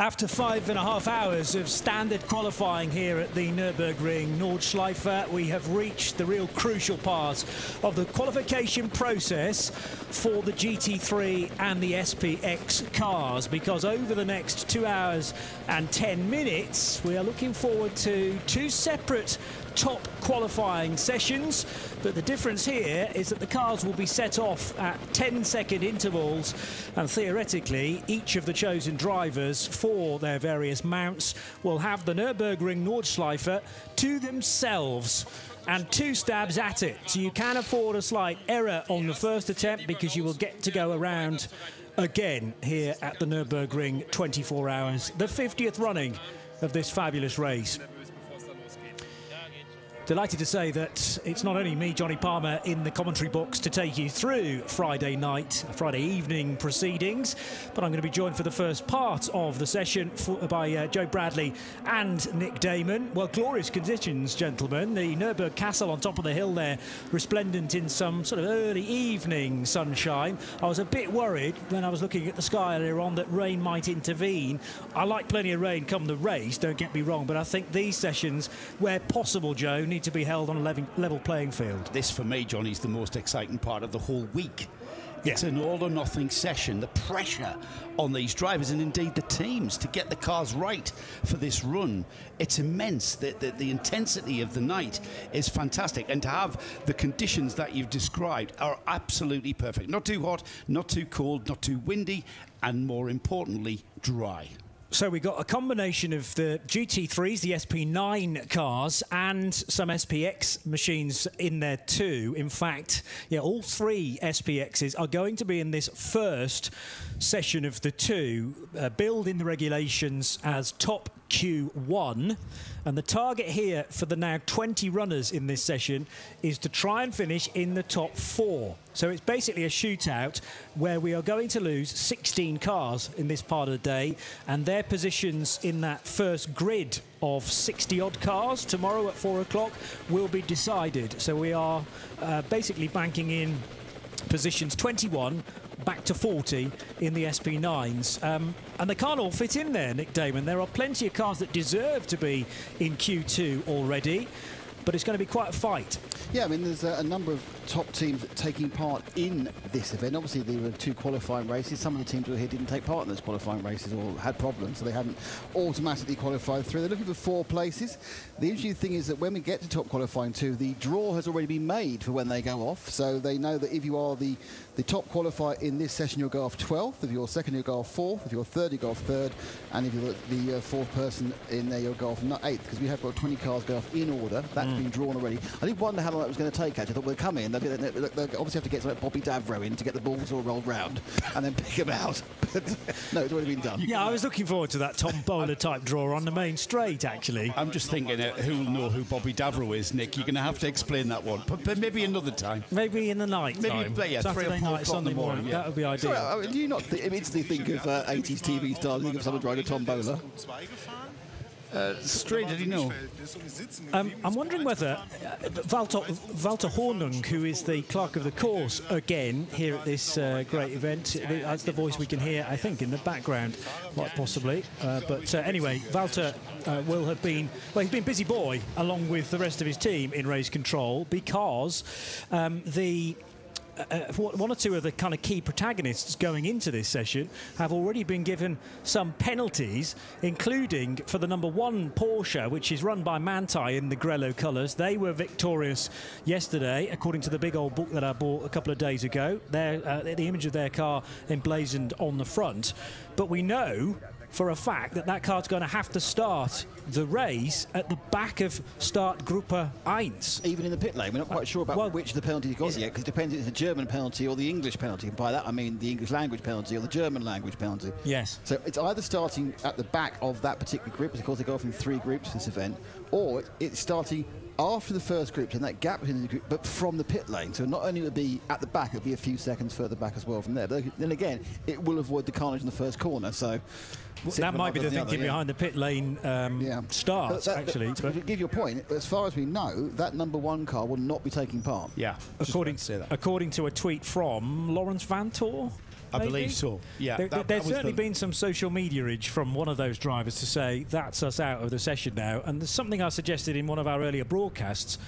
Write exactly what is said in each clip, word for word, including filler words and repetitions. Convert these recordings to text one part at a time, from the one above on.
After five and a half hours of standard qualifying here at the Nürburgring Nordschleife, we have reached the real crucial part of the qualification process for the G T three and the S P X cars, because over the next two hours and ten minutes, we are looking forward to two separate top qualifying sessions. But the difference here is that the cars will be set off at ten second intervals, and theoretically each of the chosen drivers for their various mounts will have the Nürburgring Nordschleife to themselves and two stabs at it. So you can afford a slight error on the first attempt because you will get to go around again here at the Nürburgring twenty-four hours, the fiftieth running of this fabulous race. Delighted to say that it's not only me, Johnny Palmer, in the commentary box to take you through Friday night, Friday evening proceedings, but I'm going to be joined for the first part of the session for, by uh, Joe Bradley and Nick Damon. Well, glorious conditions, gentlemen. The Nürburgring Castle on top of the hill there, resplendent in some sort of early evening sunshine. I was a bit worried when I was looking at the sky earlier on that rain might intervene. I like plenty of rain come the race, don't get me wrong, but I think these sessions, where possible, Joe, need to be held on a level playing field. This, for me, Johnny, is the most exciting part of the whole week. Yeah. It's an all-or-nothing session. The pressure on these drivers and indeed the teams to get the cars right for this run, it's immense. The, the, the intensity of the night is fantastic, and to have the conditions that you've described are absolutely perfect. Not too hot, not too cold, not too windy, and more importantly, dry. So we got a combination of the G T threes, the S P nine cars, and some S P X machines in there too. In fact, yeah, all three S P Xs are going to be in this first session of the two, uh, billed in the regulations as top Q one. And the target here for the now twenty runners in this session is to try and finish in the top four. So it's basically a shootout where we are going to lose sixteen cars in this part of the day, and their positions in that first grid of sixty odd cars tomorrow at four o'clock will be decided. So we are uh, basically banking in positions twenty-one back to forty in the S P nines, um, and they can't all fit in there, Nick Damon. There are plenty of cars that deserve to be in Q two already, but it's going to be quite a fight. Yeah, I mean, there's a, a number of top teams taking part in this event. Obviously, there were two qualifying races. Some of the teams who were here didn't take part in those qualifying races or had problems, so they hadn't automatically qualified through. They're looking for four places. The interesting thing is that when we get to top qualifying two, the draw has already been made for when they go off, so they know that if you are the, the top qualifier in this session, you'll go off twelfth. If you're second, you'll go off fourth. If you're third, you'll go off third. And if you're the uh, fourth person in there, you'll go off eighth, because we have got twenty cars go off in order. That's mm. been drawn already. I did wonder how long that was going to take, actually. I thought, well, come in, they'll, get, they'll, they'll obviously have to get like Bobby Davro in to get the balls all rolled round and then pick them out. But no, it's already been done. Yeah, I was looking forward to that Tom Bowler-type draw on the main straight, actually. I'm just thinking, uh, who'll know who Bobby Davro is, Nick? You're going to have to explain that one, but, but maybe another time. Maybe in the night maybe time. Yeah, Saturday three or night, Sunday morning. Yeah. That would be ideal. Sorry, I mean, do you not th immediately think of uh, eighties T V stars, think of someone driving Tom Bowler? Uh, straight, did he know? Um, I'm wondering whether uh, Walter, Walter Hornung, who is the clerk of the course again here at this uh, great event, that's the voice we can hear, I think, in the background, quite possibly. Uh, but uh, anyway, Walter uh, will have been, well, he's been busy boy along with the rest of his team in race control, because um, the... Uh, one or two of the kind of key protagonists going into this session have already been given some penalties, including for the number one Porsche, which is run by Manti in the Grello colours. They were victorious yesterday, according to the big old book that I bought a couple of days ago. Their, uh, the image of their car emblazoned on the front. But we know for a fact that that car's going to have to start the race at the back of start Gruppe one. Even in the pit lane, we're not quite sure about well, which of the penalties got yet, because it depends if it's the German penalty or the English penalty. And by that, I mean the English language penalty or the German language penalty. Yes. So it's either starting at the back of that particular group, because they go off in three groups this event, or it's starting after the first group, and that gap between the group, but from the pit lane. So not only will it be at the back, it'll be a few seconds further back as well from there. But then again, it will avoid the carnage in the first corner. So well, that might be the thinking the other, behind yeah. the pit lane um, yeah. starts, that, actually. But but to give your point, as far as we know, that number one car will not be taking part. Yeah, according to, say that. according to a tweet from Lawrence Van Tor. I maybe? believe so. Yeah, there, that, there's that certainly the been some social media-age from one of those drivers to say that's us out of the session now. And there's something I suggested in one of our earlier broadcasts.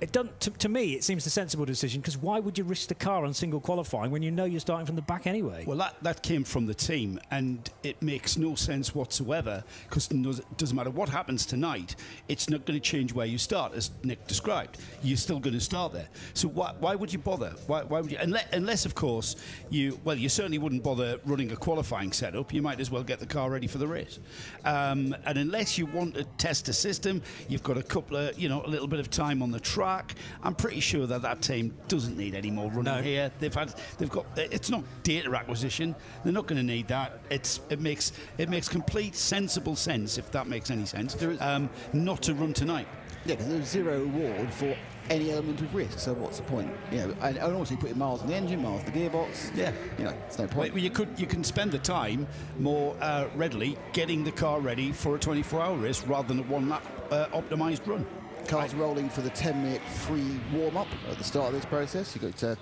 It doesn't, to, to me, it seems the sensible decision, because why would you risk the car on single qualifying when you know you're starting from the back anyway? Well, that, that came from the team, and it makes no sense whatsoever, because it doesn't matter what happens tonight, it's not going to change where you start, as Nick described. You're still going to start there. So why, why would you bother? Why, why would you? Unless, unless, of course, you, well, you certainly wouldn't bother running a qualifying setup. You might as well get the car ready for the race. Um, and unless you want to test a system, you've got a couple of, you know, a little bit of time on the track. I'm pretty sure that that team doesn't need any more running no. here. They've had, they've got. It's not data acquisition. They're not going to need that. It's it makes it makes complete sensible sense, if that makes any sense. There is um, not to run tonight. Yeah, because there's zero reward for any element of risk. So what's the point? You know, and obviously putting miles on the engine, miles on the gearbox. Yeah, you know, it's no point. Well, you could you can spend the time more uh, readily getting the car ready for a twenty-four hour race rather than a one lap uh, optimised run. Cars rolling for the ten minute free warm-up at the start of this process. You've got uh,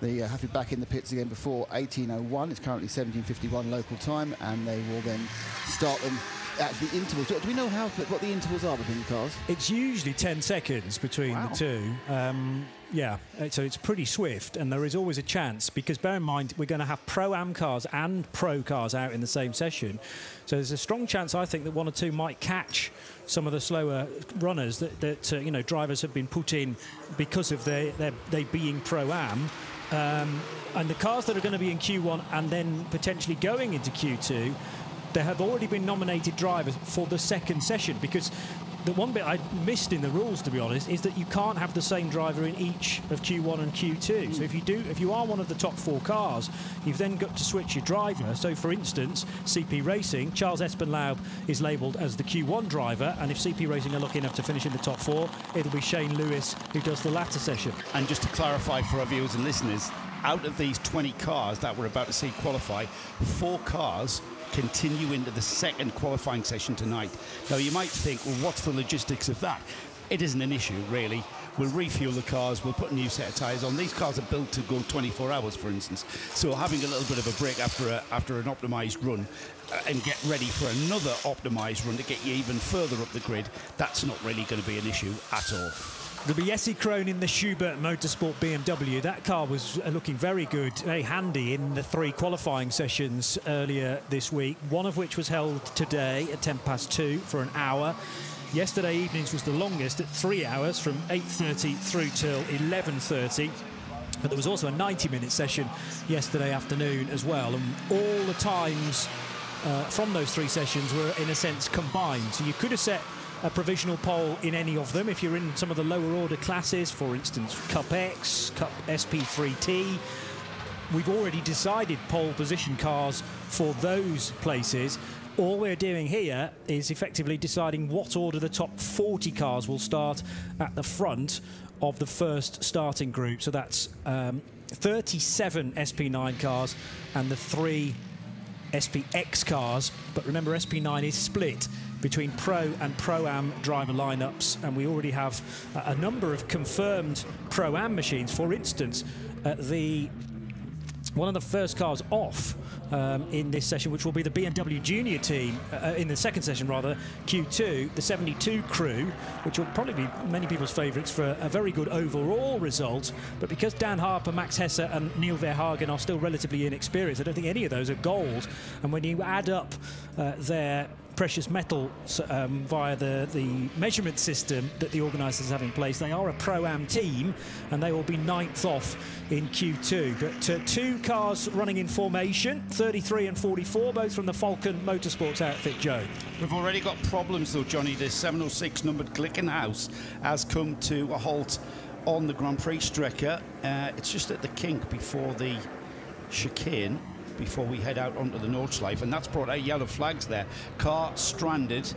the uh, Huffy back in the pits again before eighteen oh one. It's currently seventeen fifty-one local time, and they will then start them at the intervals. Do we know how what the intervals are between the cars? It's usually ten seconds between wow. the two. Um, yeah, so it's pretty swift, and there is always a chance, because bear in mind we're going to have Pro-Am cars and Pro cars out in the same session. So there's a strong chance, I think, that one or two might catch some of the slower runners that, that uh, you know, drivers have been put in because of their, their, they being Pro-Am. Um, and the cars that are going to be in Q one and then potentially going into Q two, there have already been nominated drivers for the second session, because the one bit I missed in the rules, to be honest, is that you can't have the same driver in each of Q one and Q two. Mm. So if you do, if you are one of the top four cars, you've then got to switch your driver. So, for instance, C P Racing, Charles Espenlaub is labelled as the Q one driver, and if C P Racing are lucky enough to finish in the top four, it'll be Shane Lewis who does the latter session. And just to clarify for our viewers and listeners, out of these twenty cars that we're about to see qualify, four cars continue into the second qualifying session tonight. Now, you might think, well, what's the logistics of that? It isn't an issue, really. We'll refuel the cars, we'll put a new set of tyres on. These cars are built to go twenty-four hours, for instance. So having a little bit of a break after, a, after an optimised run uh, and get ready for another optimised run to get you even further up the grid, that's not really going to be an issue at all. There'll be Jesse Krohn in the Schubert Motorsport B M W. That car was looking very good, very handy in the three qualifying sessions earlier this week, one of which was held today at ten past two for an hour. Yesterday evening's was the longest at three hours, from eight thirty through till eleven thirty. But there was also a ninety minute session yesterday afternoon as well, and all the times uh, from those three sessions were, in a sense, combined. So you could have set a provisional pole in any of them if you're in some of the lower order classes, for instance Cup X, Cup S P three T. We've already decided pole position cars for those places. All we're doing here is effectively deciding what order the top forty cars will start at the front of the first starting group. So that's um, thirty-seven S P nine cars and the three S P X cars. But remember, S P nine is split between Pro and Pro-Am driver lineups, and we already have a number of confirmed Pro-Am machines. For instance, uh, the one of the first cars off um, in this session, which will be the B M W Junior Team, uh, in the second session rather, Q two, the seventy-two crew, which will probably be many people's favourites for a very good overall result. But because Dan Harper, Max Hesse and Neil Verhagen are still relatively inexperienced, I don't think any of those are gold. And when you add up uh, their precious metal um, via the, the measurement system that the organisers have in place, they are a Pro-Am team, and they will be ninth off in Q two. But uh, two cars running in formation, thirty-three and forty-four, both from the Falcon Motorsports outfit, Joe. We've already got problems, though, Johnny. This seven oh six numbered Glickenhaus has come to a halt on the Grand Prix Strecke. Uh, it's just at the kink before the chicane, before we head out onto the Nordschleife, and that's brought out yellow flags there. Car stranded,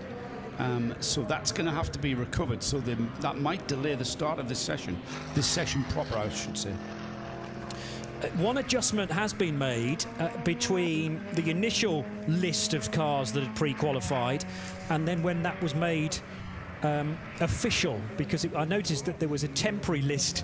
um, so that's going to have to be recovered. So they, that might delay the start of this session, this session proper, I should say. One adjustment has been made uh, between the initial list of cars that had pre-qualified and then when that was made um, official, because it, I noticed that there was a temporary list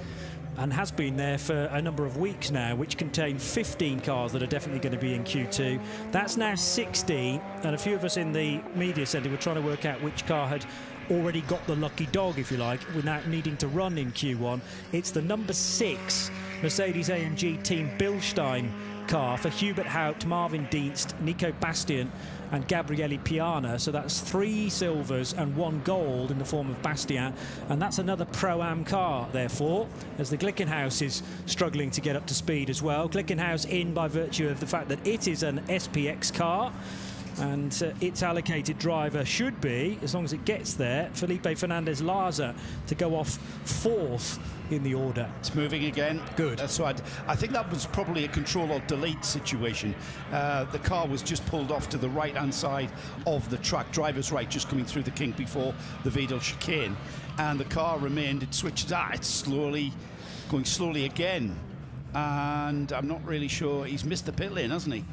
and has been there for a number of weeks now, which contain fifteen cars that are definitely going to be in Q two. That's now sixteen, and a few of us in the media centre were trying to work out which car had already got the lucky dog, if you like, without needing to run in Q one. It's the number six Mercedes-A M G team Bilstein car for Hubert Haupt, Marvin Dienst, Nico Bastian and Gabriele Piana. So that's three silvers and one gold in the form of Bastian, and that's another Pro-Am car, therefore, as the Glickenhaus is struggling to get up to speed as well. Glickenhaus in by virtue of the fact that it is an S P X car, and uh, its allocated driver should be, as long as it gets there, Felipe Fernandez Laza, to go off fourth in the order. It's moving again. Good. That's right. I think that was probably a control or delete situation. Uh, the car was just pulled off to the right-hand side of the track. Driver's right, just coming through the kink before the Vedel chicane. And the car remained, it switched out, it's slowly, going slowly again. And I'm not really sure, he's missed the pit lane, hasn't he?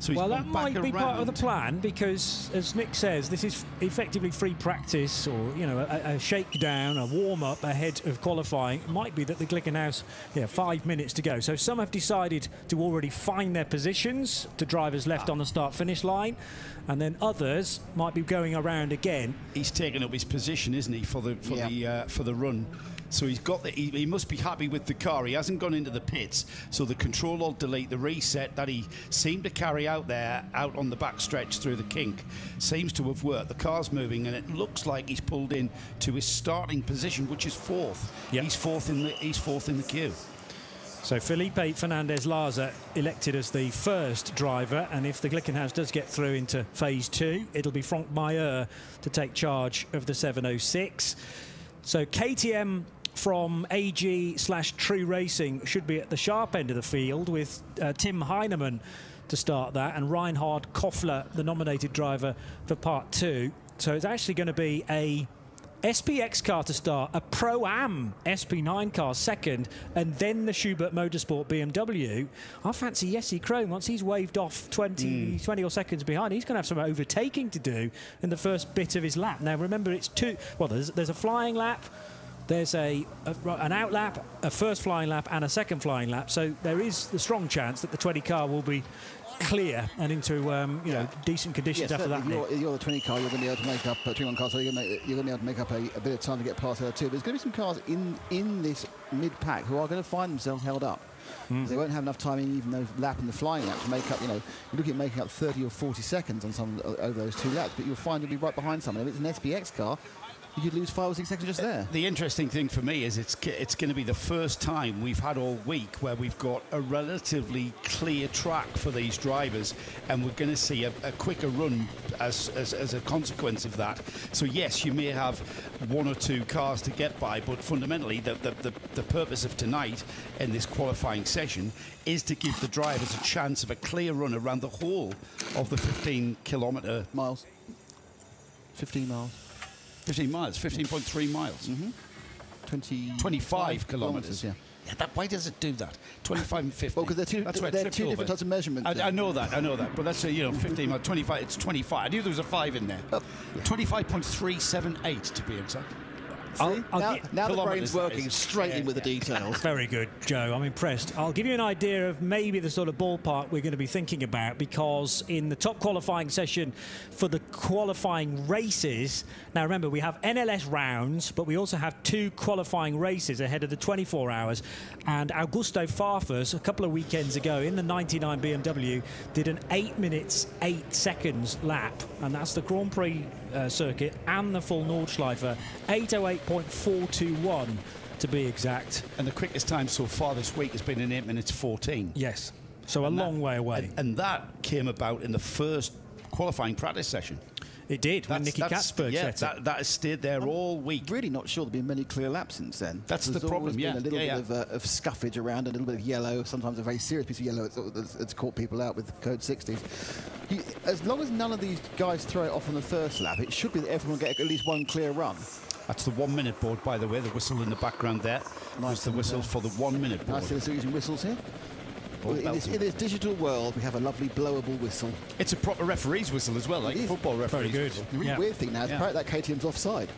So well, that might around. be part of the plan, because, as Nick says, this is effectively free practice, or, you know, a, a shakedown, a warm-up ahead of qualifying. It might be that the Glickenhaus, yeah, five minutes to go. So some have decided to already find their positions to drivers left ah. on the start-finish line, and then others might be going around again. He's taken up his position, isn't he, for the for yeah. the uh, for the run. So he's got the, he, he must be happy with the car. He hasn't gone into the pits, so the control alt delete, the reset that he seemed to carry out there, out on the back stretch through the kink, seems to have worked. The car's moving, and it looks like he's pulled in to his starting position, which is fourth. Yep. He's fourth in the he's fourth in the queue. So Felipe Fernandez Laza elected as the first driver, and if the Glickenhaus does get through into phase two, it'll be Frank Meyer to take charge of the seven oh six. So K T M from A G slash True Racing should be at the sharp end of the field, with uh, Tim Heinemann to start that, and Reinhard Koffler, the nominated driver for part two. So it's actually going to be a S P X car to start, a Pro-Am S P nine car second, and then the Schubert Motorsport B M W. I fancy Jesse Krohn, once he's waved off twenty, mm. twenty or seconds behind, he's going to have some overtaking to do in the first bit of his lap. Now, remember, it's two... Well, there's, there's a flying lap... There's a, a an out lap, a first flying lap, and a second flying lap. So there is the strong chance that the twenty car will be clear and into um, you yeah. know decent conditions yes, after that. If you're, if you're the twenty car, you're going to be able to make up uh, twenty-one car. So you're going to be able to make up a, a bit of time to get past her too. But there's going to be some cars in in this mid pack who are going to find themselves held up. Mm. They won't have enough time, in even though lap and the flying lap, to make up. You know, you're looking at making up thirty or forty seconds on some over those two laps. But you'll find you'll be right behind someone. If it's an S P X car, you could lose five or six seconds just there. The interesting thing for me is it's it's going to be the first time we've had all week where we've got a relatively clear track for these drivers, and we're going to see a, a quicker run as, as, as a consequence of that. So yes, you may have one or two cars to get by, but fundamentally the, the, the, the purpose of tonight in this qualifying session is to give the drivers a chance of a clear run around the whole of the fifteen kilometre... Miles. fifteen miles. fifteen miles, fifteen point three miles. Mm-hmm. twenty-five kilometres. Yeah. Yeah, that, why does it do that? twenty-five and fifty. Well, because they're two, that's they're two different types of measurements. I, I know that, I know that. But let's say, you know, fifteen, twenty-five, it's twenty-five. I knew there was a five in there. Oh, yeah. twenty-five point three seven eight, to be exact. I'll, I'll now now the brain's working straight yeah, in with yeah. the details. Very good, Joe. I'm impressed. I'll give you an idea of maybe the sort of ballpark we're going to be thinking about, because in the top qualifying session for the qualifying races, now remember, we have N L S rounds, but we also have two qualifying races ahead of the twenty-four hours. And Augusto Farfus, a couple of weekends ago, in the ninety-nine B M W, did an eight minutes, eight seconds lap. And that's the Grand Prix uh, circuit and the full Nordschleife. eight oh eight point four two one to be exact, and the quickest time so far this week has been in eight minutes fourteen. Yes, so a and long that, way away, and, and that came about in the first qualifying practice session. It did, that's, when Nicky Catsburg yeah, set it. That, that has stayed there I'm all week. Really not sure there've been many clear laps since then. That's There's the problem, yeah. There's a little yeah, bit yeah. Of, uh, of scuffage around, a little bit of yellow, sometimes a very serious piece of yellow that's, that's caught people out with code sixties. You, as long as none of these guys throw it off on the first lap, it should be that everyone get at least one clear run. That's the one-minute board, by the way, the whistle in the background there. Nice. That's the whistle there. For the one-minute board. Nice to see you using whistles here. Well, in, this, in this digital world, we have a lovely blowable whistle. It's a proper referee's whistle as well, like football referee's very good. The really yeah. weird thing now is yeah. apparently that K T M's offside.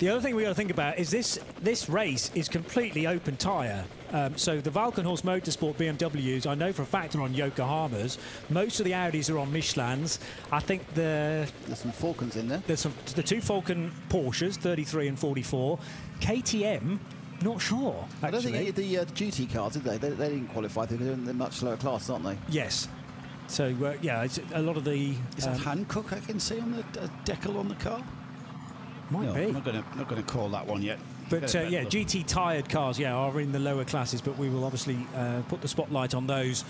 The other thing we got to think about is this, this race is completely open tyre. Um, so the Valkenhorst Motorsport B M Ws, I know for a fact, are on Yokohamas. Most of the Audis are on Michelins. I think the... There's some Falcons in there. There's some, the two Falcon Porsches, thirty-three and forty-four. K T M, not sure, actually. I don't think any of the uh, G T cars, did they? they? They didn't qualify. They're in a much lower class, aren't they? Yes. So, uh, yeah, it's a lot of the... Is um, that Hankook I can see on the uh, decal on the car? Might no, be. I'm not going not to call that one yet. But, uh, yeah, G T-tired cars, yeah, are in the lower classes, but we will obviously uh, put the spotlight on those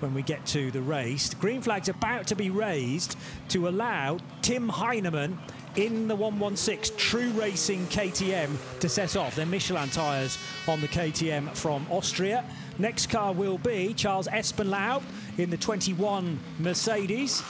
when we get to the race. The green flag's about to be raised to allow Tim Heinemann in the one one six True Racing K T M to set off. They're Michelin tyres on the K T M from Austria. Next car will be Charles Espenlaub in the twenty-one Mercedes.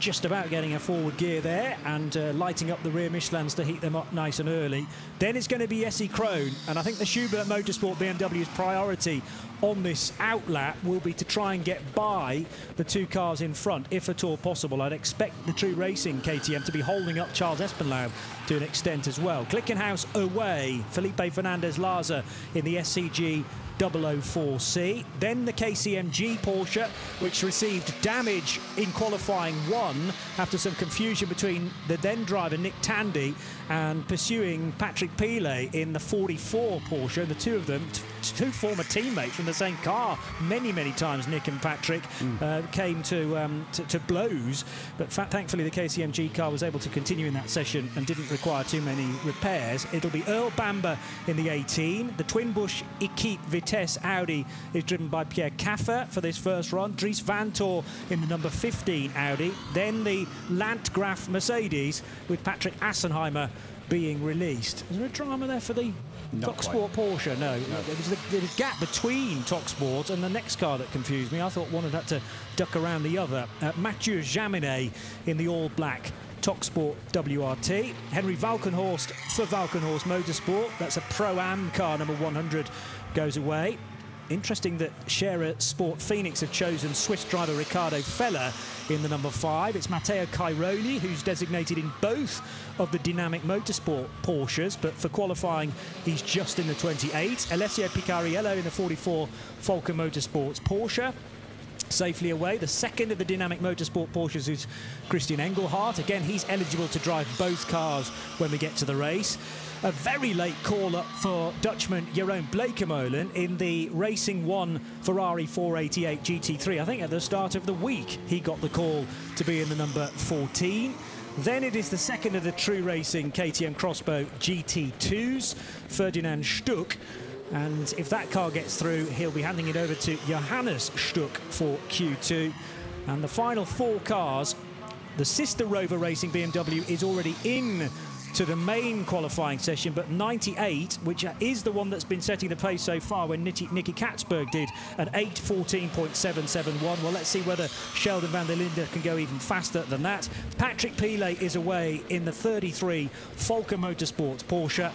Just about getting a forward gear there and uh, lighting up the rear Michelins to heat them up nice and early. Then it's going to be Jesse Krohn, and I think the Schubert Motorsport B M W's priority on this outlap will be to try and get by the two cars in front, if at all possible. I'd expect the True Racing K T M to be holding up Charles Espenlaub to an extent as well. Glickenhaus away, Felipe Fernandez-Laza in the S C G double oh four C. Then the K C M G Porsche, which received damage in qualifying one after some confusion between the then driver Nick Tandy and pursuing Patrick Pilet in the forty-four Porsche. The two of them, two former teammates from the same car many, many times, Nick and Patrick, mm. uh, came to, um, to, to blows. But thankfully, the K C M G car was able to continue in that session and didn't require too many repairs. It'll be Earl Bamber in the eighteen. The Twinbush Equipe Vitesse Audi is driven by Pierre Caffer for this first run. Dries Van Tor in the number fifteen Audi. Then the Landgraf Mercedes with Patrick Assenheimer being released. Is there a drama there for the TokSport Porsche? No. no. There was a gap between TokSport and the next car that confused me. I thought one had had to duck around the other. Uh, Mathieu Jaminet in the all-black TokSport W R T. Henry Valkenhorst for Valkenhorst Motorsport. That's a Pro-Am car, number one hundred, goes away. Interesting that Scherer Sport Phoenix have chosen Swiss driver Riccardo Feller in the number five. It's Matteo Cairoli, who's designated in both of the Dynamic Motorsport Porsches, but for qualifying, he's just in the twenty-eight. Alessio Picariello in the forty-four Falcon Motorsports Porsche. Safely away. The second of the Dynamic Motorsport Porsches is Christian Engelhardt. Again, he's eligible to drive both cars when we get to the race. A very late call-up for Dutchman Jeroen Bleekemolen in the Racing one Ferrari four eighty-eight G T three. I think at the start of the week he got the call to be in the number fourteen. Then it is the second of the True Racing K T M Crossbow G T twos, Ferdinand Stuck. And if that car gets through, he'll be handing it over to Johannes Stuck for Q two. And the final four cars, the sister Rover Racing B M W is already in to the main qualifying session, but ninety-eight, which is the one that's been setting the pace so far when Nicky, Nicky Catsburg did an eight fourteen point seven seven one. Well, let's see whether Sheldon van der Linde can go even faster than that. Patrick Pilet is away in the thirty-three Falcon Motorsports Porsche.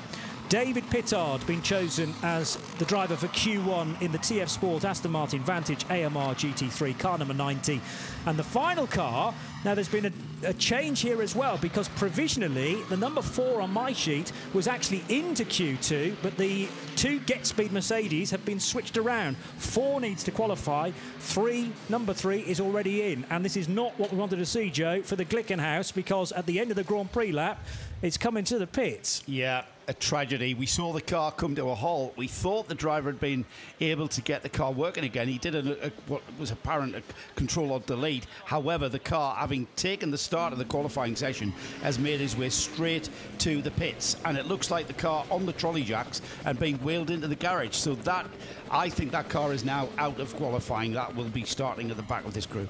David Pittard been chosen as the driver for Q one in the T F Sport Aston Martin Vantage A M R G T three, car number ninety. And the final car, now there's been a, a change here as well, because provisionally the number four on my sheet was actually into Q two, but the two GetSpeed Mercedes have been switched around. Four needs to qualify, three, number three is already in. And this is not what we wanted to see, Joe, for the Glickenhaus, because at the end of the Grand Prix lap, it's coming to the pits. Yeah, a tragedy. We saw the car come to a halt. We thought the driver had been able to get the car working again. He did a, a, what was apparent a control or delete. However, the car, having taken the start of the qualifying session, has made his way straight to the pits, and it looks like the car on the trolley jacks and being wheeled into the garage. So that, I think that car is now out of qualifying. That will be starting at the back of this group.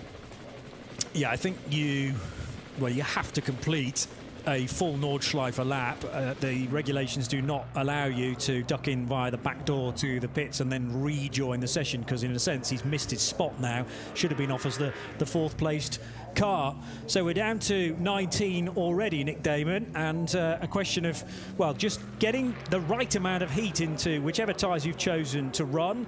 Yeah, I think you, well, you have to complete a full Nordschleife lap. Uh, the regulations do not allow you to duck in via the back door to the pits and then rejoin the session, because in a sense he's missed his spot now. Should have been off as the, the fourth placed car. So we're down to nineteen already, Nick Damon, and uh, a question of, well, just getting the right amount of heat into whichever tyres you've chosen to run.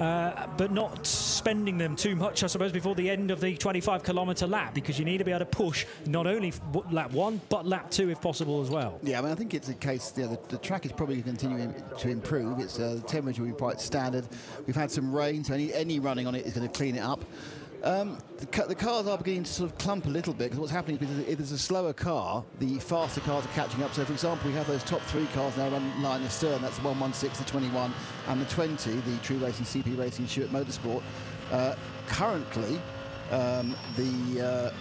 uh, but not spending them too much, I suppose, before the end of the twenty-five kilometre lap, because you need to be able to push not only lap one, but lap two if possible as well. Yeah, I mean, I think it's a case, yeah, the, the track is probably continuing to improve. It's uh, the temperature will be quite standard. We've had some rain, so any, any running on it is going to clean it up. Um, the, ca the cars are beginning to sort of clump a little bit, because what's happening is if there's a slower car, the faster cars are catching up. So, for example, we have those top three cars now running line of stern. That's the one one six, the twenty-one, and the twenty, the True Racing, C P Racing, Schubert Motorsport. Uh, currently, um, the... Uh,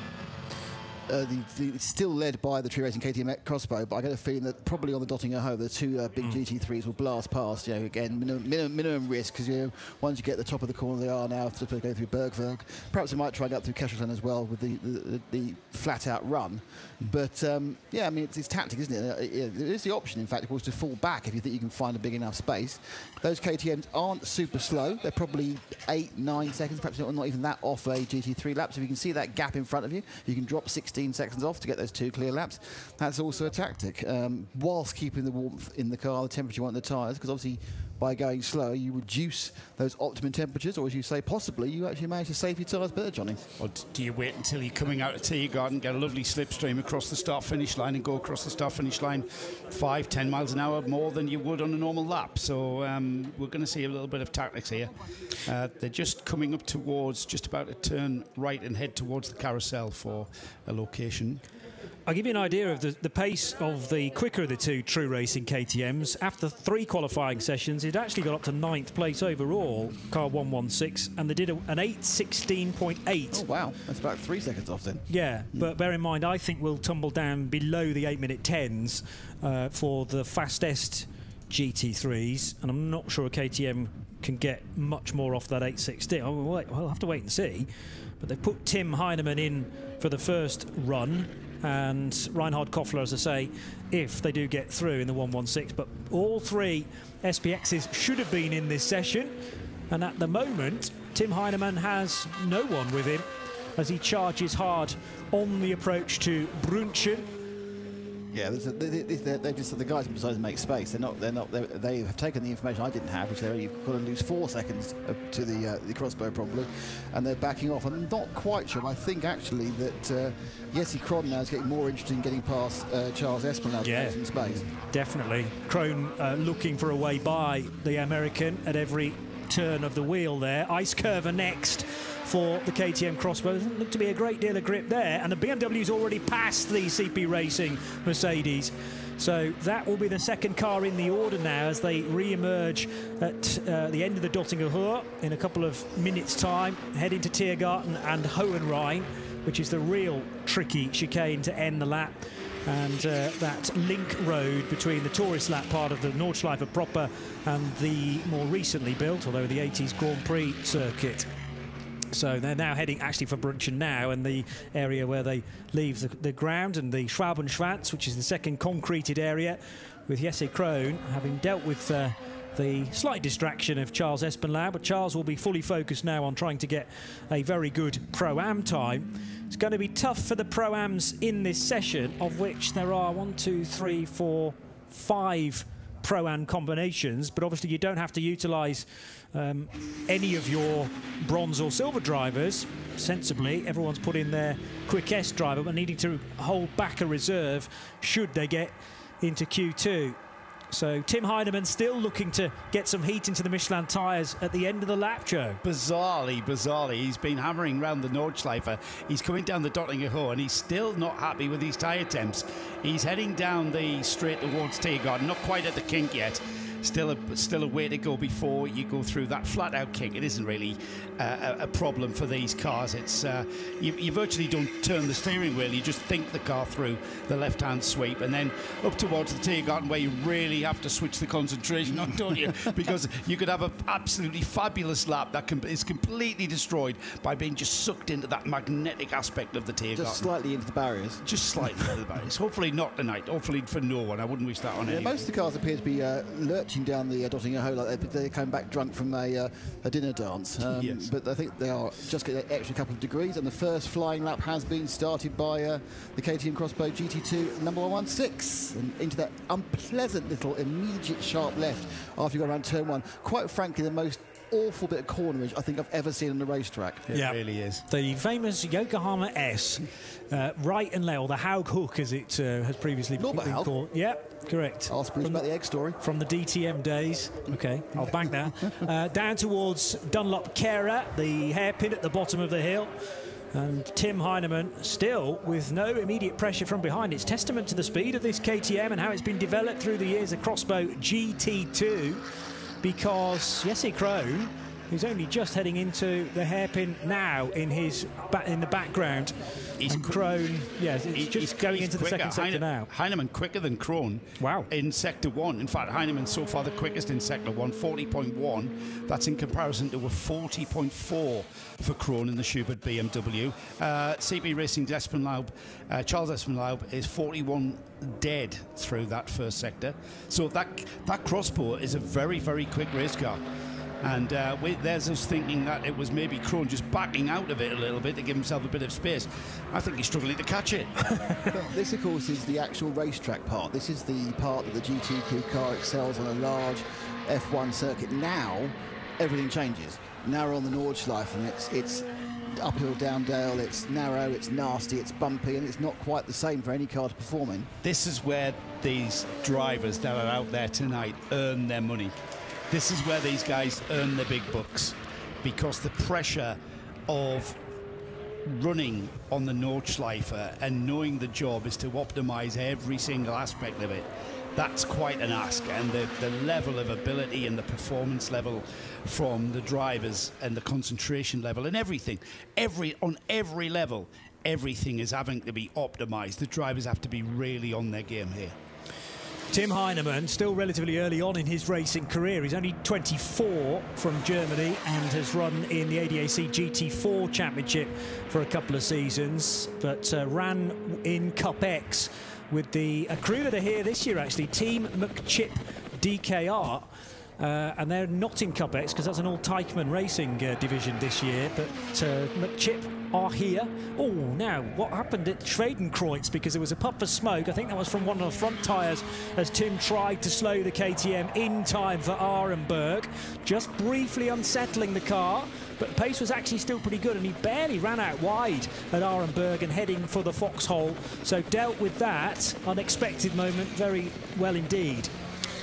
Uh, the, the, still led by the True Racing K T M Crossbow, but I get a feeling that probably on the dotting at home, the two uh, big G T threes will blast past. You know, again, minimum, minimum, minimum risk, because you know, once you get the top of the corner, they are now going through Bergwerk. Perhaps they might try and get up through Kesselton as well with the, the, the, the flat-out run. But um, yeah, I mean, it's, it's tactic, isn't it? It is the option, in fact, of course, to fall back if you think you can find a big enough space. Those K T Ms aren't super slow; they're probably eight, nine seconds, perhaps not, not even that off a G T three lap. So if you can see that gap in front of you, you can drop sixty seconds off to get those two clear laps. That's also a tactic, um, whilst keeping the warmth in the car, the temperature on the tyres, because obviously by going slow you reduce those optimum temperatures, or as you say, possibly you actually manage to save your tyres better, Johnny. Or do you wait until you're coming out of Tea Garden, get a lovely slipstream across the start-finish line and go across the start-finish line five, ten miles an hour more than you would on a normal lap? So um, we're going to see a little bit of tactics here. Uh, they're just coming up towards, just about to turn right and head towards the carousel for a location. I'll give you an idea of the, the pace of the quicker of the two True Racing K T Ms. After three qualifying sessions, it actually got up to ninth place overall, car one one six, and they did a, an eight sixteen point eight. Oh, wow. That's about three seconds off then. Yeah, mm. But bear in mind, I think we'll tumble down below the eight minute tens uh, for the fastest G T threes, and I'm not sure a K T M can get much more off that eight sixteen. Oh, we'll, we'll have to wait and see. But they've put Tim Heinemann in for the first run, and Reinhard Koffler, as I say, if they do get through in the one one six. But all three S P Xs should have been in this session, and at the moment, Tim Heinemann has no one with him as he charges hard on the approach to Brunchen. Yeah, they just the guys decided to make space. They're not. They're not. They're, they have taken the information I didn't have, which they're only going to lose four seconds to the uh, the crossbow probably, and they're backing off. And I'm not quite sure. I think actually that uh, Jesse Krohn now is getting more interested in getting past uh, Charles Espenlaub yeah, in space. Definitely, Krohn uh, looking for a way by the American at every turn of the wheel there. Ice Curver next for the K T M Crossbow. Doesn't look to be a great deal of grip there, and the B M W's already passed the C P Racing Mercedes, so that will be the second car in the order now as they re-emerge at uh, the end of the Dottingerhoor in a couple of minutes' time, heading to Tiergarten and Hohenrhein, which is the real tricky chicane to end the lap, and uh, that link road between the tourist lap part of the Nordschleife proper and the more recently built, although the eighties Grand Prix circuit. So they're now heading actually for Brunchen now, and the area where they leave the, the ground, and the Schwabenschwanz, which is the second concreted area, with Jesse Krohn having dealt with uh, the slight distraction of Charles Espenlaub. But Charles will be fully focused now on trying to get a very good Pro-Am time. It's going to be tough for the Pro-Ams in this session, of which there are one, two, three, four, five Pro-Am combinations, but obviously you don't have to utilise um, any of your bronze or silver drivers. Sensibly, everyone's put in their quickest driver, but needing to hold back a reserve should they get into Q two. So Tim Heinemann still looking to get some heat into the Michelin tyres at the end of the lap, Joe. Bizarrely, bizarrely, he's been hammering round the Nordschleife. He's coming down the Dottingerhoor, and he's still not happy with his tyre temps. He's heading down the straight towards Tiergarten, not quite at the kink yet. Still a, still a way to go before you go through that flat-out kink. It isn't really uh, a problem for these cars. It's uh, you, you virtually don't turn the steering wheel. You just think the car through the left-hand sweep, and then up towards the Tiergarten, where you really have to switch the concentration on, don't you? Because you could have an absolutely fabulous lap that can, is completely destroyed by being just sucked into that magnetic aspect of the Tiergarten. Just slightly into the barriers. Just slightly into the barriers. Hopefully not tonight. Hopefully for no one. I wouldn't wish that on yeah, anyone. Most of the cars appear to be uh, lurching down the uh, Dottingerhoe, like they, they came back drunk from a, uh, a dinner dance. Um, yes. But I think they are just getting an extra couple of degrees, and the first flying lap has been started by uh, the K T M Crossbow G T two number one one six, and into that unpleasant little immediate sharp left after you got around turn one. Quite frankly, the most awful bit of cornerage I think I've ever seen in the racetrack. It yeah. really is. The famous Yokohama S, uh, right and left, or the Haug hook as it uh, has previously Not been Haug. called. Yeah, correct. Ask Bruce about the egg story. From the D T M days. Okay, I'll bank that. Uh, down towards Dunlop Kera, the hairpin at the bottom of the hill. And Tim Heinemann still with no immediate pressure from behind. It's testament to the speed of this K T M and how it's been developed through the years, a Crossbow G T two, because Jesse Krohn, who's only just heading into the hairpin now in his ba in the background, he's Krohn, yeah, it's he's just going into quicker. the second sector Heine now. Heinemann quicker than Krohn. Wow. In sector one. In fact, Heinemann so far the quickest in sector one, forty point one. That's in comparison to a forty point four. for Krohn in the Schubert B M W. Uh, C P Racing, Espenlaub, uh, Charles Espenlaub is forty-one dead through that first sector. So that that Crossbow is a very, very quick race car. And uh, we, there's us thinking that it was maybe Krohn just backing out of it a little bit to give himself a bit of space. I think he's struggling to catch it. Well, this, of course, is the actual racetrack part. This is the part that the G T Q car excels on a large F one circuit. Now, everything changes. Now we're on the Nordschleife, and it's it's uphill, down dale, it's narrow, it's nasty, it's bumpy, and it's not quite the same for any car to perform in. This is where these drivers that are out there tonight earn their money. This is where these guys earn their big bucks, because the pressure of running on the Nordschleife and knowing the job is to optimize every single aspect of it. That's quite an ask, and the, the level of ability and the performance level from the drivers and the concentration level and everything, every on every level, everything is having to be optimized. The drivers have to be really on their game here. Tim Heinemann, still relatively early on in his racing career. He's only twenty-four, from Germany, and has run in the A D A C G T four Championship for a couple of seasons, but uh, ran in Cup X with the a crew that are here this year, actually, Team McChip D K R. Uh, and they're not in Cup X because that's an all Teichmann Racing uh, division this year. But uh, McChip are here. Oh, now, what happened at Schwedenkreuz? Because there was a puff of smoke. I think that was from one of the front tyres as Tim tried to slow the K T M in time for Arenberg. Just briefly unsettling the car. But the pace was actually still pretty good, and he barely ran out wide at Arenberg and heading for the foxhole. So dealt with that unexpected moment very well indeed.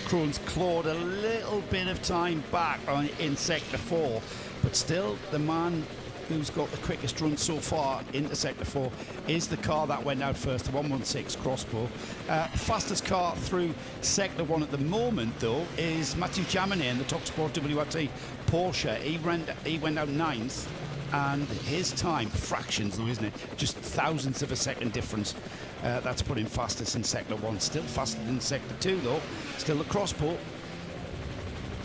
Krohn's clawed a little bit of time back on, in sector four, but still the man who's got the quickest run so far into sector four is the car that went out first, the one sixteen Crossbow. Uh, fastest car through sector one at the moment, though, is Mathieu Jaminet in the TokSport W R T Porsche. He, ran, he went out ninth, and his time, fractions though, isn't it? Just thousands of a second difference. Uh, that's put in fastest in sector one. Still faster than sector two, though. Still the Crossbow.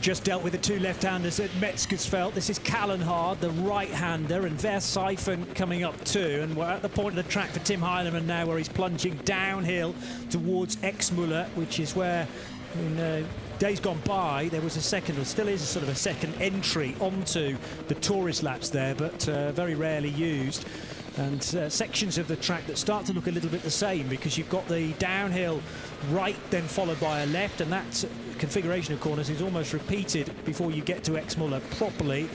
Just dealt with the two left-handers at Metzgersfeld. This is Callenhard, the right-hander, and Verseifen coming up too. And we're at the point of the track for Tim Heinemann now, where he's plunging downhill towards Exmuller, which is where, in uh, days gone by, there was a second, or still is a sort of a second entry onto the tourist laps there, but uh, very rarely used. And uh, sections of the track that start to look a little bit the same, because you've got the downhill right, then followed by a left, and that configuration of corners is almost repeated before you get to Exmuller properly.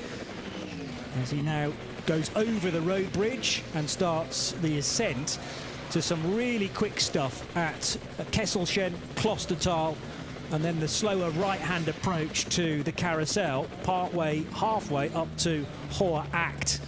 As he now goes over the road bridge and starts the ascent to some really quick stuff at Kesselschen, Klostertal, and then the slower right-hand approach to the carousel, partway, halfway up to Hoher Acht.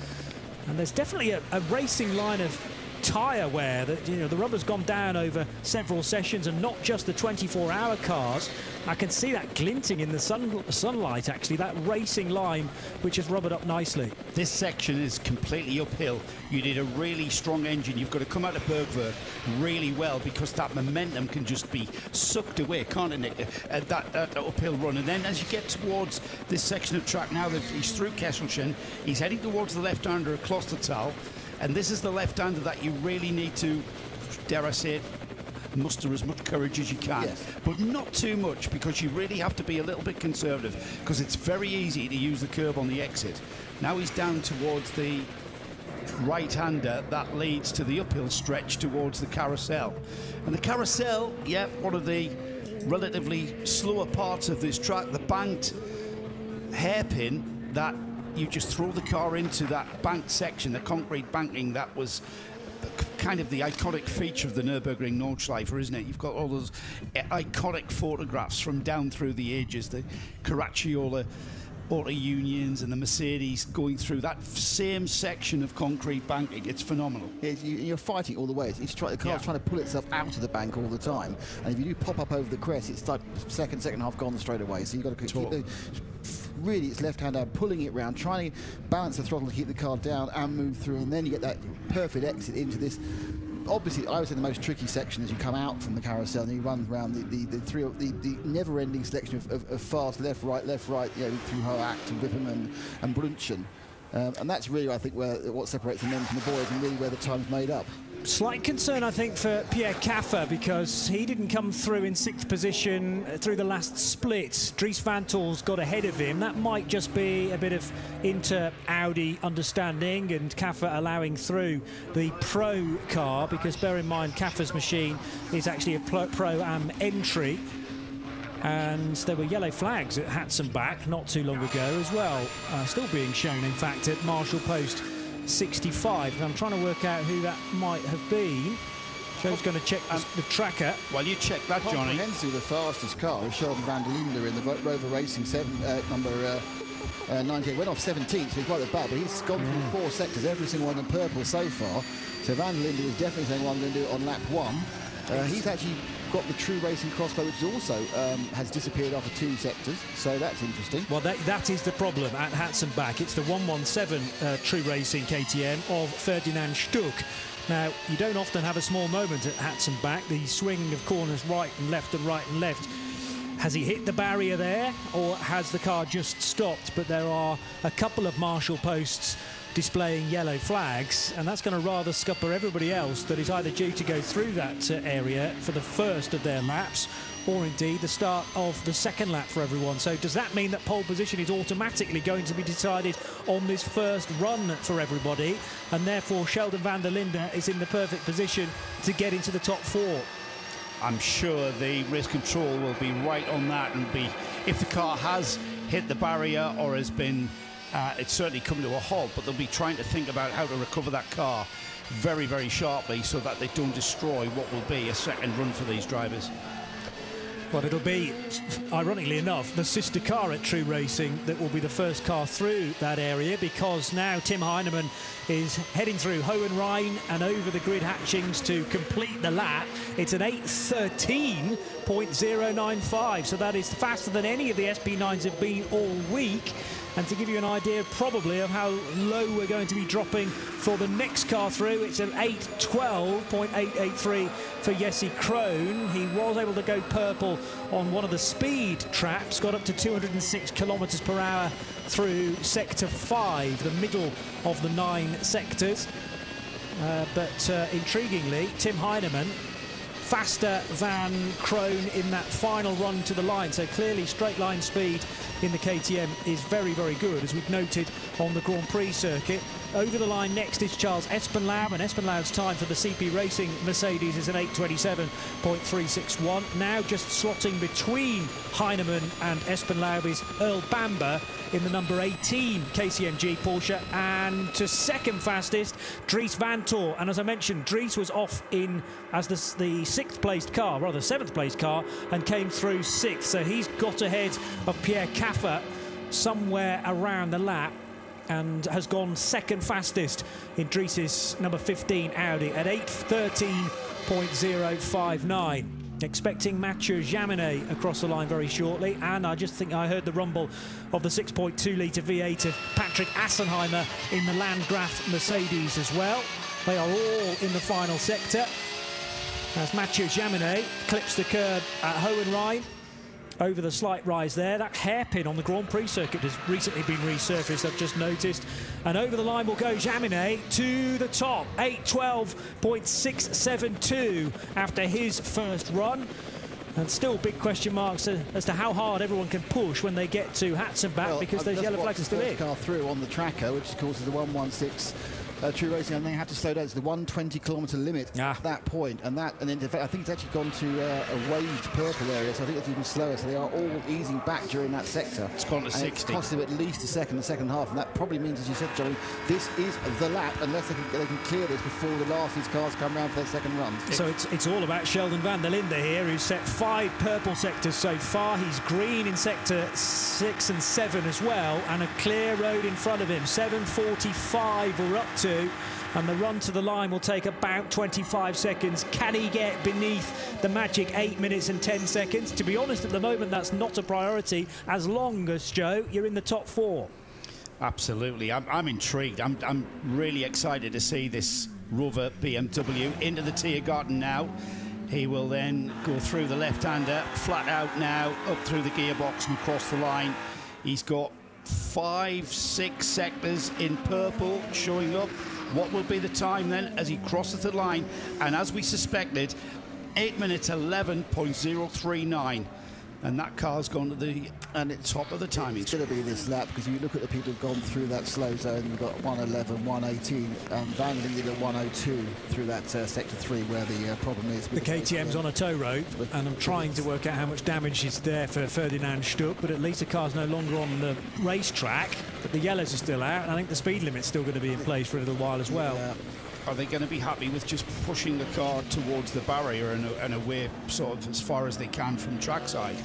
And there's definitely a, a racing line of tyre wear that, you know, the rubber's gone down over several sessions, and not just the twenty-four hour cars. I can see that glinting in the sun, sunlight, actually, that racing line which has rubbered up nicely. This section is completely uphill. You need a really strong engine. You've got to come out of Bergwerk really well, because that momentum can just be sucked away, can't it, uh, that, that uphill run. And then as you get towards this section of track now, that he's through Kesselchen, he's heading towards the left-hander at Klostertal. And this is the left-hander that you really need to, dare I say it, muster as much courage as you can. Yes. But not too much, because you really have to be a little bit conservative, because it's very easy to use the curb on the exit. Now he's down towards the right-hander that leads to the uphill stretch towards the carousel. And the carousel, yeah, one of the relatively slower parts of this track, the banked hairpin, that you just throw the car into that banked section, the concrete banking, that was kind of the iconic feature of the Nürburgring Nordschleife, isn't it? You've got all those iconic photographs from down through the ages, the Caracciola Auto Unions and the Mercedes going through that same section of concrete banking. It's phenomenal. Yeah, you're fighting all the way. It's try, the car's yeah. trying to pull itself out of the bank all the time. And if you do pop up over the crest, it's like second, second half gone straight away. So you've got to keep the, really it's left hand out, pulling it round, trying to balance the throttle to keep the car down and move through. And then you get that perfect exit into this. Obviously, I would say the most tricky section is you come out from the carousel and you run around the the, the, three, the, the never-ending selection of, of, of fast left, right, left, right, you know, through Hoacht and Whipham and, and Brunchen. Um, and that's really, I think, where what separates the men from the boys and really where the time's made up. Slight concern, I think, for Pierre Caffer because he didn't come through in sixth position through the last split. Dries Van Tor's got ahead of him. That might just be a bit of inter-Audi understanding and Caffer allowing through the pro car because, bear in mind, Caffer's machine is actually a pro-am entry. And there were yellow flags at Hatzenbach not too long ago as well, uh, still being shown, in fact, at Marshall Post sixty-five, and I'm trying to work out who that might have been. Joe's going to check um, the tracker. Well, you check that, Johnny. The fastest car is Sheldon van der Linde in the Rover Racing seven, uh, number uh, uh, ninety-eight. Went off seventeenth, so he's quite a bad, but he's gone yeah. through four sectors, every single one in purple so far. So van der Linde is definitely saying, well, I'm going to do it on lap one. Uh, he's actually got the True Racing crossbow, which also um, has disappeared after two sectors, so that's interesting. Well, that, that is the problem at Hatzenbach. It's the one one seven uh, True Racing K T M of Ferdinand Stuck. Now, you don't often have a small moment at Hatzenbach. The swing of corners right and left and right and left. Has he hit the barrier there, or has the car just stopped? But there are a couple of marshal posts displaying yellow flags, and that's going to rather scupper everybody else that is either due to go through that uh, area for the first of their laps, or indeed the start of the second lap for everyone. So does that mean that pole position is automatically going to be decided on this first run for everybody, and therefore Sheldon van der Linde is in the perfect position to get into the top four? I'm sure the race control will be right on that, and be if the car has hit the barrier or has been Uh, it's certainly come to a halt, but they'll be trying to think about how to recover that car very, very sharply so that they don't destroy what will be a second run for these drivers. Well, it'll be, ironically enough, the sister car at True Racing that will be the first car through that area, because now Tim Heinemann is heading through Hohenrein and over the grid hatchings to complete the lap. It's an eight thirteen point oh nine five, so that is faster than any of the S P nines have been all week. And to give you an idea probably of how low we're going to be dropping for the next car through, it's an eight twelve point eight eight three for Jesse Krohn. He was able to go purple on one of the speed traps, got up to two hundred six kilometers per hour through sector five, the middle of the nine sectors. Uh, but uh, intriguingly, Tim Heinemann faster than Krohn in that final run to the line. So clearly straight line speed in the K T M is very, very good, as we've noted on the Grand Prix circuit. Over the line next is Charles Espenlaub, and Espenlaub's time for the C P Racing Mercedes is an eight twenty-seven point three six one. Now just slotting between Heinemann and Espenlaub is Earl Bamber in the number eighteen K C M G Porsche, and to second fastest, Dries Van Tor. And as I mentioned, Dries was off in as the, the sixth placed car, rather seventh placed car, and came through sixth. So he's got ahead of Pierre Caffer somewhere around the lap and has gone second fastest in Dries's number fifteen Audi at eight thirteen point oh five nine. Expecting Mathieu Jaminet across the line very shortly, and I just think I heard the rumble of the six point two litre V eight of Patrick Assenheimer in the Landgraf Mercedes as well. They are all in the final sector as Mathieu Jaminet clips the curb at Hohenrein over the slight rise there. That hairpin on the Grand Prix circuit has recently been resurfaced, I've just noticed. And over the line will go Jaminet to the top, eight twelve point six seven two after his first run. And still big question marks as to how hard everyone can push when they get to Hatzenbach, well, because those yellow flags are still in. Car through on the tracker, which of course is the one one six uh, True Racing, and they had to slow down. It's the one twenty kilometre limit ah. at that point, and that, and in fact, I think it's actually gone to uh, a waved purple area, so I think it's even slower. So they are all easing back during that sector. It's gone to sixty. It's cost them at least a second, the second half, and that probably means, as you said, John, this is the lap, unless they can, they can clear this before the last of these cars come round for their second run. So it's it's all about Sheldon van der Linde here, who's set five purple sectors so far. He's green in sector six and seven as well, and a clear road in front of him. seven forty-five we're up to, and the run to the line will take about twenty-five seconds. Can he get beneath the magic eight minutes and ten seconds? To be honest, at the moment, that's not a priority, as long as, Joe, you're in the top four. Absolutely. I'm, I'm intrigued. I'm, I'm really excited to see this Rover B M W into the Tiergarten now. He will then go through the left-hander, flat out now, up through the gearbox and across the line. He's got five, six sectors in purple showing up. What will be the time then as he crosses the line? And as we suspected, eight minutes eleven point zero three nine. And that car's gone to the and it's top of the timing. It's going to be this lap, because if you look at the people who've gone through that slow zone, we've got one eleven, one eighteen, and Van Linde did a one oh two through that uh, sector three, where the uh, problem is. The K T M's on a tow rope, and I'm trying to work out how much damage is there for Ferdinand Stuck, but at least the car's no longer on the racetrack. But the yellows are still out, and I think the speed limit's still going to be in place for a little while as well. Yeah. Are they going to be happy with just pushing the car towards the barrier and, and away sort of as far as they can from trackside?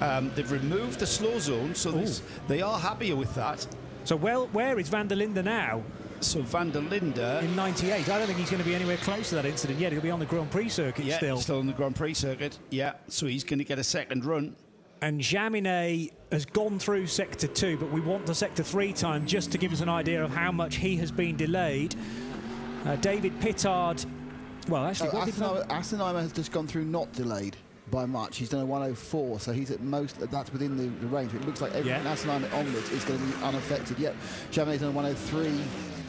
Um, they've removed the slow zone, so this, they are happier with that. So well, where is van der Linde now? So van der Linde... in ninety-eight. I don't think he's going to be anywhere close to that incident yet. He'll be on the Grand Prix circuit yeah, still. Yeah, still on the Grand Prix circuit. Yeah, so he's going to get a second run. And Jaminet has gone through sector two, but we want the sector three time just to give us an idea of how much he has been delayed. Uh, David Pittard, well, actually... Oh, Asenheimer has just gone through not delayed by much. He's done a one oh four, so he's at most, that's within the, the range. It looks like everyone yeah. Asenheimer onwards is going to be unaffected. Yet, Jaminet's done a one oh three point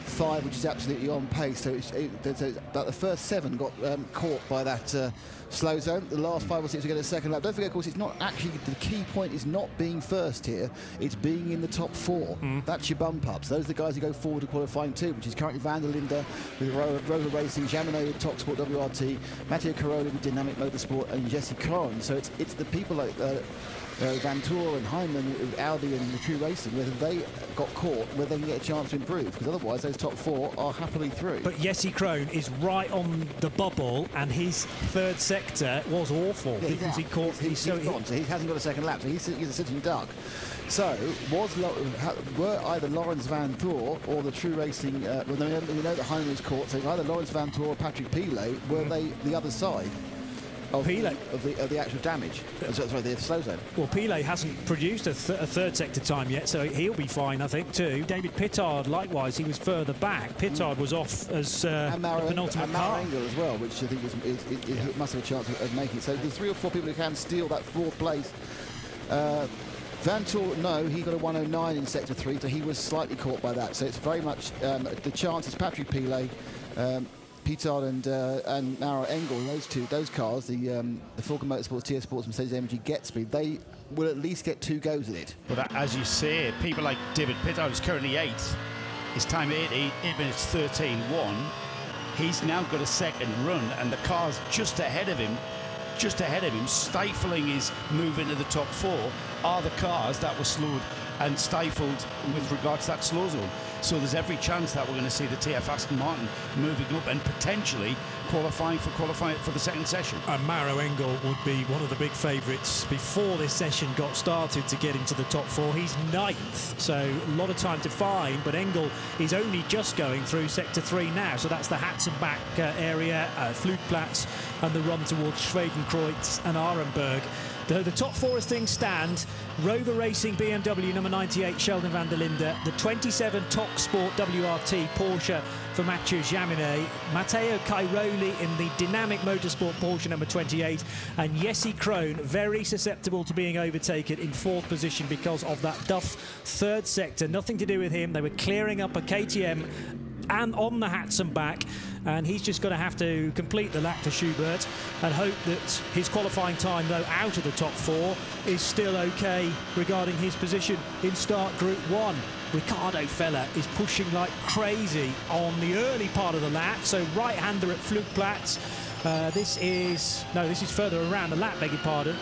five, which is absolutely on pace. So it's, it, it's, it's, the first seven got um, caught by that uh, slow zone. The last five or six will get a second lap. Don't forget, of course, it's not actually... The key point is not being first here. It's being in the top four. Mm. That's your bump ups. Those are the guys who go forward to qualifying too, which is currently van der Linde with Rover, Rover Racing, Jaminet with Top Sport W R T, Mathieu Jaminet with Dynamic Motorsport, and Jesse Krohn. So it's it's the people like... Uh, Uh, Van Tor and Heinemann, Audi and the True Racing, whether they got caught, whether they can get a chance to improve, because otherwise those top four are happily through. But Jesse Krohn is right on the bubble, and his third sector was awful yeah, because he caught. He's, he's, he's, so he's gone, so he hasn't got a second lap, so he's, he's a sitting duck. So was were either Laurens van Tor or the True Racing? Uh, well, we know that Heinemann was caught, so either Laurens van Tor or Patrick Pilet were mm. they the other side? Of the, of, the, of the actual damage. Uh, Sorry, the slow zone. Well, Pilet hasn't produced a, th a third sector time yet, so he'll be fine, I think, too. David Pittard, likewise, he was further back. Pittard mm. was off as uh, and Mara, the penultimate car. And Mara Engel as well, which I think was, is, is, yeah. it must have a chance of, of making it. So there's three or four people who can steal that fourth place. Uh, Van Tor, no, he got a one oh nine in sector three, so he was slightly caught by that. So it's very much um, the chance is Patrick Pilet. Um, Pittard and uh, and Mara Engel, those two, those cars, the um, the Falcon Motorsports, T F Sports, Mercedes-A M G GetSpeed, they will at least get two goes at it. But as you say, people like David Pittard, who's currently eighth, his time eighty, eight minutes thirteen one. He's now got a second run, and the car's just ahead of him, just ahead of him, stifling his move into the top four. Are the cars that were slowed and stifled with regards to that slow zone. So there's every chance that we're going to see the T F Aston Martin moving up and potentially qualifying for qualifying for the second session. And Maro Engel would be one of the big favourites before this session got started to get into the top four. He's ninth, so a lot of time to find, but Engel is only just going through sector three now, so that's the Hatzenbach uh, area, uh, Flugplatz, and the run towards Schwedenkreuz and Arenberg. The, the top four as things stand, Rover Racing, B M W, number ninety-eight, Sheldon van der Linde, the twenty-seven, Top Sport, W R T, Porsche for Mathieu Jaminet, Matteo Cairoli in the Dynamic Motorsport Porsche, number twenty-eight, and Jesse Krohn, very susceptible to being overtaken in fourth position because of that Duff third sector. Nothing to do with him. They were clearing up a K T M and on the hats and back. And he's just going to have to complete the lap for Schubert and hope that his qualifying time, though out of the top four, is still okay regarding his position in start group one. Ricardo Feller is pushing like crazy on the early part of the lap, so right-hander at Flugplatz. Uh, this is, no, this is further around the lap, begging pardon.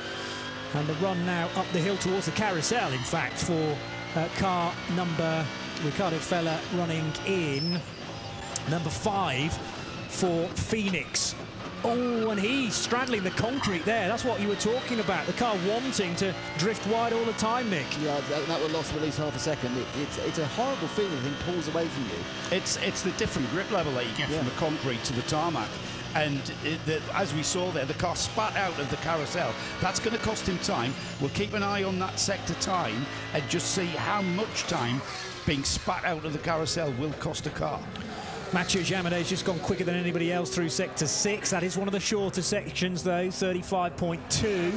And the run now up the hill towards the carousel, in fact, for uh, car number, Ricardo Feller running in number five for Phoenix. Oh, and he's straddling the concrete there. That's what you were talking about, the car wanting to drift wide all the time, Nick. Yeah, that, that would last at least half a second. It, it's, it's a horrible feeling the thing pulls away from you. It's, it's the different grip level that you get yeah. from the concrete to the tarmac. And it, the, as we saw there, the car spat out of the carousel. That's going to cost him time. We'll keep an eye on that sector time and just see how much time being spat out of the carousel will cost a car. Mathieu Jaminet has just gone quicker than anybody else through sector six. That is one of the shorter sections, though, thirty-five point two.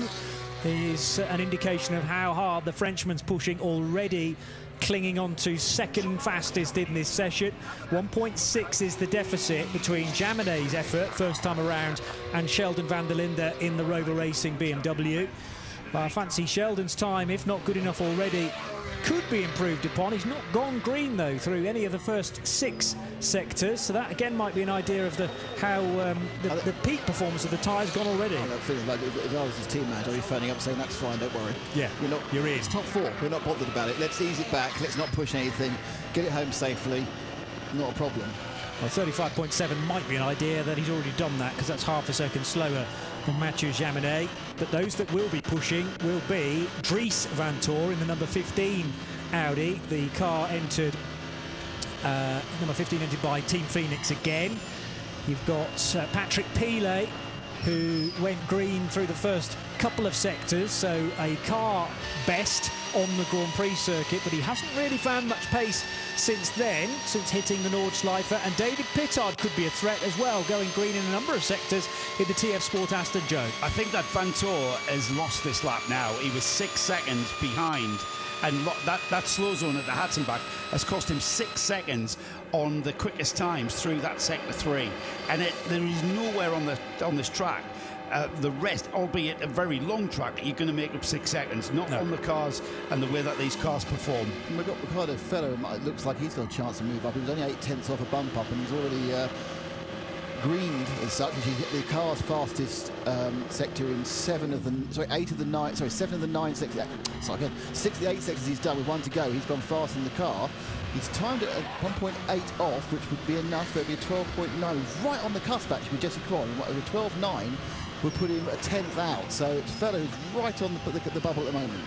Is an indication of how hard the Frenchman's pushing already, clinging on to second fastest in this session. one point six is the deficit between Jaminet's effort first time around and Sheldon van der Linde in the Rover Racing B M W. But I fancy Sheldon's time, if not good enough already, could be improved upon. He's not gone green, though, through any of the first six sectors, so that again might be an idea of the how um, the, the peak performance of the tyre's gone already. I don't feel like if I was his teammate, I'd be phoning up saying, that's fine, don't worry. Yeah, we're not, you're in. It's top four, we're not bothered about it. Let's ease it back, let's not push anything, get it home safely, not a problem. Well, thirty-five point seven might be an idea that he's already done that, because that's half a second slower than Mathieu Jaminet. But those that will be pushing will be Dries Van Tor in the number fifteen Audi. The car entered, uh, number fifteen entered by Team Phoenix again. You've got uh, Patrick Pilet, who went green through the first couple of sectors, so a car best on the Grand Prix circuit, but he hasn't really found much pace since then, since hitting the Nordschleife. And David Pittard could be a threat as well, going green in a number of sectors in the T F Sport Aston Joe. I think that Van Tor has lost this lap now. He was six seconds behind, and that, that slow zone at the Hatzenbach has cost him six seconds on the quickest times through that sector three. And it, there is nowhere on, the, on this track, uh, the rest, albeit a very long track, that you're going to make up six seconds, not no. on the cars and the way that these cars perform. We've got Ricardo Feller, it looks like he's got a chance to move up. He was only eight tenths off a bump up, and he's already uh, greened as such. He's hit the car's fastest um, sector in seven of the, sorry, eight of the nine, sorry, seven of the nine sectors. Sorry, again, six of the eight sectors he's done with one to go. He's gone fast in the car. He's timed it at one point eight off, which would be enough. That would be a twelve point nine, right on the cusp, actually, with Jesse Krohn. A twelve point nine would put him a tenth out. So it's Feller who's right on the, the, the bubble at the moment.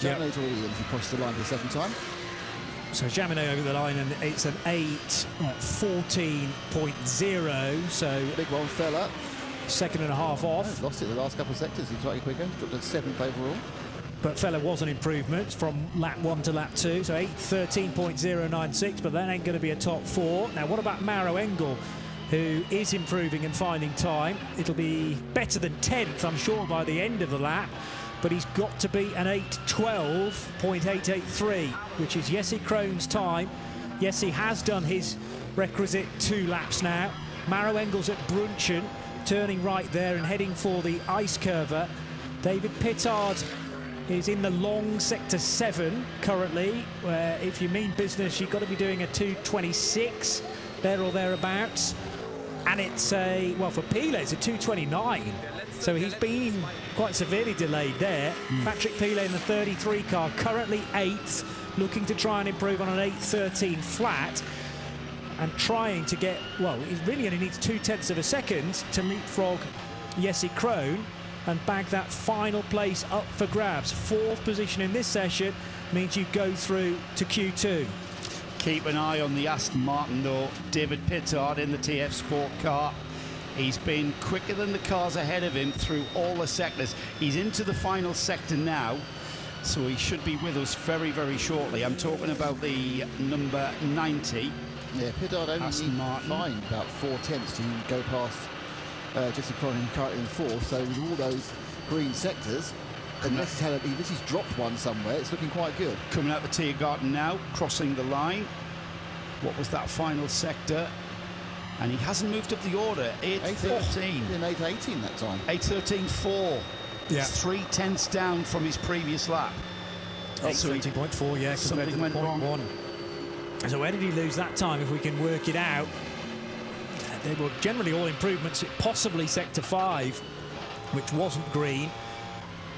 Yep. Jaminet's already in. He crosses the line for the second time. So Jaminet over the line, and it's an eight fourteen point zero. So big one, Feller. Second and a half off. Oh, he's lost it the last couple of sectors. He's slightly quicker. Dropped to seventh overall. But Feller was an improvement from lap one to lap two, so eight thirteen point zero nine six, but that ain't going to be a top four. Now, what about Mauro Engel, who is improving and finding time? It'll be better than tenth, I'm sure, by the end of the lap, but he's got to be an eight twelve point eight eight three, which is Jesse Krohn's time. Jesse has done his requisite two laps now. Mauro Engel's at Brunchen, turning right there and heading for the ice curver. David Pittard is in the long sector seven currently, where if you mean business, you've got to be doing a two twenty-six, there or thereabouts. And it's a, well, for Pilet, it's a two twenty-nine. So he's been quite severely delayed there. Mm. Patrick Pilet in the thirty-three car, currently eighth, looking to try and improve on an eight thirteen flat, and trying to get, well, he really only needs two tenths of a second to leapfrog Jesse Krohn and bag that final place up for grabs. Fourth position in this session means you go through to Q two. Keep an eye on the Aston Martin, though. David Pittard in the T F Sport car. He's been quicker than the cars ahead of him through all the sectors. He's into the final sector now, so he should be with us very, very shortly. I'm talking about the number ninety. Yeah, Pittard only Aston Martin. Find about four tenths to go past Uh, Jesse Krohn currently in fourth, so with all those green sectors, unless this has dropped one somewhere, it's looking quite good. Coming out the Tiergarten now, crossing the line. what was that final sector. And he hasn't moved up the order. eight fourteen. eight eighteen that time. eight thirteen four. Yeah. Three tenths down from his previous lap. eight thirteen point four, yeah. Something went wrong. One. So where did he lose that time, if we can work it out? They were generally all improvements, possibly sector five, which wasn't green,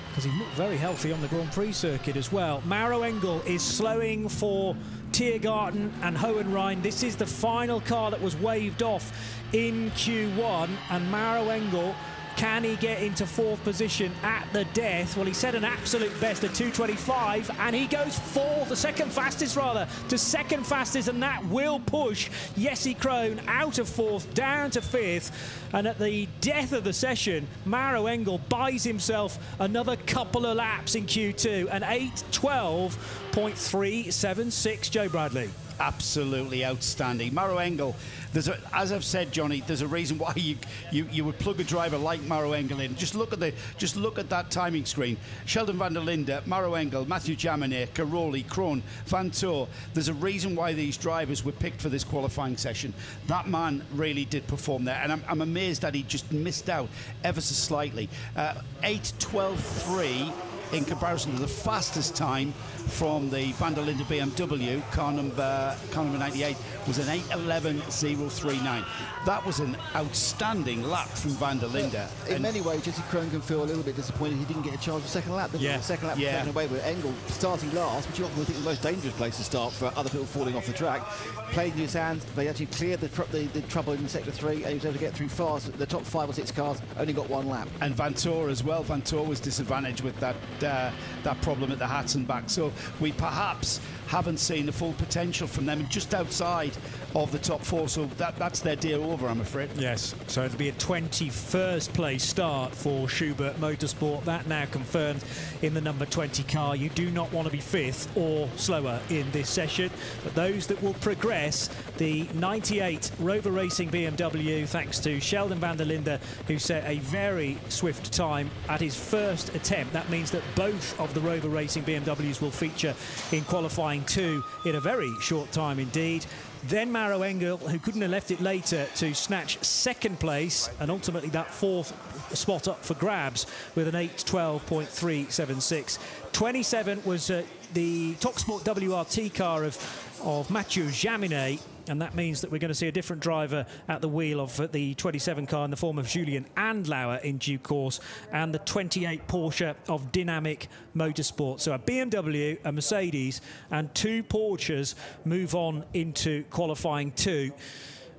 because he looked very healthy on the Grand Prix circuit as well. Mauro Engel is slowing for Tiergarten and Hohenrein. This is the final car that was waved off in Q one, and Mauro Engel, can he get into fourth position at the death? Well, he set an absolute best of two twenty-five, and he goes fourth, the second fastest rather, to second fastest, and that will push Jesse Krohn out of fourth, down to fifth, and at the death of the session, Mauro Engel buys himself another couple of laps in Q two, and eight twelve point three seven six, Joe Bradley. Absolutely outstanding. Mauro Engel, there's a, as I've said, Johnny, there's a reason why you, you you would plug a driver like Mauro Engel in. Just look at the just look at that timing screen. Sheldon van der Linde, Mauro Engel, Mathieu Jaminet, Caroli, Krohn, Van Tor. There's a reason why these drivers were picked for this qualifying session. That man really did perform there, and I'm, I'm amazed that he just missed out ever so slightly. Uh, eight twelve three. In comparison to the fastest time from the Van der Linde B M W, car number, car number ninety-eight, was an eight eleven point zero three nine. That was an outstanding lap from Van der Linde. Yeah, in many ways, Jesse Krohn can feel a little bit disappointed he didn't get a charge for second lap. Yeah. The second lap was yeah. taken away with Engel starting last, which you often think is the most dangerous place to start for other people falling off the track. Played in his hand, they actually cleared the, tr the, the trouble in sector three, and he was able to get through fast. The top five or six cars only got one lap. And Van Tor as well. Van Tor was disadvantaged with that Uh, that problem at the hats and back, so we perhaps haven't seen the full potential from them, just outside of the top four, so that that's their day over, I'm afraid. Yes, so it'll be a twenty-first place start for Schubert Motorsport, that now confirmed in the number twenty car. You do not want to be fifth or slower in this session, but those that will progress, the ninety-eight Rover Racing B M W, thanks to Sheldon van der Linde, who set a very swift time at his first attempt. That means that both of the Rover Racing B M Ws will feature in qualifying two in a very short time indeed. Then Mauro Engel, who couldn't have left it later to snatch second place, and ultimately that fourth spot up for grabs with an eight twelve point three seven six. twenty-seven was uh, the TalkSport W R T car of, of Mathieu Jaminet, and that means that we're going to see a different driver at the wheel of the twenty-seven car in the form of Julian Andlauer in due course, and the twenty-eight Porsche of Dynamic Motorsport. So a B M W, a Mercedes, and two Porsches move on into qualifying two.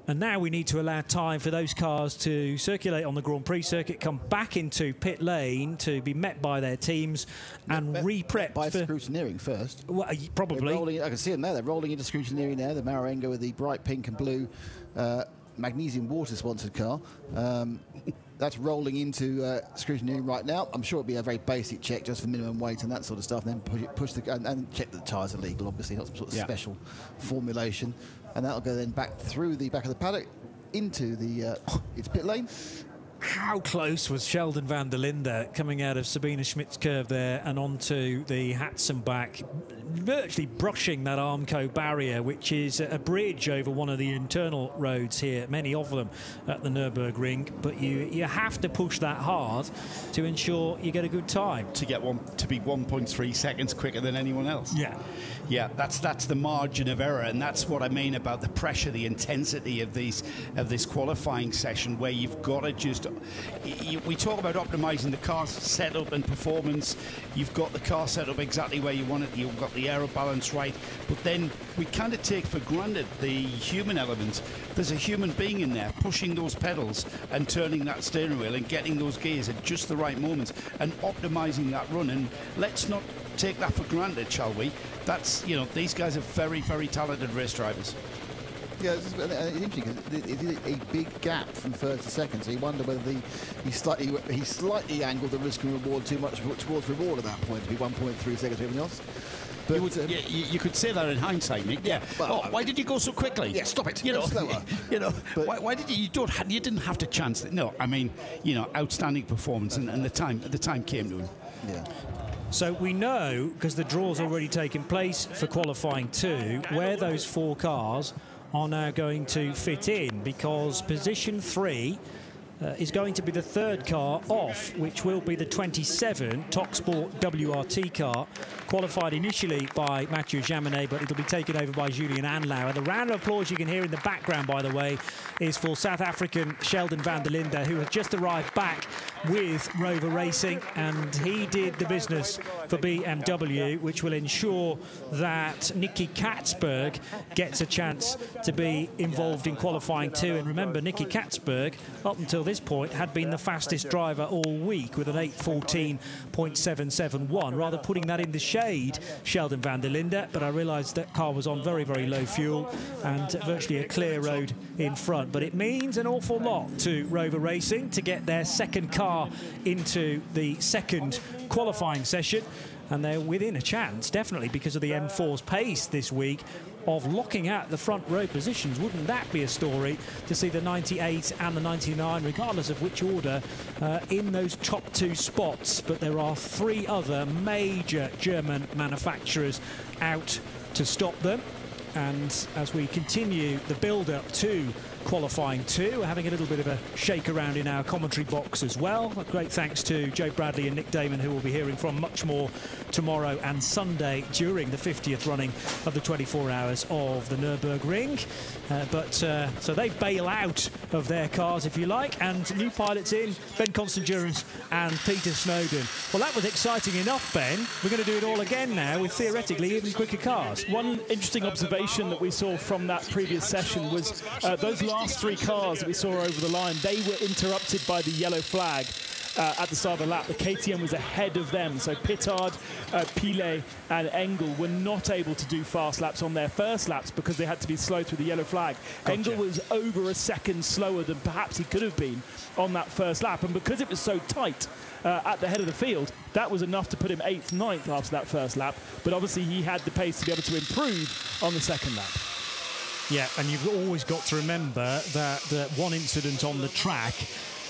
And now we need to allow time for those cars to circulate on the Grand Prix circuit, come back into pit lane to be met by their teams and re-prepped by scrutineering first. Well, probably. Rolling, I can see them there. They're rolling into scrutineering there. The Mauro Engel with the bright pink and blue uh, magnesium water-sponsored car. Um, that's rolling into uh, scrutineering right now. I'm sure it'll be a very basic check, just for minimum weight and that sort of stuff. And then push, it, push the and, and check that the tyres are legal, obviously, not some sort of yeah. special formulation. And that'll go then back through the back of the paddock into the uh, its pit lane. How close was Sheldon van der Linde coming out of Sabina Schmidt's curve there and onto the Hatzenbach, virtually brushing that Armco barrier, which is a bridge over one of the internal roads here, many of them at the Nürburgring, but you you have to push that hard to ensure you get a good time. To get one to be one point three seconds quicker than anyone else. Yeah. Yeah, that's that's the margin of error, and that's what I mean about the pressure, the intensity of these of this qualifying session, where you've got to just we talk about optimizing the car setup and performance. You've got the car setup exactly where you want it. You've got the aero balance right, but then we kind of take for granted the human element. There's a human being in there pushing those pedals and turning that steering wheel and getting those gears at just the right moments and optimizing that run. And let's not take that for granted, shall we? That's, you know, these guys are very, very talented race drivers. Yeah, it's interesting because it is a big gap from first to second, so you wonder whether the, he slightly he slightly angled the risk and reward too much towards reward at that point, to be one point three seconds to everything else. But you, would, um, yeah, you, you could say that in hindsight, Nick. Yeah. Well, oh, why did you go so quickly? Yeah, stop it. You know, slower. You know, why, why did you? You don't. You didn't have to chance it. No, I mean, you know, outstanding performance, and, and the time the time came to him. Yeah. So we know, because the draw's already taken place for qualifying two, where those four cars are now going to fit in, because position three uh, is going to be the third car off, which will be the twenty-seven TokSport W R T car, qualified initially by Mathieu Jaminet, but it'll be taken over by Julian Andlauer. The round of applause you can hear in the background, by the way, is for South African Sheldon van der Linde, who has just arrived back with Rover Racing, and he did the business for B M W, which will ensure that Nicky Catsburg gets a chance to be involved in qualifying too. And remember, Nicky Catsburg, up until this point, had been the fastest driver all week with an eight fourteen point seven seven one, rather putting that in the shade, Sheldon van der Linde, but I realised that car was on very, very low fuel and virtually a clear road in front. But it means an awful lot to Rover Racing to get their second car into the second qualifying session, and they're within a chance, definitely, because of the M four's pace this week, of locking out the front row positions. Wouldn't that be a story to see the ninety-eight and the ninety-nine, regardless of which order, uh, in those top two spots? But there are three other major German manufacturers out to stop them. And as we continue the build-up to qualifying two, we're having a little bit of a shake around in our commentary box as well. A great thanks to Joe Bradley and Nick Damon, who we'll be hearing from much more tomorrow and Sunday during the fiftieth running of the twenty-four hours of the Nürburgring. Uh, but uh, so they bail out of their cars, if you like, and new pilots in, Ben Constant-Durance and Peter Snowden. Well, that was exciting enough, Ben. We're going to do it all again now with theoretically even quicker cars. One interesting observation that we saw from that previous session was uh, those last three cars that we saw over the line, they were interrupted by the yellow flag uh, at the start of the lap. The K T M was ahead of them, so Pittard, uh, Pilet and Engel were not able to do fast laps on their first laps because they had to be slow through the yellow flag. Gotcha. Engel was over a second slower than perhaps he could have been on that first lap, and because it was so tight uh, at the head of the field, that was enough to put him eighth, ninth after that first lap, but obviously he had the pace to be able to improve on the second lap. Yeah, and you've always got to remember that, that one incident on the track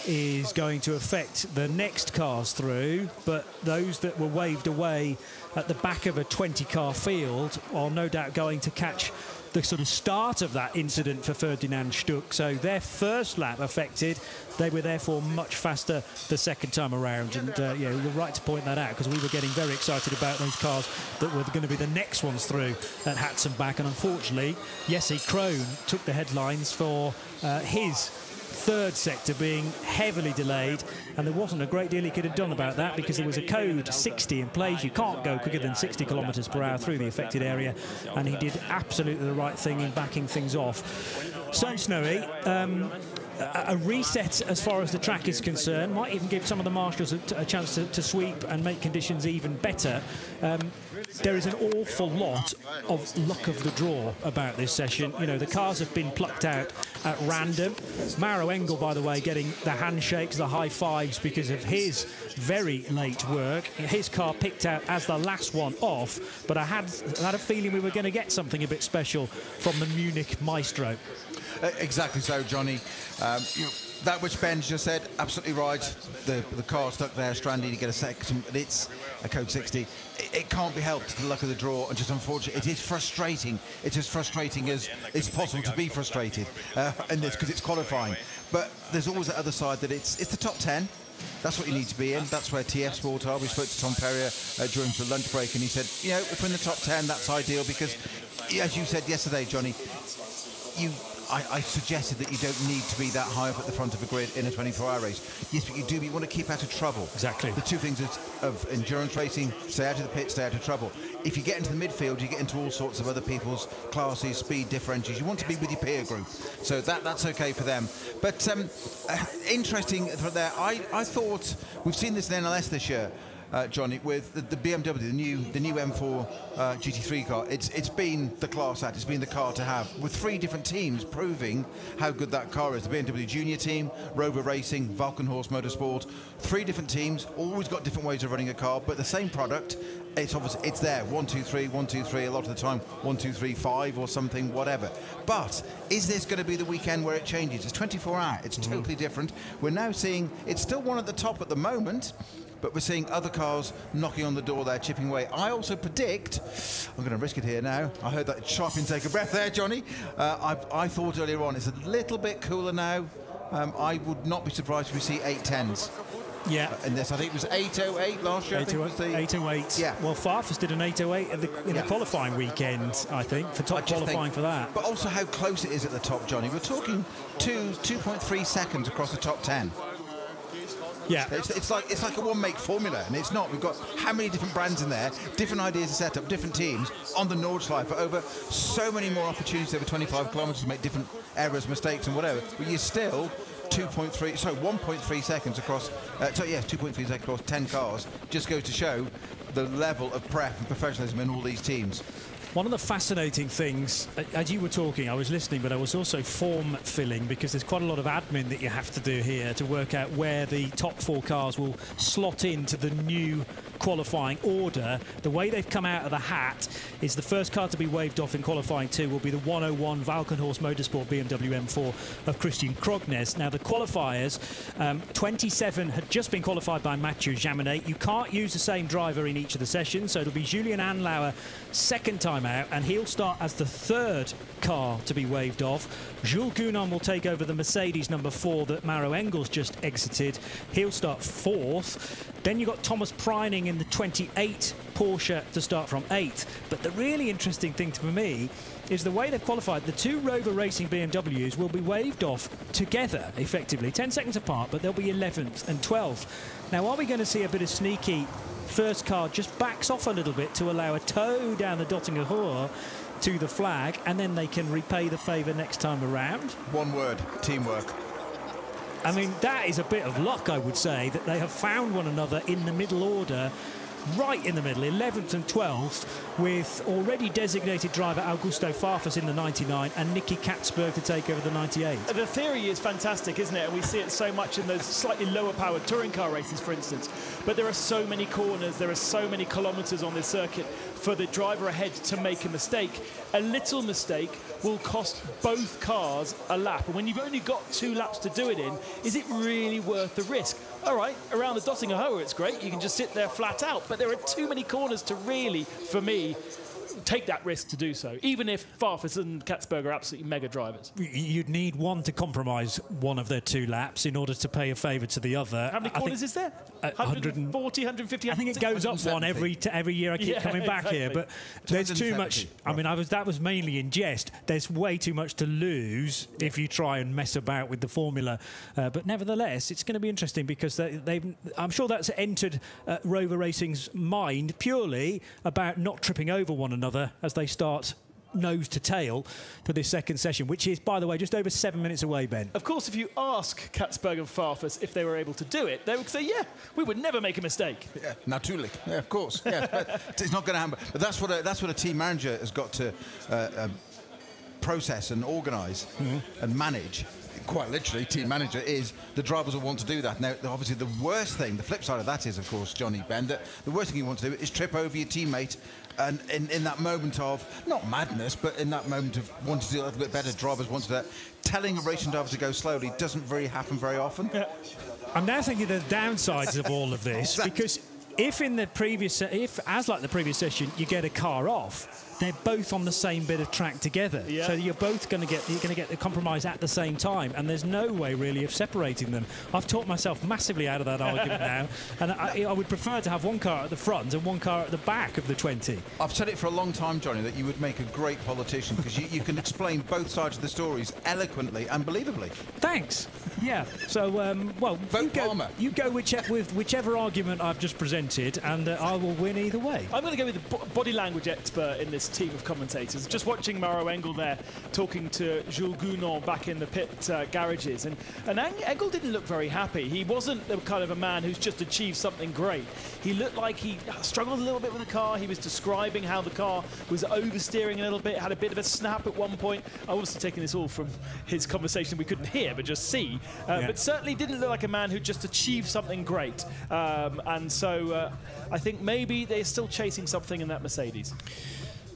is going to affect the next cars through, but those that were waved away at the back of a twenty-car field are no doubt going to catch the sort of start of that incident for Ferdinand Stuck. So their first lap affected, they were therefore much faster the second time around. And uh, yeah, you're right to point that out, because we were getting very excited about those cars that were going to be the next ones through at Hatzenbach. And unfortunately, Jesse Krohn took the headlines for uh, his third sector being heavily delayed, and there wasn't a great deal he could have done about that, because there was a code sixty in place. You can't go quicker than sixty kilometers per hour through the affected area, and he did absolutely the right thing in backing things off. So, Snowy, um, a, a reset as far as the track is concerned might even give some of the marshals a, a chance to, to sweep and make conditions even better. Um, there is an awful lot of luck of the draw about this session. You know, the cars have been plucked out at random. Mauro Engel, by the way, getting the handshakes, the high fives, because of his very late work. His car picked out as the last one off, but I had, I had a feeling we were going to get something a bit special from the Munich Maestro. Exactly so, Johnny. Um, you know, that which Ben just said, absolutely right. The, the car stuck there, stranded, you get a section, but it's a code sixty. It, it can't be helped, the luck of the draw, and just unfortunate. It is frustrating. It's as frustrating as it's possible to be frustrated uh, in this, because it's qualifying. But there's always the other side that it's, it's the top ten. That's what you need to be in. That's where T F Sport are. We spoke to Tom Perrier uh, during the lunch break, and he said, you know, if we're in the top ten, that's ideal, because, as you said yesterday, Johnny, you... I, I suggested that you don't need to be that high up at the front of a grid in a twenty-four hour race. Yes, but you do, but you want to keep out of trouble. Exactly. The two things of, of endurance racing, stay out of the pit, stay out of trouble. If you get into the midfield, you get into all sorts of other people's classes, speed differentials. You want to be with your peer group. So that, that's okay for them. But um, uh, interesting for there, I, I thought, we've seen this in N L S this year, Uh, Johnny, with the, the B M W, the new the new M four uh, G T three car, it's it's been the class act, it's been the car to have, with three different teams proving how good that car is. The B M W Junior Team, Rover Racing, Valkenhorst Motorsport, three different teams, always got different ways of running a car, but the same product, it's obviously it's there. One, two, three, one, two, three. A lot of the time, one, two, three, five, or something, whatever. But is this going to be the weekend where it changes? It's twenty-four hours. It's mm-hmm. totally different. We're now seeing it's still one at the top at the moment, but we're seeing other cars knocking on the door there, chipping away. I also predict, I'm going to risk it here now, I heard that sharp intake of breath there, Johnny. Uh, I, I thought earlier on, it's a little bit cooler now. Um, I would not be surprised if we see eight tens. Yeah. In this, I think it was eight oh eight last year. eight oh eight. Yeah. Well, Farfus did an eight oh eight at the, in yeah. the qualifying weekend, I think, for top qualifying think, for that. But also how close it is at the top, Johnny. We're talking two, two point three seconds across the top ten. Yeah, it's, it's like it's like a one-make formula, and it's not. We've got how many different brands in there, different ideas to set up, different teams on the Nordschleife over so many more opportunities over twenty-five kilometres to make different errors, mistakes, and whatever. But you're still two point three, so one point three seconds across. Uh, so yeah, two point three seconds across ten cars. Just goes to show the level of prep and professionalism in all these teams. One of the fascinating things, as you were talking, I was listening, but I was also form filling, because there's quite a lot of admin that you have to do here to work out where the top four cars will slot into the new qualifying order. The way they've come out of the hat is the first car to be waved off in qualifying two will be the one oh one Valkenhorst Motorsport B M W M four of Christian Krognes. Now the qualifiers, um, twenty-seven had just been qualified by Mathieu Jaminet. You can't use the same driver in each of the sessions, so it'll be Julian Andlauer second time out, and he'll start as the third car to be waved off. Jules Gounon will take over the Mercedes number four that Maro Engels just exited. He'll start fourth. Then you've got Thomas Preining in the twenty-eight Porsche to start from eighth. But the really interesting thing for me is the way they've qualified. The two Rover Racing B M Ws will be waved off together, effectively, ten seconds apart, but they'll be eleventh and twelfth. Now, are we going to see a bit of sneaky first car just backs off a little bit to allow a toe down the Dottinger Hoor to the flag, and then they can repay the favour next time around? One word, teamwork. I mean, that is a bit of luck, I would say, that they have found one another in the middle order, right in the middle, eleventh and twelfth, with already designated driver Augusto Farfus in the ninety-nine and Nicky Catsburg to take over the ninety-eight. The theory is fantastic, isn't it? And we see it so much in those slightly lower-powered touring car races, for instance. But there are so many corners, there are so many kilometres on this circuit for the driver ahead to make a mistake. A little mistake will cost both cars a lap. And when you've only got two laps to do it in, is it really worth the risk? All right, around the Dottinger Hoer, it's great. You can just sit there flat out. But there are too many corners to really, for me, take that risk to do so, even if Farfus and Katzberger are absolutely mega drivers. You'd need one to compromise one of their two laps in order to pay a favour to the other. How many corners is there? one forty, one fifty? I think it goes up one every t every year. I keep yeah, coming back exactly. here, but there's too much. I mean, I was that was mainly in jest. There's way too much to lose if you try and mess about with the formula. Uh, but nevertheless, it's going to be interesting, because they, they've, I'm sure that's entered uh, Rover Racing's mind purely about not tripping over one another. Another as they start nose to tail for this second session, which is, by the way, just over seven minutes away, Ben. Of course, if you ask Katzberg and Farfus if they were able to do it, they would say, yeah, we would never make a mistake. Yeah, naturally. Yeah, of course. Yeah, but it's not going to happen. But that's what a, that's what a team manager has got to uh, um, process and organise mm-hmm. and manage. Quite literally, team manager is the drivers will want to do that. Now, obviously, the worst thing, the flip side of that is, of course, Johnny, Ben, that the worst thing you want to do is trip over your teammate, and in, in that moment of, not madness, but in that moment of wanting to do a little bit better, drivers want to do that. Telling a racing driver to go slowly doesn't really happen very often. Yeah. I'm now thinking the downsides of all of this, exactly. because if in the previous, if as like the previous session, you get a car off, they're both on the same bit of track together, yeah. so you're both going to get you're going to get the compromise at the same time, and there's no way really of separating them. I've talked myself massively out of that argument now, and I, I would prefer to have one car at the front and one car at the back of the twenty. I've said it for a long time, Johnny, that you would make a great politician, because you, you can explain both sides of the stories eloquently and believably. Thanks. Yeah. So, um, well, Vote you go, Palmer. You go whichever, with whichever argument I've just presented, and uh, I will win either way. I'm going to go with the body language expert in this team of commentators. Just watching Mauro Engel there talking to Jules Gounon back in the pit uh, garages. And, and Engel didn't look very happy. He wasn't the kind of a man who's just achieved something great. He looked like he struggled a little bit with the car. He was describing how the car was oversteering a little bit, had a bit of a snap at one point. I'm obviously taking this all from his conversation we couldn't hear but just see. Uh, yeah. But certainly didn't look like a man who just achieved something great. Um, and so uh, I think maybe they're still chasing something in that Mercedes.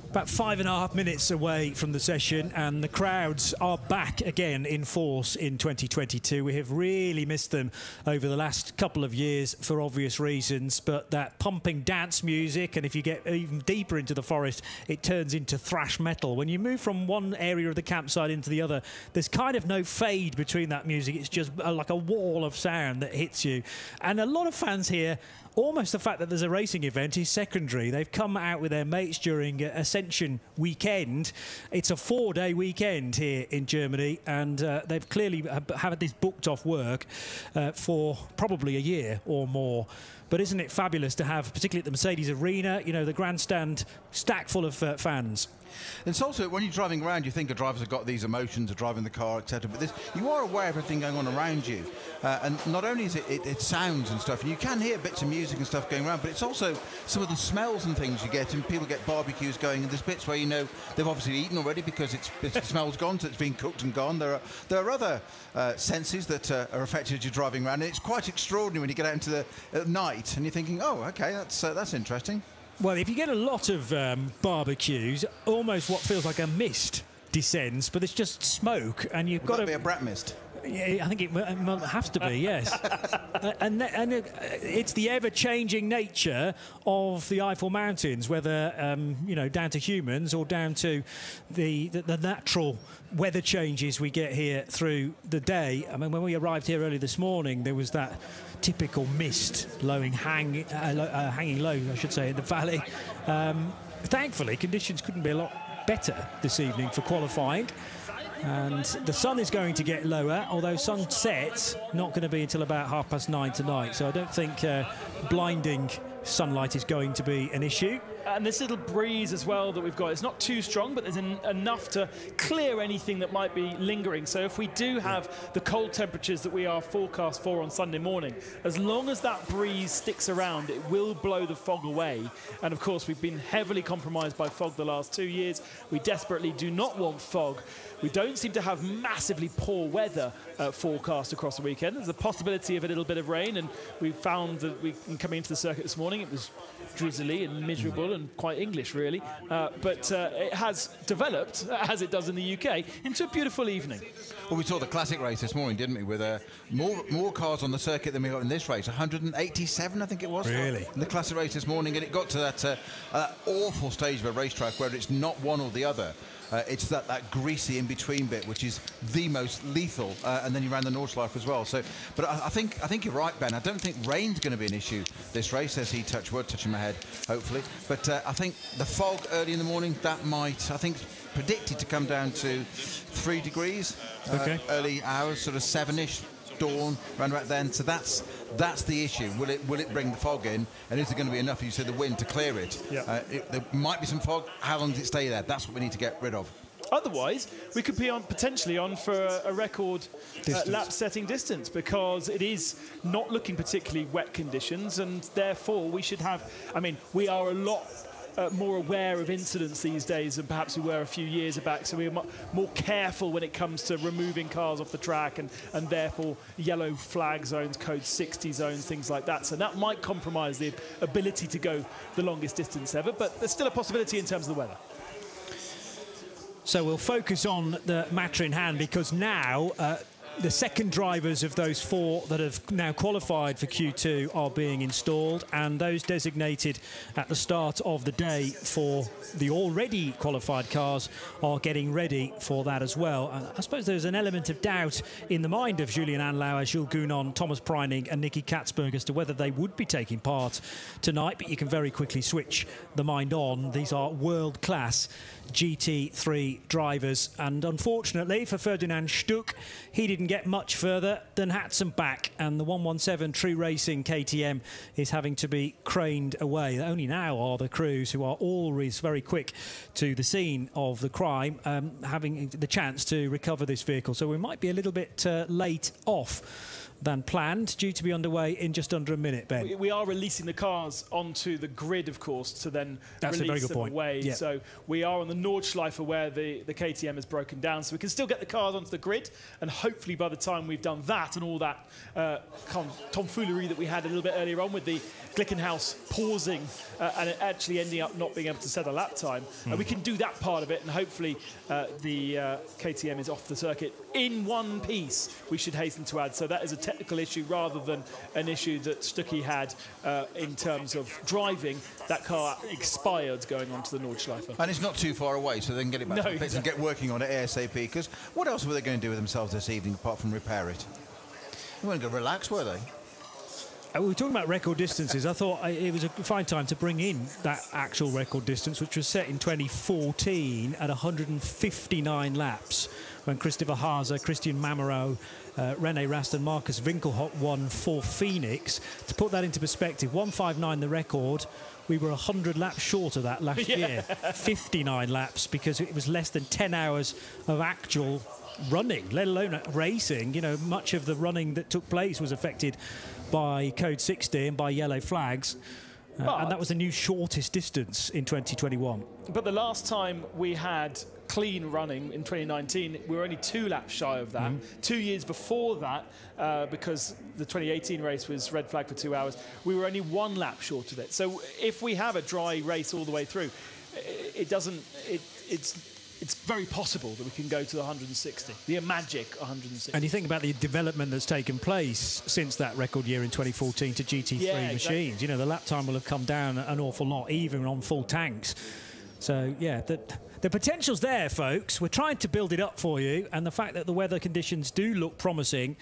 About five and a half minutes away from the session, and the crowds are back again in force in twenty twenty-two. We have really missed them over the last couple of years for obvious reasons, but that pumping dance music, and if you get even deeper into the forest, it turns into thrash metal. When you move from one area of the campsite into the other, there's kind of no fade between that music. It's just like a wall of sound that hits you. And a lot of fans here, almost the fact that there's a racing event is secondary. They've come out with their mates during Ascension weekend. It's a four-day weekend here in Germany, and uh, they've clearly had this booked off work uh, for probably a year or more. But isn't it fabulous to have, particularly at the Mercedes Arena, you know, the grandstand stack full of uh, fans. It's also, when you're driving around, you think the drivers have got these emotions of driving the car, et cetera. But this, you are aware of everything going on around you. Uh, and not only is it, it, it sounds and stuff, and you can hear bits of music and stuff going around, but it's also some of the smells and things you get, and people get barbecues going, and there's bits where you know they've obviously eaten already because it's, it's the smell's gone, so it's been cooked and gone. There are, there are other uh, senses that uh, are affected as you're driving around, and it's quite extraordinary when you get out into the at night, and you're thinking, oh, okay, that's, uh, that's interesting. Well, if you get a lot of um, barbecues, almost what feels like a mist descends, but it's just smoke, and you've got to be a brat mist. Yeah, I think it, it has to be, yes. uh, and and it, it's the ever-changing nature of the Eifel Mountains, whether um, you know, down to humans or down to the, the the natural weather changes we get here through the day. I mean, when we arrived here early this morning, there was that typical mist lowing, hang, uh, lo uh, hanging low, I should say, in the valley. Um, thankfully, conditions couldn't be a lot better this evening for qualifying. And the sun is going to get lower, although sunset's not going to be until about half past nine tonight. So I don't think uh, blinding sunlight is going to be an issue. And this little breeze as well that we've got, it's not too strong, but there's en enough to clear anything that might be lingering. So if we do have the cold temperatures that we are forecast for on Sunday morning, as long as that breeze sticks around, it will blow the fog away. And of course, we've been heavily compromised by fog the last two years. We desperately do not want fog. We don't seem to have massively poor weather uh, forecast across the weekend. There's a possibility of a little bit of rain, and we found that we can come into the circuit this morning. It was drizzly and miserable and quite English, really. Uh, but uh, it has developed, as it does in the U K, into a beautiful evening. Well, we saw the classic race this morning, didn't we, with uh, more, more cars on the circuit than we got in this race. one hundred eighty-seven, I think it was. Really? In the classic race this morning, and it got to that, uh, that awful stage of a racetrack where it's not one or the other. Uh, it's that, that greasy in-between bit, which is the most lethal, uh, and then you ran the Nordschleife as well. So, but I, I think I think you're right, Ben. I don't think rain's going to be an issue this race, as he touched wood, touching my head, hopefully. But uh, I think the fog early in the morning, that might, I think, predicted to come down to three degrees, uh, okay. Early hours, sort of seven-ish, dawn, round about then. So that's that's the issue. Will it will it bring the fog in, and is it going to be enough, you said, the wind to clear it? Yeah. Uh, it there might be some fog. How long does it stay there? That's what we need to get rid of. Otherwise, we could be on potentially on for a, a record uh, lap-setting distance, because it is not looking particularly wet conditions, and therefore we should have, I mean, we are a lot Uh, more aware of incidents these days than perhaps we were a few years back, so we're more careful when it comes to removing cars off the track, and, and therefore yellow flag zones, code sixty zones, things like that. So that might compromise the ability to go the longest distance ever, but there's still a possibility in terms of the weather. So we'll focus on the matter in hand, because now uh, the second drivers of those four that have now qualified for Q two are being installed, and those designated at the start of the day for the already qualified cars are getting ready for that as well. And I suppose there's an element of doubt in the mind of Julian Andlauer, Jules Gounon, Thomas Preining and Nicky Catsburg as to whether they would be taking part tonight, but you can very quickly switch the mind on. These are world-class G T three drivers, and unfortunately for Ferdinand Stuck, he didn't didn't get much further than Hatson back, and the one one seven True Racing K T M is having to be craned away. Only now are the crews, who are always very quick to the scene of the crime, um, having the chance to recover this vehicle. So we might be a little bit uh, late off than planned, due to be underway in just under a minute, Ben. We are releasing the cars onto the grid, of course, to then That's release a very good them point. away. Yeah. So we are on the Nordschleife where the, the K T M has broken down, so we can still get the cars onto the grid, and hopefully by the time we've done that and all that uh, tomfoolery that we had a little bit earlier on with the Glickenhaus pausing uh, and it actually ending up not being able to set a lap time, mm. uh, we can do that part of it, and hopefully uh, the uh, K T M is off the circuit in one piece, we should hasten to add. So that is a technical issue rather than an issue that Stucky had uh, in terms of driving. That car expired going on to the Nordschleife. And it's not too far away, so they can get it back no, to the pits exactly. and get working on it ASAP, because what else were they going to do with themselves this evening apart from repair it? They weren't going to relax, were they? We were talking about record distances. I thought it was a fine time to bring in that actual record distance, which was set in twenty fourteen at one hundred fifty-nine laps, when Christopher Haaser, Christian Mamero, uh, Rene Rast and Marcus Winkelhock won for Phoenix. To put that into perspective, one fifty-nine the record. We were one hundred laps short of that last yeah. year. fifty-nine laps, because it was less than ten hours of actual running, let alone racing. You know, much of the running that took place was affected by code sixty and by yellow flags. Uh, and that was the new shortest distance in twenty twenty-one. But the last time we had clean running in twenty nineteen, we were only two laps shy of that. Mm-hmm. Two years before that, uh, because the twenty eighteen race was red flag for two hours, we were only one lap short of it. So if we have a dry race all the way through, it doesn't... It, it's... It's very possible that we can go to the one hundred sixty, the magic one hundred sixty. And you think about the development that's taken place since that record year in twenty fourteen to G T three yeah, machines. Exactly. You know, the lap time will have come down an awful lot, even on full tanks. So, yeah, the, the potential's there, folks. We're trying to build it up for you. And the fact that the weather conditions do look promising,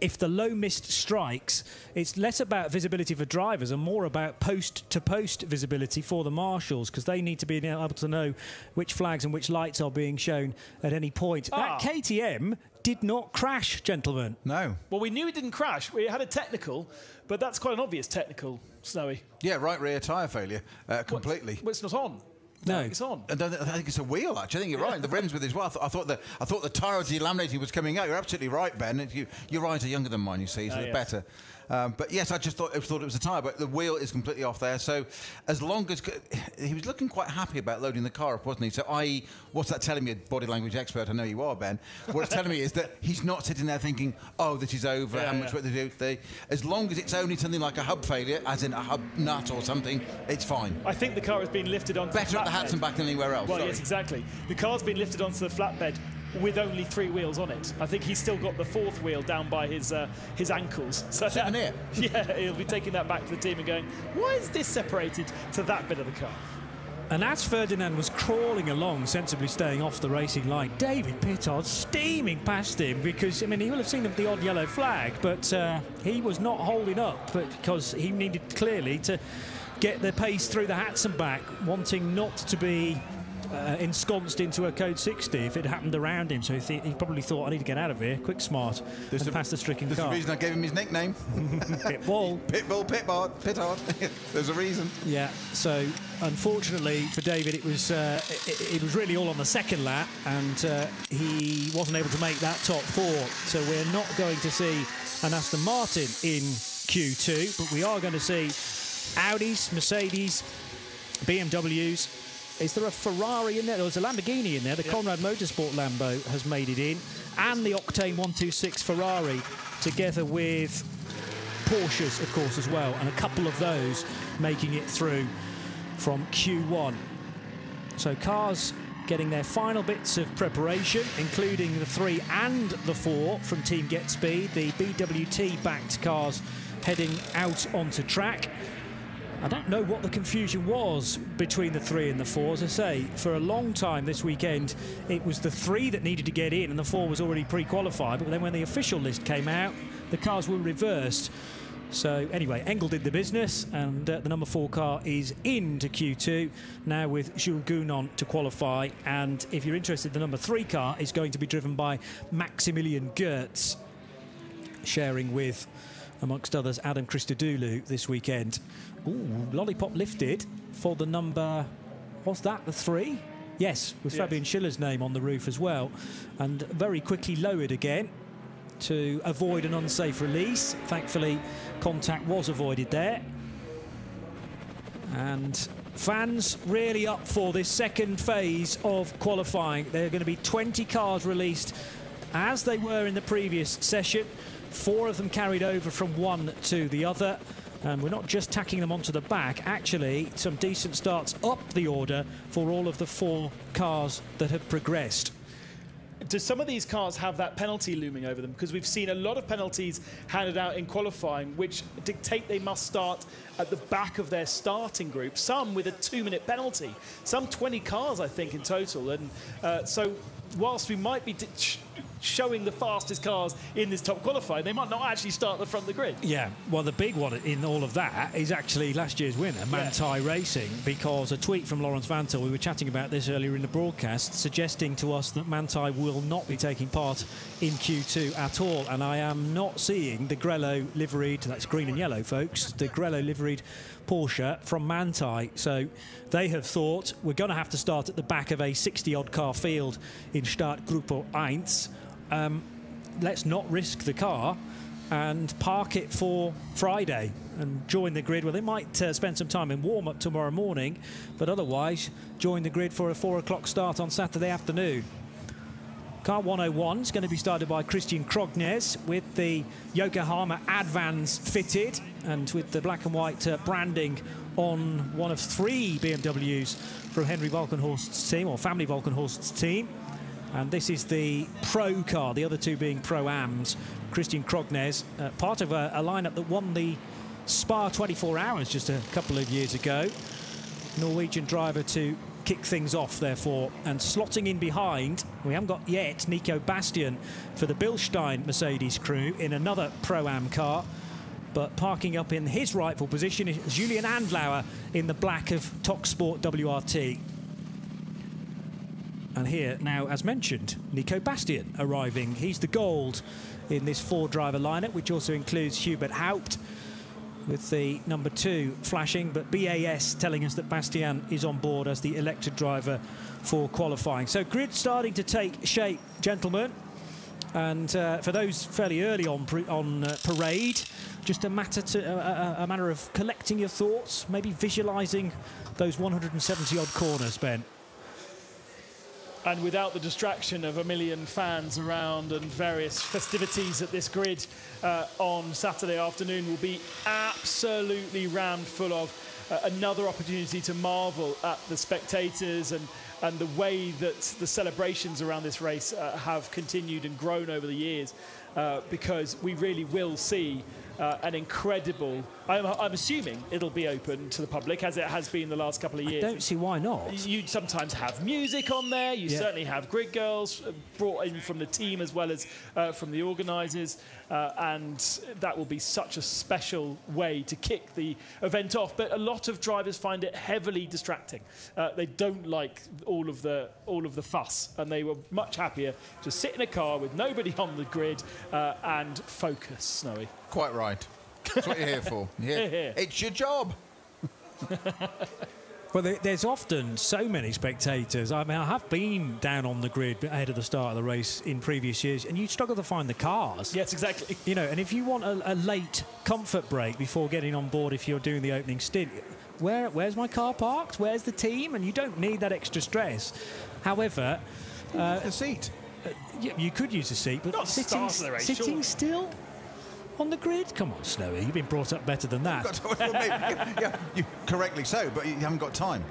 if the low mist strikes, it's less about visibility for drivers and more about post-to-post visibility for the marshals, because they need to be able to know which flags and which lights are being shown at any point. Ah. That K T M did not crash, gentlemen. No. Well, we knew it didn't crash. We had a technical, but that's quite an obvious technical, Snowy. Yeah, right rear tyre failure, uh, completely. Well, it's not on. No, it's on. I, don't th I think it's a wheel, actually. I think you're yeah. right. The rims with his well. I, th I thought the I thought the tyre delaminating was coming out. You're absolutely right, Ben. You, your eyes are younger than mine, you see, so uh, they're yes. better. Um, but yes, I just thought, I thought it was a tyre, but the wheel is completely off there. So as long as he was looking quite happy about loading the car up, wasn't he? So I, what's that telling me, a body language expert? I know you are, Ben. What it's telling me is that he's not sitting there thinking, oh, this is over, yeah, how much yeah. work to do today. As long as it's only something like a hub failure, as in a hub nut or something, it's fine. I think the car has been lifted onto better the at the Hatson back than anywhere else. Well, sorry. yes, exactly. The car's been lifted onto the flatbed with only three wheels on it. I think he's still got the fourth wheel down by his uh, his ankles. So that, yeah, he'll be taking that back to the team and going, why is this separated to that bit of the car? And as Ferdinand was crawling along, sensibly staying off the racing line, David Pittard steaming past him, because, I mean, he will have seen the odd yellow flag, but uh, he was not holding up, because he needed clearly to get the pace through the Hatson back, wanting not to be... Uh, ensconced into a code sixty if it happened around him. So he, th he probably thought, I need to get out of here, quick, smart, there's and pass the stricken there's car. There's a reason I gave him his nickname. Pitbull. Pitbull, Pitbard, Pittard. There's a reason. Yeah, so unfortunately for David, it was uh, it, it was really all on the second lap, and uh, he wasn't able to make that top four. So we're not going to see an Aston Martin in Q two, but we are going to see Audis, Mercedes, B M Ws. Is there a Ferrari in there? There's a Lamborghini in there. The yep. Conrad Motorsport Lambo has made it in. And the Octane one two six Ferrari, together with Porsches, of course, as well. And a couple of those making it through from Q one. So cars getting their final bits of preparation, including the three and the four from Team GetSpeed. The B W T-backed cars heading out onto track. I don't know what the confusion was between the three and the four. As I say, for a long time this weekend, it was the three that needed to get in and the four was already pre-qualified. But then when the official list came out, the cars were reversed. So anyway, Engel did the business, and uh, the number four car is into Q two now with Jules Gounon to qualify. And if you're interested, the number three car is going to be driven by Maximilian Goertz, sharing with, amongst others, Adam Christodoulou this weekend. Ooh, lollipop lifted for the number, what's that, the three? Yes, with yes. Fabian Schiller's name on the roof as well. And very quickly lowered again to avoid an unsafe release. Thankfully, contact was avoided there. And fans really up for this second phase of qualifying. There are going to be twenty cars released as they were in the previous session. Four of them carried over from one to the other. And we're not just tacking them onto the back, actually some decent starts up the order for all of the four cars that have progressed. Do some of these cars have that penalty looming over them? Because we've seen a lot of penalties handed out in qualifying, which dictate they must start at the back of their starting group, some with a two-minute penalty, some twenty cars, I think, in total. And uh, so whilst we might be showing the fastest cars in this top qualifying, they might not actually start at the front of the grid. Yeah, well, the big one in all of that is actually last year's winner, Manti yeah. Racing, because a tweet from Laurens Vantel, we were chatting about this earlier in the broadcast, suggesting to us that Manti will not be taking part in Q two at all. And I am not seeing the Grello liveried, that's green and yellow, folks, the Grello liveried Porsche from Manti. So they have thought, we're going to have to start at the back of a sixty-odd car field in Startgruppe one. Um, let's not risk the car and park it for Friday and join the grid. Well, they might uh, spend some time in warm-up tomorrow morning, but otherwise join the grid for a four o'clock start on Saturday afternoon. Car one oh one is going to be started by Christian Krognes with the Yokohama Advans fitted and with the black and white uh, branding on one of three B M Ws from Henry Valkenhorst's team, or family Valkenhorst's team. And this is the Pro car, the other two being Pro-Ams. Christian Krognes, uh, part of a, a lineup that won the Spa twenty-four hours just a couple of years ago. Norwegian driver to kick things off, therefore. And slotting in behind, we haven't got yet, Nico Bastian for the Bilstein Mercedes crew in another Pro-Am car. But parking up in his rightful position is Julian Andlauer in the black of Toksport W R T. And here now, as mentioned, Nico Bastian arriving. He's the gold in this four-driver lineup, which also includes Hubert Haupt with the number two flashing. But B A S telling us that Bastian is on board as the elected driver for qualifying. So grid starting to take shape, gentlemen. And uh, for those fairly early on on uh, parade, just a matter to uh, a matter of collecting your thoughts, maybe visualising those one hundred seventy odd corners, Ben. And without the distraction of a million fans around and various festivities at this grid uh, on Saturday afternoon will be absolutely rammed full of uh, another opportunity to marvel at the spectators and, and the way that the celebrations around this race uh, have continued and grown over the years, uh, because we really will see Uh, an incredible... I'm, I'm assuming it'll be open to the public, as it has been the last couple of years. I don't see why not. You sometimes have music on there. You yeah. certainly have grid girls brought in from the team as well as uh, from the organisers. Uh, and that will be such a special way to kick the event off. But a lot of drivers find it heavily distracting. Uh, they don't like all of the all of the fuss. And they were much happier to sit in a car with nobody on the grid uh, and focus, Snowy. Quite right. That's what you're here for. You're here. Here. It's your job. Well, there's often so many spectators. I mean, I have been down on the grid ahead of the start of the race in previous years, and you struggle to find the cars. Yes, exactly. You know, and if you want a, a late comfort break before getting on board, if you're doing the opening stint, where where's my car parked? Where's the team? And you don't need that extra stress. However, Ooh, uh, the seat. Uh, you, you could use a seat, but not sitting, the race, sitting surely. still. On the grid? Come on, Snowy, you've been brought up better than that. Yeah, you, correctly so, but you haven't got time.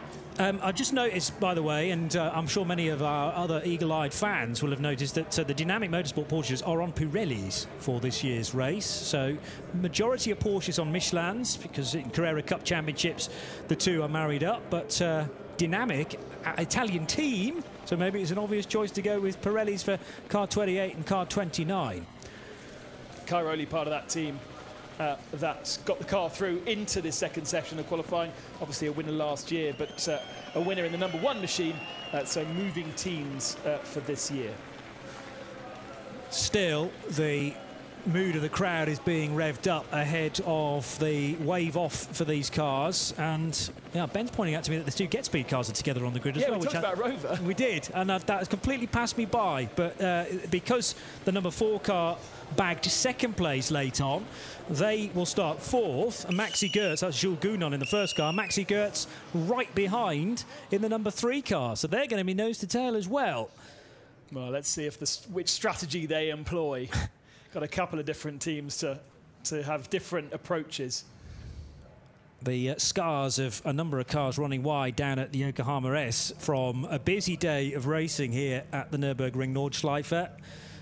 Um, I just noticed, by the way, and uh, I'm sure many of our other eagle-eyed fans will have noticed that uh, the Dynamic Motorsport Porsches are on Pirellis for this year's race. So majority of Porsches on Michelins, because in Carrera Cup Championships, the two are married up. But uh, Dynamic, uh, Italian team, so maybe it's an obvious choice to go with Pirellis for car twenty-eight and car twenty-nine. Cairoli part of that team, uh, that got the car through into this second session of qualifying. Obviously a winner last year, but uh, a winner in the number one machine, uh, so moving teams uh, for this year. Still, the mood of the crowd is being revved up ahead of the wave off for these cars, and yeah, Ben's pointing out to me that the two GetSpeed cars are together on the grid as yeah, well. Yeah, we talked about Rover. We did, and that, that has completely passed me by, but uh, because the number four car bagged second place late on, they will start fourth, and Maxi Gertz, that's Jules Gounon in the first car, Maxi Gertz right behind in the number three car, so they're going to be nose to tail as well. Well, let's see if the, which strategy they employ. Got a couple of different teams to, to have different approaches. The uh, scars of a number of cars running wide down at the Yokohama S from a busy day of racing here at the Nürburgring Nordschleife.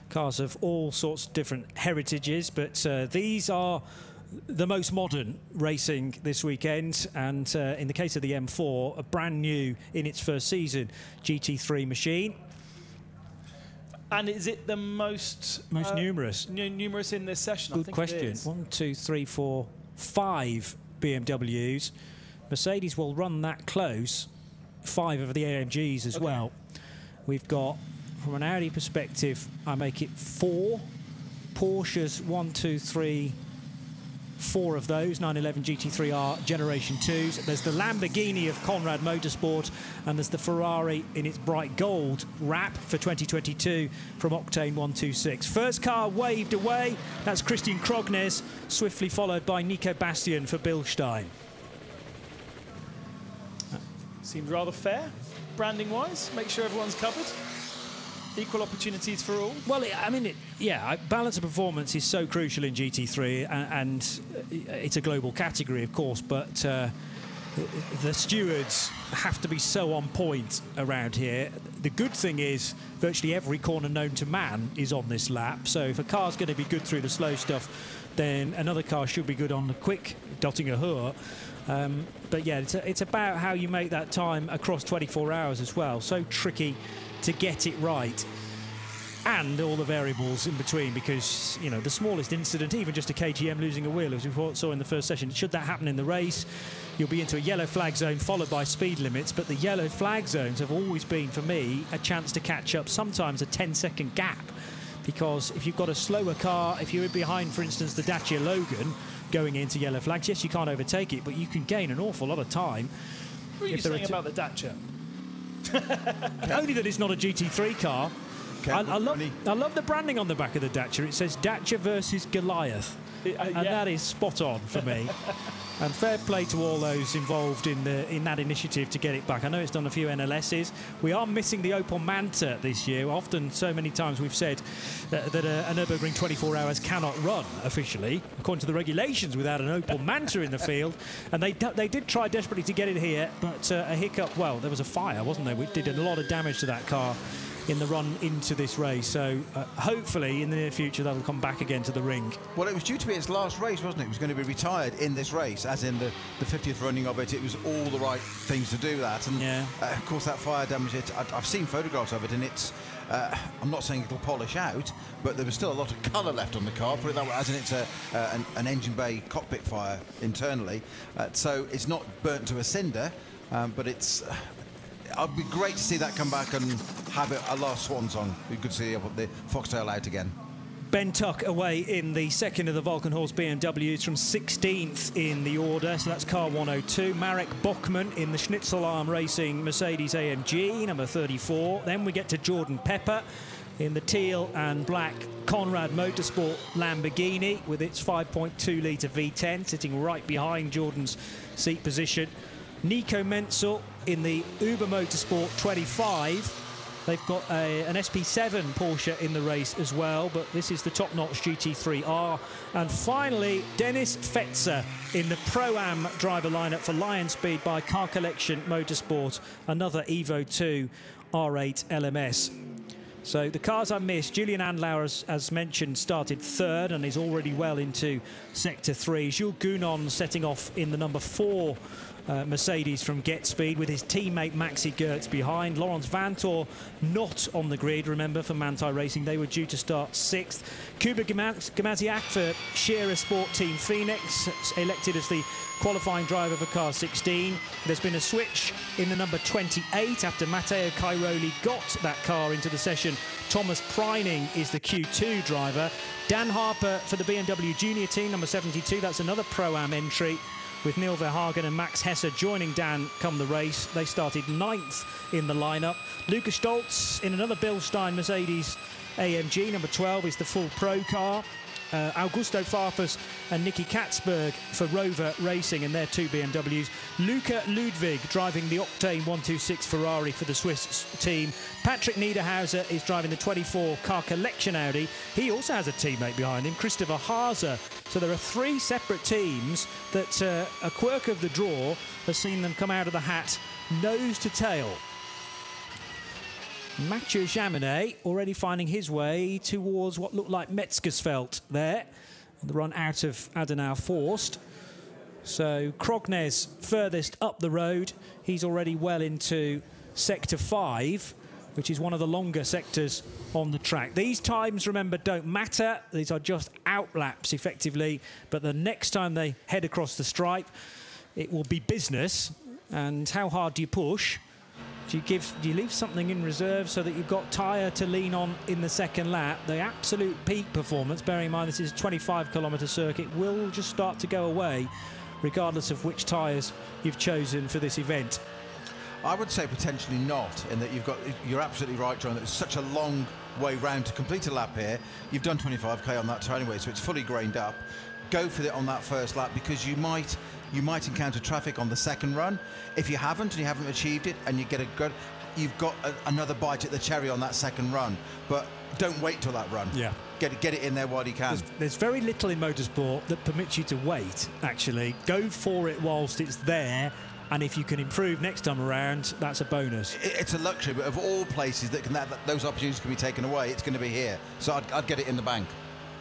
Cars of all sorts of different heritages, but uh, these are the most modern racing this weekend, and uh, in the case of the M four, a brand new in its first season G T three machine. And is it the most most uh, numerous? Numerous in this session. Good I think question. It is. One, two, three, four, five B M Ws. Mercedes will run that close. Five of the A M Gs as okay. well. We've got, from an Audi perspective, I make it four. Porsches, one, two, three, four of those. nine eleven G T three R Generation twos. There's the Lamborghini of Conrad Motorsport, and there's the Ferrari in its bright gold wrap for twenty twenty-two from Octane one two six. First car waved away. That's Christian Krognes, swiftly followed by Nico Bastian for Bilstein. Seems rather fair, branding-wise. Make sure everyone's covered. Equal opportunities for all? Well, I mean, it, yeah, balance of performance is so crucial in G T three, and, and it's a global category, of course, but uh, the stewards have to be so on point around here. The good thing is virtually every corner known to man is on this lap, so if a car's going to be good through the slow stuff, then another car should be good on the quick, dotting a hoor. Um, but, yeah, it's, a, it's about how you make that time across twenty-four hours as well. So tricky to get it right, and all the variables in between, because, you know, the smallest incident, even just a K T M losing a wheel, as we saw in the first session, should that happen in the race, you'll be into a yellow flag zone followed by speed limits. But the yellow flag zones have always been, for me, a chance to catch up, sometimes a ten second gap, because if you've got a slower car, if you're behind, for instance, the Dacia Logan going into yellow flags, yes, you can't overtake it, but you can gain an awful lot of time. What are you saying about the Dacia? Only that it's not a G T three car. I, I, love, I love the branding on the back of the Dacia. It says Dacia versus Goliath, it, uh, and yeah. that is spot on for me. And fair play to all those involved in the in that initiative to get it back. I know it's done a few N L Ss. We are missing the Opel Manta this year. Often, so many times we've said that, that a, a Nürburgring twenty-four hours cannot run officially, according to the regulations, without an Opel Manta in the field. And they they did try desperately to get it here, but uh, a hiccup, well, there was a fire, wasn't there, which did a lot of damage to that car in the run into this race. So uh, hopefully in the near future that'll come back again to the ring. Well, it was due to be its last race, wasn't it? It was going to be retired in this race, as in the, the fiftieth running of it. It was all the right things to do that, and yeah. uh, of course that fire damaged it. I, I've seen photographs of it, and it's uh, I'm not saying it'll polish out, but there was still a lot of colour left on the car, put it that way, as in it's a, uh, an, an engine bay cockpit fire internally, uh, so it's not burnt to a cinder, um, but it's uh, it'd be great to see that come back and have it a last swan song. We could see the foxtail out again. Ben Tuck away in the second of the Vulcan Horse B M Ws from sixteenth in the order, so that's car one oh two. Marek Bockmann in the Schnitzel Arm Racing Mercedes A M G, number thirty-four. Then we get to Jordan Pepper in the teal and black Conrad Motorsport Lamborghini with its five point two litre V ten, sitting right behind Jordan's seat position. Nico Menzel in the Uber Motorsport twenty-five. They've got a, an S P seven Porsche in the race as well, but this is the top-notch G T three R. And finally, Dennis Fetzer in the Pro-Am driver lineup for Lion Speed by Car Collection Motorsport, another Evo two R eight L M S. So the cars I missed, Julian Andlauer, as, as mentioned, started third and is already well into Sector three. Jules Gounon setting off in the number four uh, Mercedes from GetSpeed, with his teammate Maxi Gertz behind. Laurens van Tor not on the grid, remember, for Manti Racing. They were due to start sixth. Kuba Gamaziak for Shearer Sport Team Phoenix, elected as the qualifying driver for car sixteen. There's been a switch in the number twenty-eight after Matteo Cairoli got that car into the session. Thomas Preining is the Q two driver. Dan Harper for the B M W Junior Team, number seventy-two. That's another Pro-Am entry, with Neil Verhagen and Max Hesse joining Dan come the race. They started ninth in the lineup. Lucas Stoltz in another Bilstein Mercedes A M G, number twelve, is the full pro car. Uh, Augusto Farfus and Nicky Catsburg for Rover Racing in their two B M Ws. Luca Ludwig driving the Octane one two six Ferrari for the Swiss team. Patrick Niederhauser is driving the twenty-four car collection Audi. He also has a teammate behind him, Christopher Haaser. So there are three separate teams that uh, a quirk of the draw has seen them come out of the hat nose to tail. Mathieu Jaminet already finding his way towards what looked like Metzgersfeld there. The run out of Adenauer Forst. So Krognes furthest up the road. He's already well into sector five, which is one of the longer sectors on the track. These times, remember, don't matter. These are just outlaps, effectively. But the next time they head across the stripe, it will be business. And how hard do you push? Do you, give, do you leave something in reserve so that you've got tyre to lean on in the second lap? The absolute peak performance, bearing in mind this is a twenty-five kilometre circuit, will just start to go away, regardless of which tyres you've chosen for this event. I would say potentially not, in that you've got, you're absolutely right, John, that it's such a long way round to complete a lap here. You've done twenty-five K on that tyre anyway, so it's fully grained up. Go for it on that first lap, because you might... you might encounter traffic on the second run. If you haven't and you haven't achieved it, and you get a good, you've got a, another bite at the cherry on that second run. But don't wait till that run. Yeah, get it, get it in there while you can. There's, there's very little in motorsport that permits you to wait. Actually, go for it whilst it's there, and if you can improve next time around, that's a bonus. It, it's a luxury, but of all places that can that, that those opportunities can be taken away, it's going to be here. So I'd, I'd get it in the bank.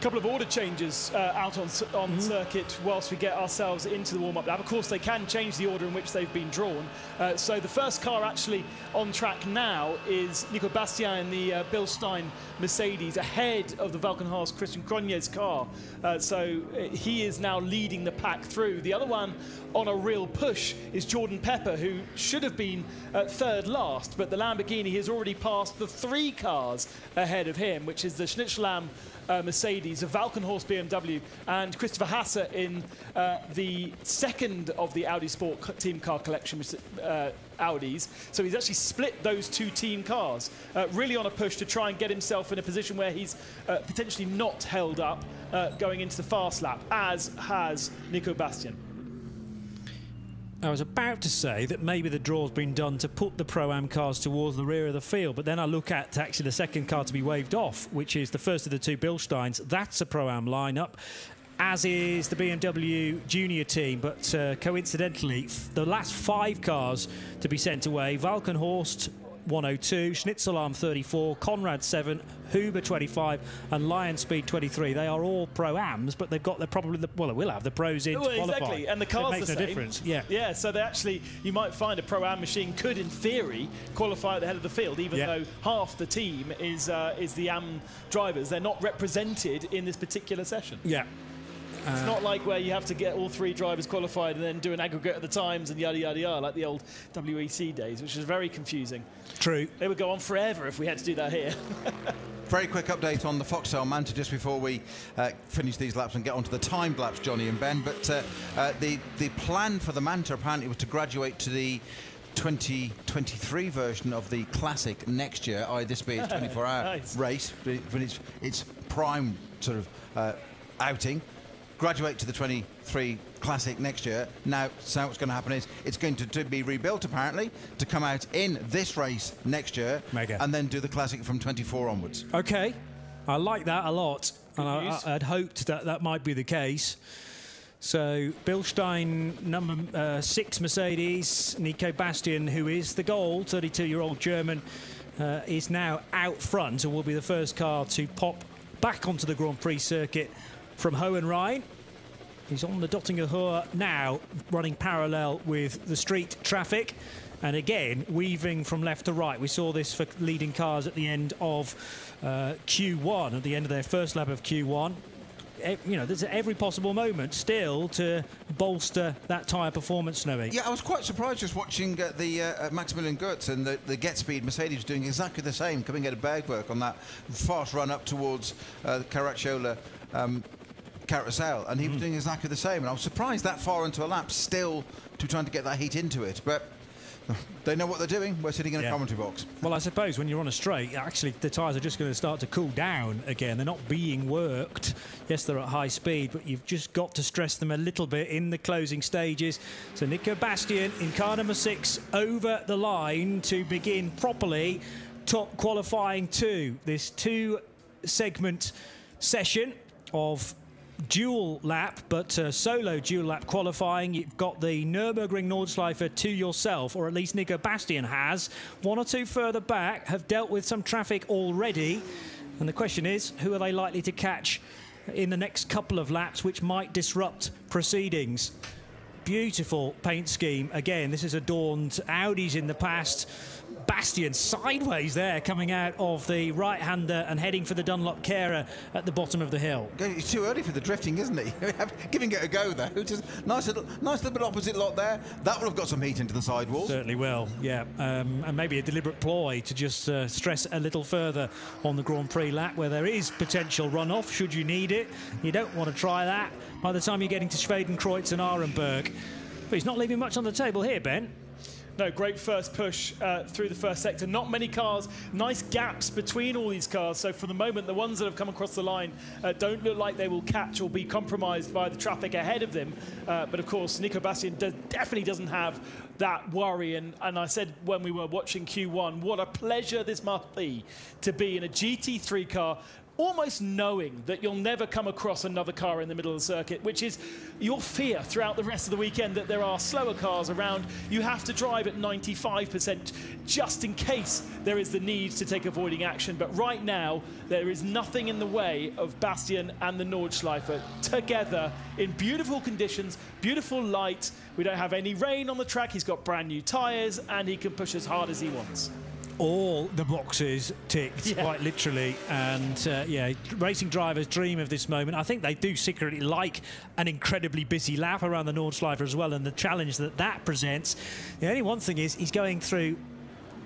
Couple of order changes uh, out on, on mm-hmm. circuit whilst we get ourselves into the warm-up lap. Of course, they can change the order in which they've been drawn. Uh, so the first car actually on track now is Nico Bastian in the uh, Bilstein Mercedes, ahead of the Valkenhaus Christian Cronje's car. Uh, so he is now leading the pack through. The other one on a real push is Jordan Pepper, who should have been uh, third last, but the Lamborghini has already passed the three cars ahead of him, which is the Schnitzelam Uh, Mercedes, a Valkenhorst B M W, and Christopher Hasse in uh, the second of the Audi Sport team car collection uh, Audis. So he's actually split those two team cars, uh, really on a push to try and get himself in a position where he's uh, potentially not held up uh, going into the fast lap, as has Nico Bastian. I was about to say that maybe the draw's been done to put the Pro-Am cars towards the rear of the field, but then I look at actually the second car to be waved off, which is the first of the two Bilsteins. That's a Pro-Am lineup, as is the B M W Junior Team. But uh, coincidentally, the last five cars to be sent away: Valkenhorst one oh two, Schnitzelarm thirty-four, Conrad seven, Huber twenty-five, and Lion Speed twenty-three. They are all Pro-Ams, but they've got the probably the, well, they will have the pros in well, to qualify. Exactly, and the cars makes the no same. Difference. Yeah, yeah. So they actually, you might find a Pro-Am machine could, in theory, qualify at the head of the field, even yeah. though half the team is uh, is the A M drivers. They're not represented in this particular session. Yeah. It's uh, not like where you have to get all three drivers qualified and then do an aggregate of the times and yada, yada, yada, like the old W E C days, which is very confusing. True. It would go on forever if we had to do that here. Very quick update on the Foxtel Manta just before we uh, finish these laps and get onto the timed laps, Johnny and Ben. But uh, uh, the, the plan for the Manta apparently was to graduate to the twenty twenty-three version of the Classic next year, that is this be a twenty-four hour nice. Race, when it's, it's prime sort of uh, outing. Graduate to the twenty-three Classic next year. Now, so what's going to happen is it's going to, to be rebuilt, apparently, to come out in this race next year. Mega. And then do the Classic from twenty-four onwards. OK. I like that a lot. Good and news. I, I'd hoped that that might be the case. So, Bilstein number uh, six Mercedes, Nico Bastian, who is the gold, thirty-two-year-old German, uh, is now out front and will be the first car to pop back onto the Grand Prix circuit from Hohenrein. He's on the Dottinger Hoor now, running parallel with the street traffic. And again, weaving from left to right. We saw this for leading cars at the end of uh, Q one, at the end of their first lap of Q one. You know, there's every possible moment still to bolster that tyre performance, Snowy. Yeah, I was quite surprised just watching uh, the uh, Maximilian Goetz and the, the GetSpeed Mercedes doing exactly the same, coming out of Bergwerk on that fast run up towards uh, the Caracciola um, carousel, and he mm. was doing exactly the same. And I was surprised that far into a lap still to trying to get that heat into it. But they know what they're doing. We're sitting in yeah. a commentary box. Well, I suppose when you're on a straight, actually, the tyres are just going to start to cool down again. They're not being worked. Yes, they're at high speed, but you've just got to stress them a little bit in the closing stages. So Nico Bastian in car number six over the line to begin properly top qualifying two. This two-segment session of dual lap, but uh, solo dual lap qualifying. You've got the Nürburgring Nordschleife to yourself, or at least Nico Bastian has. One or two further back have dealt with some traffic already, and the question is, who are they likely to catch in the next couple of laps, which might disrupt proceedings? Beautiful paint scheme. Again, this has adorned Audis in the past. Bastian sideways there, coming out of the right-hander and heading for the Dunlop Carer at the bottom of the hill. It's too early for the drifting, isn't he? Giving it a go there. Just nice little, nice little bit opposite lot there. That would have got some heat into the sidewall. Certainly will, yeah. Um, and maybe a deliberate ploy to just uh, stress a little further on the Grand Prix lap, where there is potential runoff, should you need it. You don't want to try that by the time you're getting to Schwedenkreuz and Arenberg. But he's not leaving much on the table here, Ben. No, great first push uh, through the first sector. Not many cars, nice gaps between all these cars. So for the moment, the ones that have come across the line uh, don't look like they will catch or be compromised by the traffic ahead of them. Uh, but of course, Nico Bastian does, definitely doesn't have that worry. And, and I said when we were watching Q one, what a pleasure this must be to be in a G T three car, almost knowing that you'll never come across another car in the middle of the circuit, which is your fear throughout the rest of the weekend, that there are slower cars around. You have to drive at ninety-five percent just in case there is the need to take avoiding action. But right now, there is nothing in the way of Bastian and the Nordschleife together in beautiful conditions, beautiful light. We don't have any rain on the track. He's got brand new tyres, and he can push as hard as he wants. All the boxes ticked, yeah. quite literally, and uh, yeah, racing drivers dream of this moment. I think they do secretly like an incredibly busy lap around the Nordschleife as well, and the challenge that that presents. The only one thing is he's going through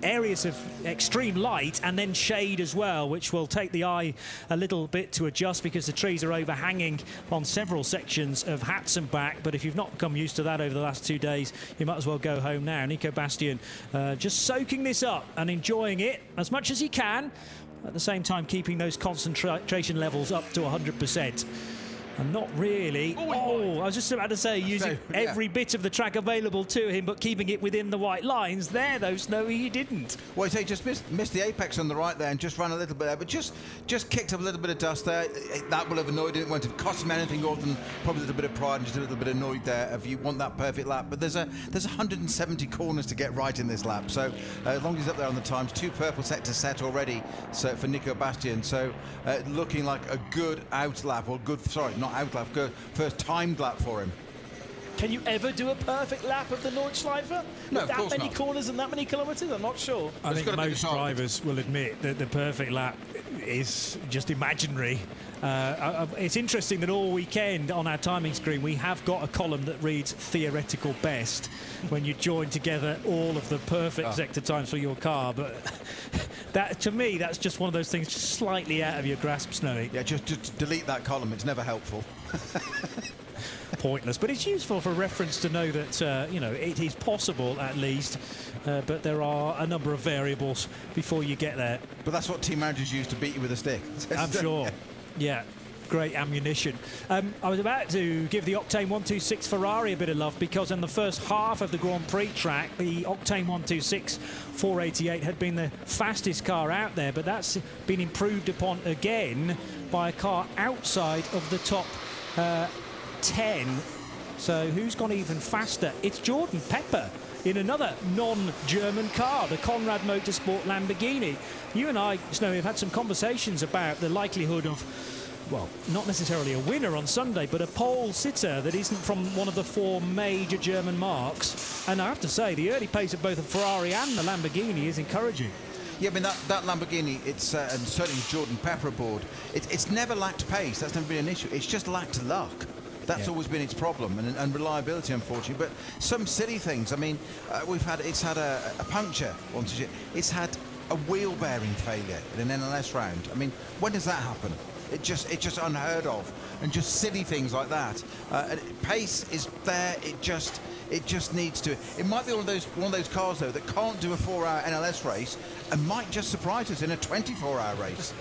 areas of extreme light and then shade as well, which will take the eye a little bit to adjust, because the trees are overhanging on several sections of Hatzenbach. But if you've not come used to that over the last two days, you might as well go home now. Nico Bastian uh, just soaking this up and enjoying it as much as he can, at the same time keeping those concentration levels up to one hundred percent. And not really. Ooh, oh, I was just about to say, using so, yeah. every bit of the track available to him, but keeping it within the white lines. There, though, Snowy, he didn't. Well, he just missed, missed the apex on the right there and just ran a little bit there, but just just kicked up a little bit of dust there. That will have annoyed him. It won't have cost him anything more than probably a little bit of pride and just a little bit annoyed there if you want that perfect lap. But there's a there's one hundred seventy corners to get right in this lap. So uh, as long as he's up there on the times, two purple sectors set already so for Nico Bastian. So uh, looking like a good out lap, or good, sorry, not out lap, good first timed lap for him. Can you ever do a perfect lap of the Nordschleife? No, of course not. That many corners and that many kilometres? I'm not sure. I think most drivers will admit that the perfect lap is just imaginary. Uh, it's interesting that all weekend on our timing screen we have got a column that reads theoretical best when you join together all of the perfect oh. sector times for your car, but that to me, that's just one of those things just slightly out of your grasp, Snowy. Yeah, just, just delete that column, it's never helpful. Pointless, but it's useful for reference to know that uh, you know, it is possible at least, uh, but there are a number of variables before you get there. But that's what team managers use to beat you with a stick. I'm sure. Yeah, great ammunition. Um, I was about to give the Octane one two six Ferrari a bit of love, because in the first half of the Grand Prix track, the Octane one two six four eighty-eight had been the fastest car out there, but that's been improved upon again by a car outside of the top uh, ten. So who's gone even faster? It's Jordan Pepper in another non-German car, the Conrad Motorsport Lamborghini. You and I, Snowy, have had some conversations about the likelihood of well, not necessarily a winner on Sunday, but a pole sitter that isn't from one of the four major German marques. And I have to say, the early pace of both the Ferrari and the Lamborghini is encouraging. Yeah, I mean, that, that Lamborghini, it's, uh, and certainly Jordan Pepper aboard, it, it's never lacked pace. That's never been an issue. It's just lacked luck. That's yeah. always been its problem, and, and reliability, unfortunately. But some silly things. I mean, uh, we've had it's had a, a puncture on it's had a wheel bearing failure in an N L S round. I mean, when does that happen? It just it's just unheard of, and just silly things like that. Uh, and pace is there. It just it just needs to. It might be one of those one of those cars though that can't do a four-hour N L S race and might just surprise us in a twenty-four hour race.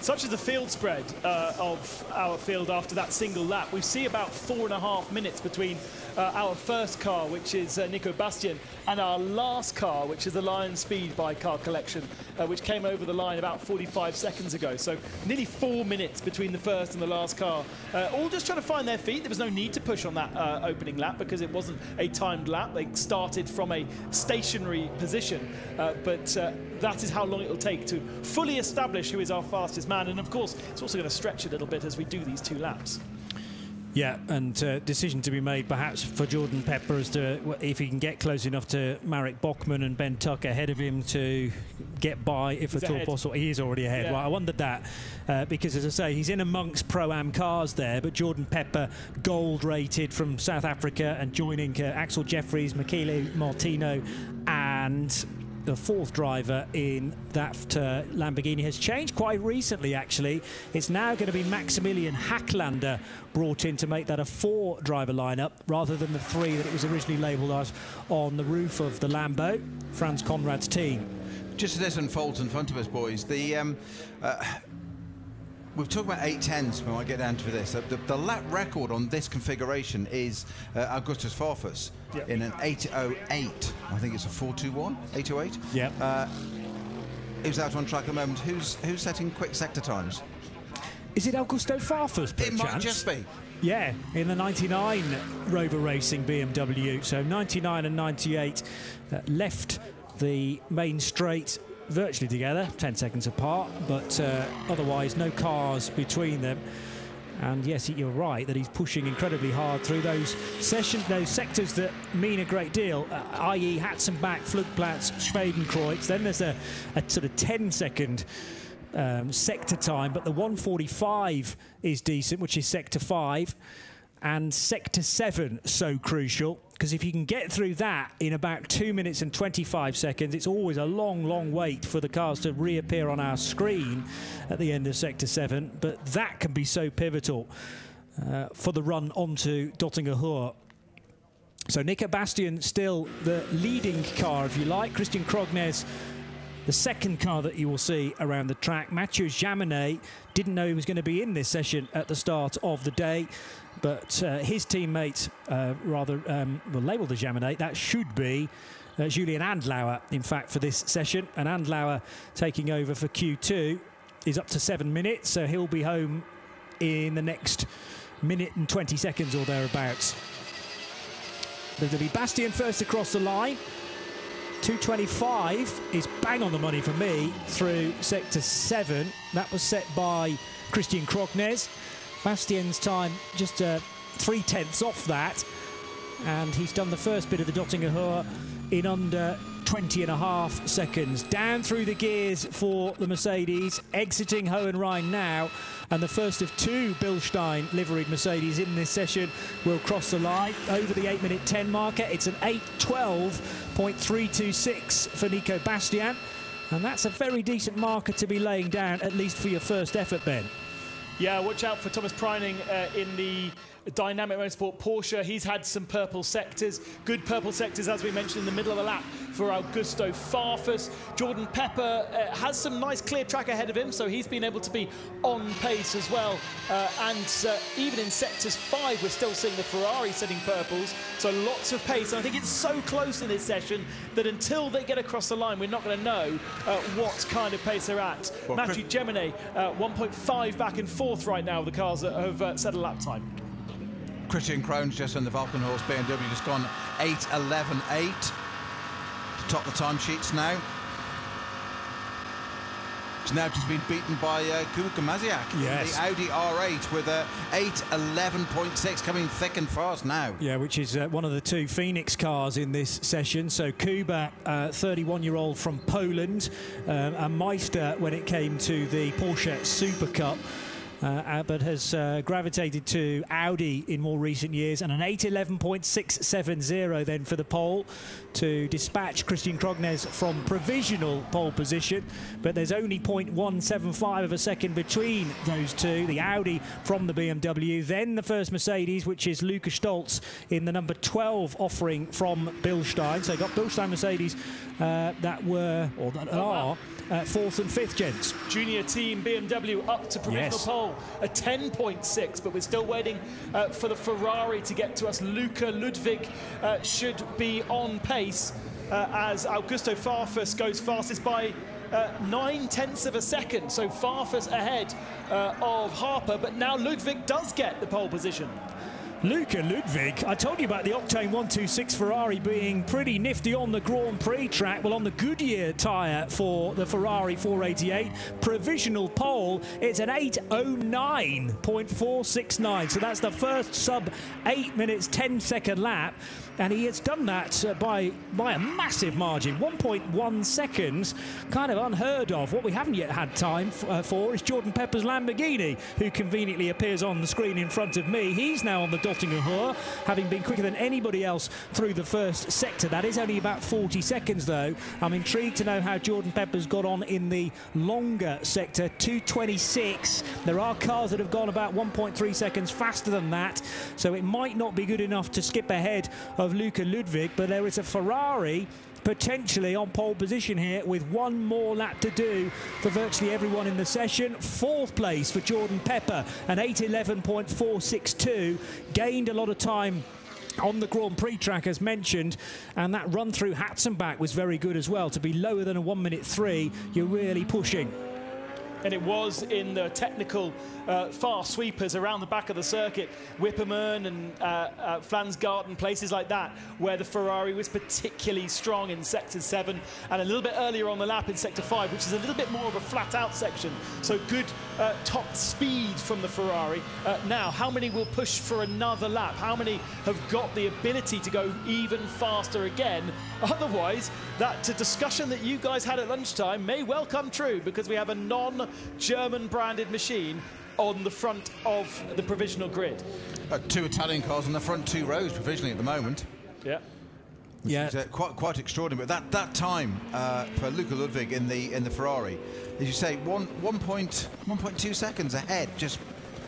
Such as the field spread uh, of our field after that single lap. We see about four and a half minutes between uh, our first car, which is uh, Nico Bastian, and our last car, which is the Lion Speed by Car Collection, uh, which came over the line about forty-five seconds ago. So nearly four minutes between the first and the last car. Uh, all just trying to find their feet. There was no need to push on that uh, opening lap because it wasn't a timed lap. They started from a stationary position, uh, but uh, that is how long it will take to fully establish who is our fastest man. And of course, it's also going to stretch a little bit as we do these two laps. Yeah, and uh, decision to be made perhaps for Jordan Pepper as to if he can get close enough to Marek Bachmann and Ben Tuck ahead of him to get by, if he's at all possible. He is already ahead. Yeah. Well, I wondered that uh, because, as I say, he's in amongst Pro-Am cars there, but Jordan Pepper, gold-rated from South Africa and joining uh, Axel Jeffries, Michele Martino and... the fourth driver in that uh, Lamborghini has changed quite recently, actually. It's now going to be Maximilian Hacklander brought in to make that a four-driver lineup rather than the three that it was originally labelled as on the roof of the Lambo, Franz Conrad's team. Just as this unfolds in front of us, boys, the... Um, uh we've talked about eight tens when I get down to this. The, the, the lap record on this configuration is uh, Augustus Farfus yep. in an eight oh eight. I think it's a four two one, eight oh eight. Yep. Uh, he was out on track at the moment. Who's, who's setting quick sector times? Is it Augusto Farfus, perchance? It might just be. Yeah, in the ninety-nine Rover Racing B M W. So ninety-nine and ninety-eight uh, left the main straight virtually together, ten seconds apart, but uh, otherwise no cars between them. And yes, you're right that he's pushing incredibly hard through those sessions, those sectors that mean a great deal, uh, that is. Hatzenbach, Flugplatz, Schwedenkreuz. Then there's a, a sort of ten second um, sector time, but the one forty-five is decent, which is sector five, and sector seven so crucial. Because if you can get through that in about two minutes and twenty-five seconds, it's always a long, long wait for the cars to reappear on our screen at the end of Sector seven. But that can be so pivotal uh, for the run onto Dottingerhoor. So Nico Bastian still the leading car, if you like. Christian Krognes, the second car that you will see around the track. Mathieu Jaminet didn't know he was going to be in this session at the start of the day. But uh, his teammate, uh, rather, um, well, labelled as Jaminet, that should be uh, Julian Andlauer, in fact, for this session. And Andlauer taking over for Q two is up to seven minutes, so he'll be home in the next minute and twenty seconds or thereabouts. There'll be Bastian first across the line. two twenty-five is bang on the money for me through Sector seven. That was set by Christian Krognes. Bastian's time just uh, three-tenths off that, and he's done the first bit of the Dottingerhoor in under twenty and a half seconds. Down through the gears for the Mercedes, exiting Hohenrein now, and the first of two Bilstein liveried Mercedes in this session will cross the line over the eight minute ten marker. It's an eight twelve point three two six for Nico Bastian, and that's a very decent marker to be laying down, at least for your first effort, Ben. Yeah, watch out for Thomas Preining uh, in the Dynamic Motorsport Porsche. He's had some purple sectors, good purple sectors, as we mentioned, in the middle of the lap for Augusto Farfus. Jordan Pepper uh, has some nice clear track ahead of him, so he's been able to be on pace as well. Uh, and uh, even in sectors five, we're still seeing the Ferrari setting purples, so lots of pace. And I think it's so close in this session that until they get across the line, we're not going to know uh, what kind of pace they're at. Well, Mathieu Jaminet, uh, one point five back and forth right now, the cars that have uh, set a lap time. Christian Krohn's just on the Valkenhorst B M W, just gone eight eleven eight to top the timesheets now. He's now just been beaten by uh, Kukumasiak yes. in the Audi R eight with uh, eight eleven point six coming thick and fast now. Yeah, which is uh, one of the two Phoenix cars in this session. So Kuba, thirty-one-year-old uh, from Poland, um, and Meister when it came to the Porsche Super Cup. Uh, but has uh, gravitated to Audi in more recent years, and an eight eleven point six seven zero then for the pole to dispatch Christian Krognes from provisional pole position. But there's only point one seven five of a second between those two, the Audi from the B M W, then the first Mercedes, which is Lucas Stoltz in the number twelve offering from Bilstein. So got Bilstein Mercedes uh, that were, or that are, uh, fourth and fifth gens. Junior team B M W up to provisional yes. pole. A ten point six, but we're still waiting uh, for the Ferrari to get to us. Luca Ludwig uh, should be on pace uh, as Augusto Farfus goes fastest by uh, nine tenths of a second. So Farfus ahead uh, of Harper, but now Ludwig does get the pole position. Luca Ludwig, I told you about the Octane one two six Ferrari being pretty nifty on the Grand Prix track. Well, on the Goodyear tyre for the Ferrari four eighty-eight, provisional pole, it's an eight oh nine point four six nine. So that's the first sub eight minutes ten second lap. And he has done that uh, by, by a massive margin, one point one seconds, kind of unheard of. What we haven't yet had time f uh, for is Jordan Pepper's Lamborghini, who conveniently appears on the screen in front of me. He's now on the dotting hour, having been quicker than anybody else through the first sector. That is only about forty seconds, though. I'm intrigued to know how Jordan Pepper's got on in the longer sector, two twenty-six. There are cars that have gone about one point three seconds faster than that, so it might not be good enough to skip ahead of Luca Ludwig, but there is a Ferrari potentially on pole position here with one more lap to do for virtually everyone in the session. Fourth place for Jordan Pepper, an eight eleven point four six two, gained a lot of time on the Grand Prix track as mentioned, and that run through Hatzenbach was very good as well. To be lower than a one minute three, you're really pushing. And it was in the technical uh, fast sweepers around the back of the circuit, Wippermann and uh, uh, Flansgarten, places like that, where the Ferrari was particularly strong in sector seven, and a little bit earlier on the lap in sector five, which is a little bit more of a flat-out section. So good uh, top speed from the Ferrari. Uh, now, how many will push for another lap? How many have got the ability to go even faster again? Otherwise, that discussion that you guys had at lunchtime may well come true, because we have a non- German branded machine on the front of the provisional grid. Uh, two Italian cars on the front two rows provisionally at the moment. Yeah. Which yeah. Is, uh, quite quite extraordinary. But that that time uh, for Luca Ludwig in the in the Ferrari, as you say, one one point one point two seconds ahead. Just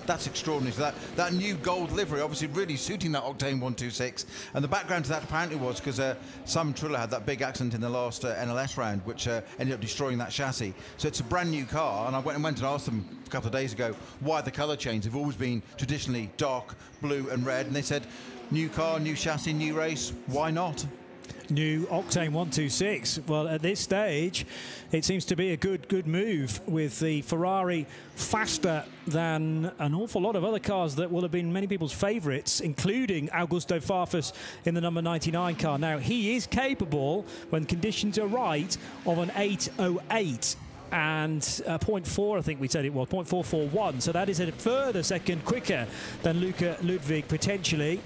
that's extraordinary. So that that new gold livery obviously really suiting that Octane one two six. And the background to that apparently was because uh, Sam Triller had that big accident in the last uh, N L S round, which uh, ended up destroying that chassis. So it's a brand new car, and I went and went and asked them a couple of days ago why the colour change. They've always been traditionally dark blue and red, and they said new car, new chassis, new race, why not? New Octane one two six. Well, at this stage, it seems to be a good, good move, with the Ferrari faster than an awful lot of other cars that will have been many people's favourites, including Augusto Farfus in the number ninety-nine car. Now, he is capable, when conditions are right, of an eight oh eight. And uh, point four, I think we said it was, point four four one. So that is a further second quicker than Luca Ludwig, potentially.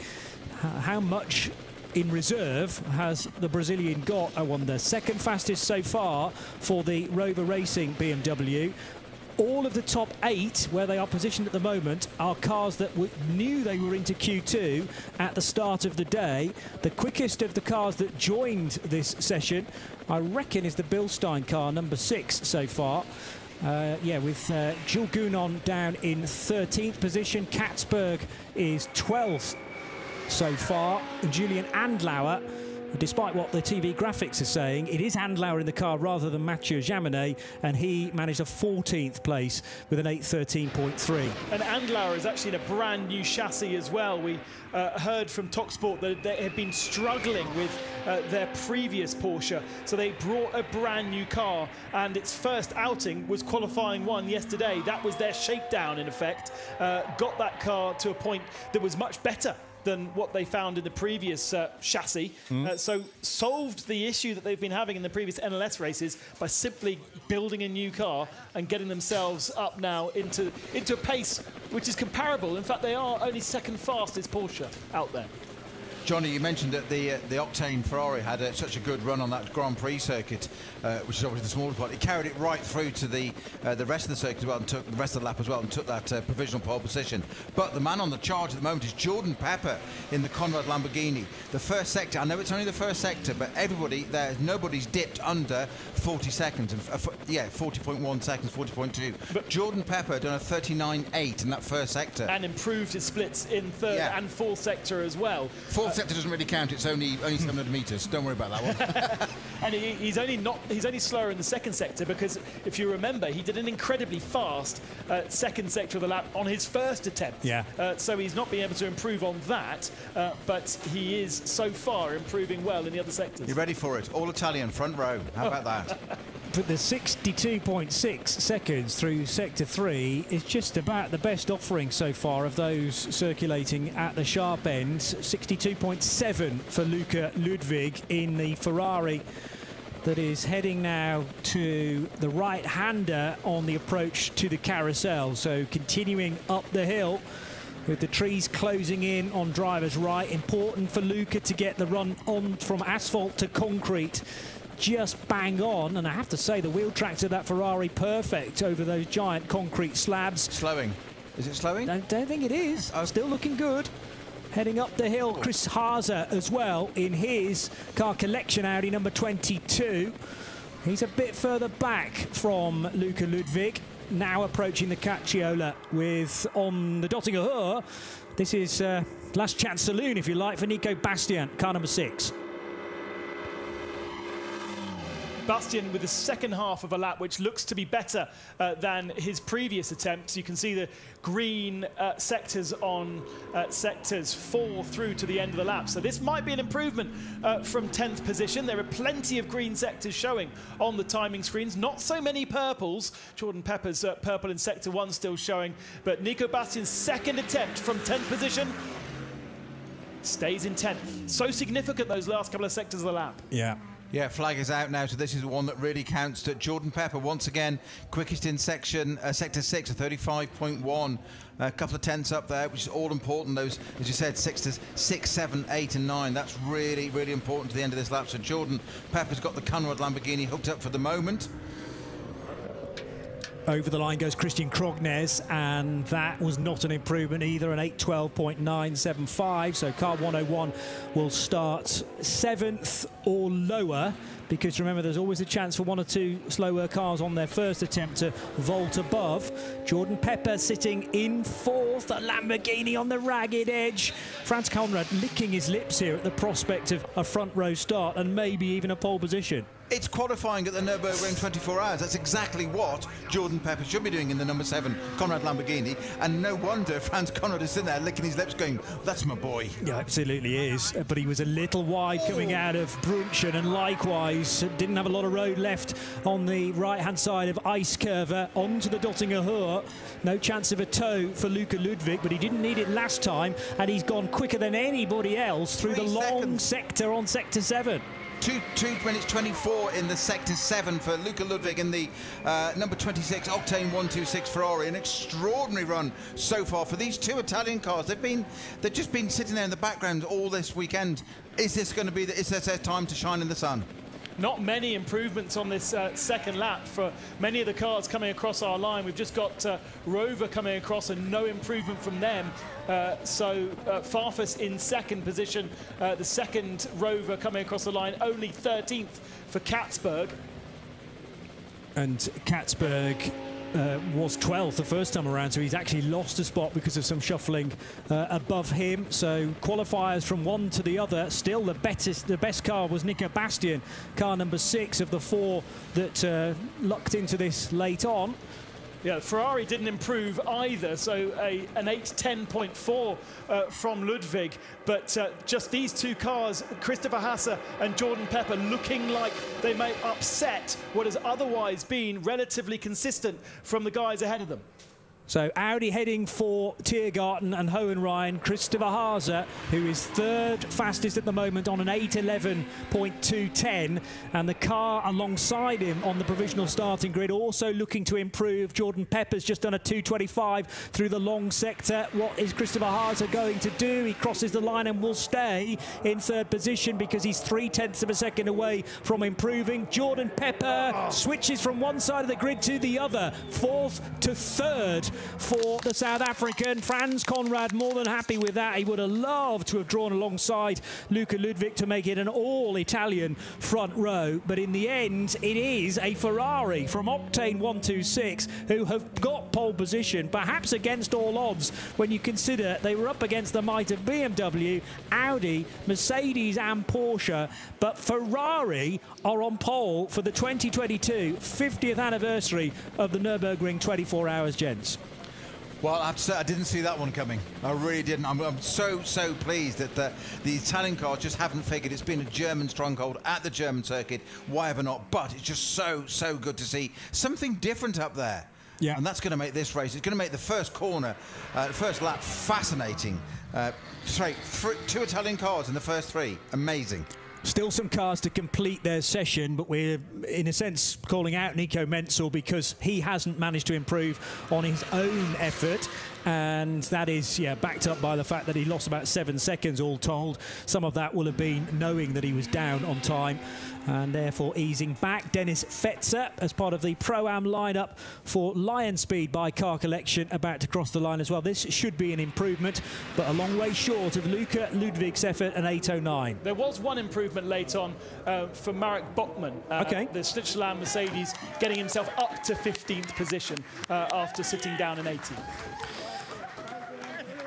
Uh, how much in reserve has the Brazilian got, I wonder? Second fastest so far for the Rover Racing B M W. All of the top eight, where they are positioned at the moment, are cars that w knew they were into Q two at the start of the day. The quickest of the cars that joined this session, I reckon, is the Bilstein car, number six so far. Uh, yeah, with uh, Jules Gounon down in thirteenth position. Catsburg is twelfth so far, and Julian Andlauer, despite what the T V graphics are saying, it is Andlauer in the car rather than Mathieu Jaminet, and he managed a fourteenth place with an eight thirteen point three. And Andlauer is actually in a brand new chassis as well. We uh, heard from TokSport that they had been struggling with uh, their previous Porsche, so they brought a brand new car, and its first outing was qualifying one yesterday. That was their shakedown, in effect. Uh, got that car to a point that was much better than what they found in the previous uh, chassis. Mm. Uh, so solved the issue that they've been having in the previous N L S races by simply building a new car and getting themselves up now into, into a pace which is comparable. In fact, they are only second fastest Porsche out there. Johnny, you mentioned that the uh, the Octane Ferrari had uh, such a good run on that Grand Prix circuit, uh, which is obviously the smaller part. It carried it right through to the uh, the rest of the circuit as well, and took the rest of the lap as well, and took that uh, provisional pole position. But the man on the charge at the moment is Jordan Pepper in the Conrad Lamborghini. The first sector, I know it's only the first sector, but everybody there, nobody's dipped under forty seconds. And uh, yeah, forty point one seconds, forty point two. But Jordan Pepper done a thirty-nine point eight in that first sector. And improved his splits in third yeah. and fourth sector as well. Fourth sector doesn't really count. It's only only seven hundred metres. Don't worry about that one. And he, he's only not he's only slower in the second sector because if you remember, he did an incredibly fast uh, second sector of the lap on his first attempt. Yeah. Uh, so he's not been able to improve on that, uh, but he is so far improving well in the other sectors. You ready for it? All Italian front row. How about that? But the sixty-two point six seconds through sector three is just about the best offering so far of those circulating at the sharp end. sixty-two point seven for Luca Ludwig in the Ferrari that is heading now to the right-hander on the approach to the carousel. So continuing up the hill with the trees closing in on driver's right. Important for Luca to get the run on from asphalt to concrete just bang on, and I have to say the wheel tracks of that Ferrari perfect over those giant concrete slabs. Slowing. Is it slowing? I don't think it is. Oh. Still looking good. Heading up the hill, Chris Haase as well in his car collection Audi number twenty-two. He's a bit further back from Luca Ludwig, now approaching the Cacciola with on the dotting of her. This is uh, last chance saloon, if you like, for Nico Bastian, car number six. Bastian with the second half of a lap, which looks to be better uh, than his previous attempts. You can see the green uh, sectors on uh, sectors four through to the end of the lap. So this might be an improvement uh, from tenth position. There are plenty of green sectors showing on the timing screens. Not so many purples. Jordan Pepper's uh, purple in sector one still showing. But Nico Bastian's second attempt from tenth position stays in tenth. So significant those last couple of sectors of the lap. Yeah. Yeah, flag is out now, so this is the one that really counts. That Jordan Pepper, once again, quickest in section uh, sector six, thirty-five point one. A couple of tenths up there, which is all important. Those, as you said, sixes, six, seven, eight, and nine. That's really, really important to the end of this lap. So Jordan Pepper's got the Conrad Lamborghini hooked up for the moment. Over the line goes Christian Krognes, and that was not an improvement either, an eight twelve point nine seven five. So car one oh one will start seventh or lower, because remember, there's always a chance for one or two slower cars on their first attempt to vault above. Jordan Pepper sitting in fourth, a Lamborghini on the ragged edge. Franz Conrad licking his lips here at the prospect of a front row start and maybe even a pole position. It's qualifying at the Nürburgring twenty-four hours. That's exactly what Jordan Pepper should be doing in the number seven Conrad Lamborghini, and no wonder Franz Conrad is sitting there licking his lips going, that's my boy. Yeah, absolutely is, but he was a little wide Ooh. coming out of Brunchen, and likewise didn't have a lot of road left on the right-hand side of Eiskerver onto the Dottinger Hoor. No chance of a tow for Luca Ludwig, but he didn't need it last time, and he's gone quicker than anybody else through Three the long seconds. sector on sector seven. Two, two minutes twenty-four in the sector seven for Luca Ludwig in the uh, number twenty-six Octane one twenty-six Ferrari. An extraordinary run so far for these two Italian cars. They've been, they've just been sitting there in the background all this weekend. Is this going to be? The, is this their time to shine in the sun? Not many improvements on this uh, second lap for many of the cars coming across our line. We've just got uh, Rover coming across and no improvement from them. Uh, so uh, Farfus in second position, uh, the second Rover coming across the line, only thirteenth for Catsburg. And Catsburg Uh, was twelfth the first time around, so he's actually lost a spot because of some shuffling uh, above him. So qualifiers from one to the other, still the best, the best car was Nico Bastian, car number six of the four that uh, lucked into this late on. Yeah, Ferrari didn't improve either, so a, an eight ten point four uh, from Ludwig, but uh, just these two cars, Christopher Haase and Jordan Pepper, looking like they may upset what has otherwise been relatively consistent from the guys ahead of them. So Audi heading for Tiergarten and Hohenrein. Christopher Haaser, who is third fastest at the moment on an eight eleven point two ten, and the car alongside him on the provisional starting grid also looking to improve. Jordan Pepper's just done a two twenty-five through the long sector. What is Christopher Haaser going to do? He crosses the line and will stay in third position because he's three tenths of a second away from improving. Jordan Pepper switches from one side of the grid to the other, fourth to third for the South African. Franz Conrad more than happy with that. He would have loved to have drawn alongside Luca Ludwig to make it an all-Italian front row, but in the end it is a Ferrari from Octane one two six who have got pole position, perhaps against all odds when you consider they were up against the might of B M W, Audi, Mercedes and Porsche, but Ferrari are on pole for the twenty twenty-two fiftieth anniversary of the Nürburgring twenty-four hours, gents. Well, I have to say, I didn't see that one coming. I really didn't. I'm, I'm so, so pleased that the, the Italian cars just haven't figured. It's been a German stronghold at the German circuit. Why ever not? But it's just so, so good to see something different up there. Yeah. And that's going to make this race, it's going to make the first corner, uh, the first lap fascinating. Uh, straight through, two Italian cars in the first three. Amazing. Still some cars to complete their session, but we're, in a sense, calling out Nico Menzel because he hasn't managed to improve on his own effort. And that is, yeah, backed up by the fact that he lost about seven seconds all told. Some of that will have been knowing that he was down on time and therefore easing back. Dennis Fetzer, as part of the Pro-Am lineup for Lion Speed by Car Collection, about to cross the line as well. This should be an improvement, but a long way short of Luca Ludwig's effort, an eight oh nine. There was one improvement late on uh, for Marek Bachmann, uh, okay. the Schlitschland Mercedes, getting himself up to fifteenth position uh, after sitting down in eighteenth.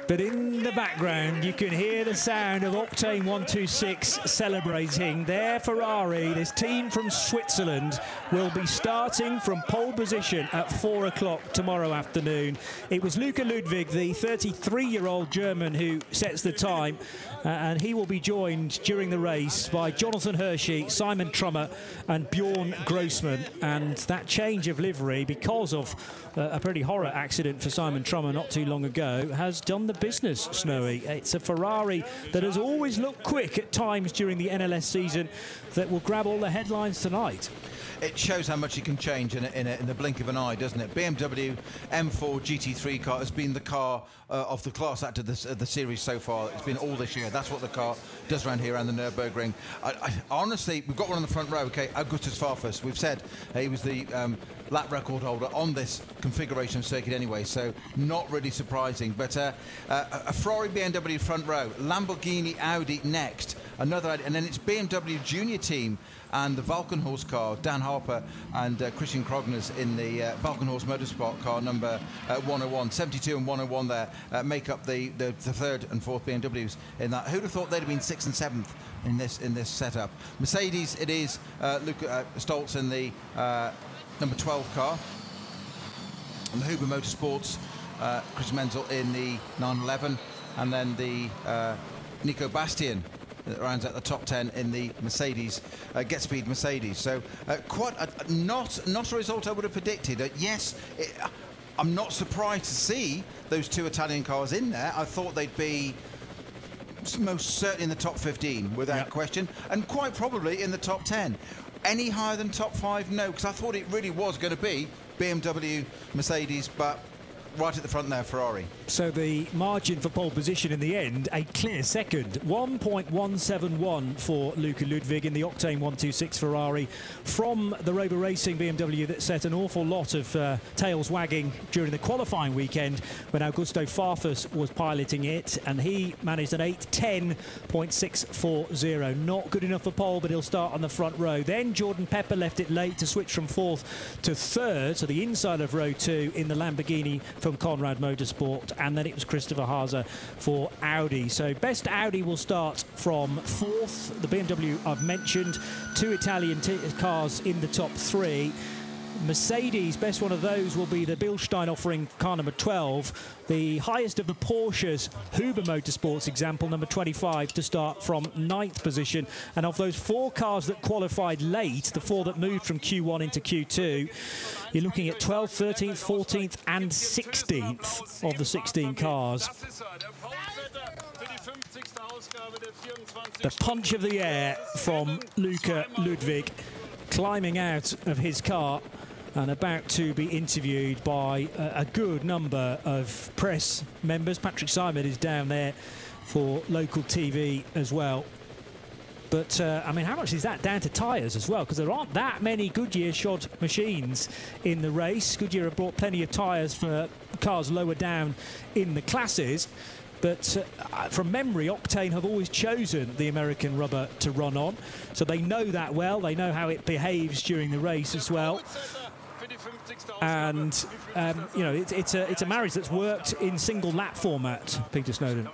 But in the background, you can hear the sound of Octane one two six celebrating their Ferrari. This team from Switzerland will be starting from pole position at four o'clock tomorrow afternoon. It was Luca Ludwig, the thirty-three-year-old German, who sets the time, uh, and he will be joined during the race by Jonathan Hershey, Simon Trummer, and Bjorn Grossman. And that change of livery, because of uh, a pretty horror accident for Simon Trummer not too long ago, has done the business, Snowy. It's a Ferrari that has always looked quick at times during the N L S season that will grab all the headlines tonight. It shows how much it can change in, a, in, a, in the blink of an eye, doesn't it? B M W M four G T three car has been the car uh, of the class act of the, of the series so far. It's been all this year. That's what the car does around here, around the Nürburgring. I, I, honestly, we've got one on the front row, okay, Augusto Farfus. We've said he was the um, lap record holder on this configuration of circuit anyway, so not really surprising. But uh, uh, a Ferrari B M W front row, Lamborghini Audi next, another, and then it's B M W Junior Team and the Valkenhorst car, Dan Harper and uh, Christian Krogners in the uh, Valkenhorst Motorsport car number uh, one oh one. seventy-two and one oh one there uh, make up the, the, the third and fourth B M Ws in that. Who'd have thought they'd have been sixth and seventh in this in this setup? Mercedes, it is uh, Luke uh, Stoltz in the uh, number twelve car. And the Huber Motorsports, uh, Chris Menzel in the nine eleven. And then the uh, Nico Bastian that rounds out the top ten in the Mercedes, uh, GetSpeed Mercedes. So uh, quite a, not not a result I would have predicted. Uh, yes, it, I'm not surprised to see those two Italian cars in there. I thought they'd be most certainly in the top fifteen without yep. question, and quite probably in the top ten. Any higher than top five? No, because I thought it really was going to be B M W, Mercedes, but right at the front there, Ferrari. So the margin for pole position in the end, a clear second. one point one seven one for Luca Ludwig in the Octane one two six Ferrari from the Rover Racing B M W that set an awful lot of uh, tails wagging during the qualifying weekend when Augusto Farfus was piloting it, and he managed an eight ten point six four oh. Not good enough for pole, but he'll start on the front row. Then Jordan Pepper left it late to switch from fourth to third, so the inside of row two in the Lamborghini from Conrad Motorsport, and then it was Christopher Haaser for Audi. So best Audi will start from fourth, the B M W I've mentioned, two Italian t cars in the top three, Mercedes, best one of those will be the Bilstein offering car number twelve, the highest of the Porsches, Huber Motorsports example, number twenty-five, to start from ninth position. And of those four cars that qualified late, the four that moved from Q one into Q two, you're looking at twelfth, thirteenth, fourteenth and sixteenth of the sixteen cars. The punch of the air from Luca Ludwig, climbing out of his car and about to be interviewed by a, a good number of press members. Patrick Simon is down there for local T V as well. But, uh, I mean, how much is that down to tyres as well? Because there aren't that many Goodyear-shod machines in the race. Goodyear have brought plenty of tyres for cars lower down in the classes. But uh, from memory, Octane have always chosen the American rubber to run on. So they know that well. They know how it behaves during the race as well. And, um, you know, it, it's, a, it's a marriage that's worked in single lap format, Peter Snowden.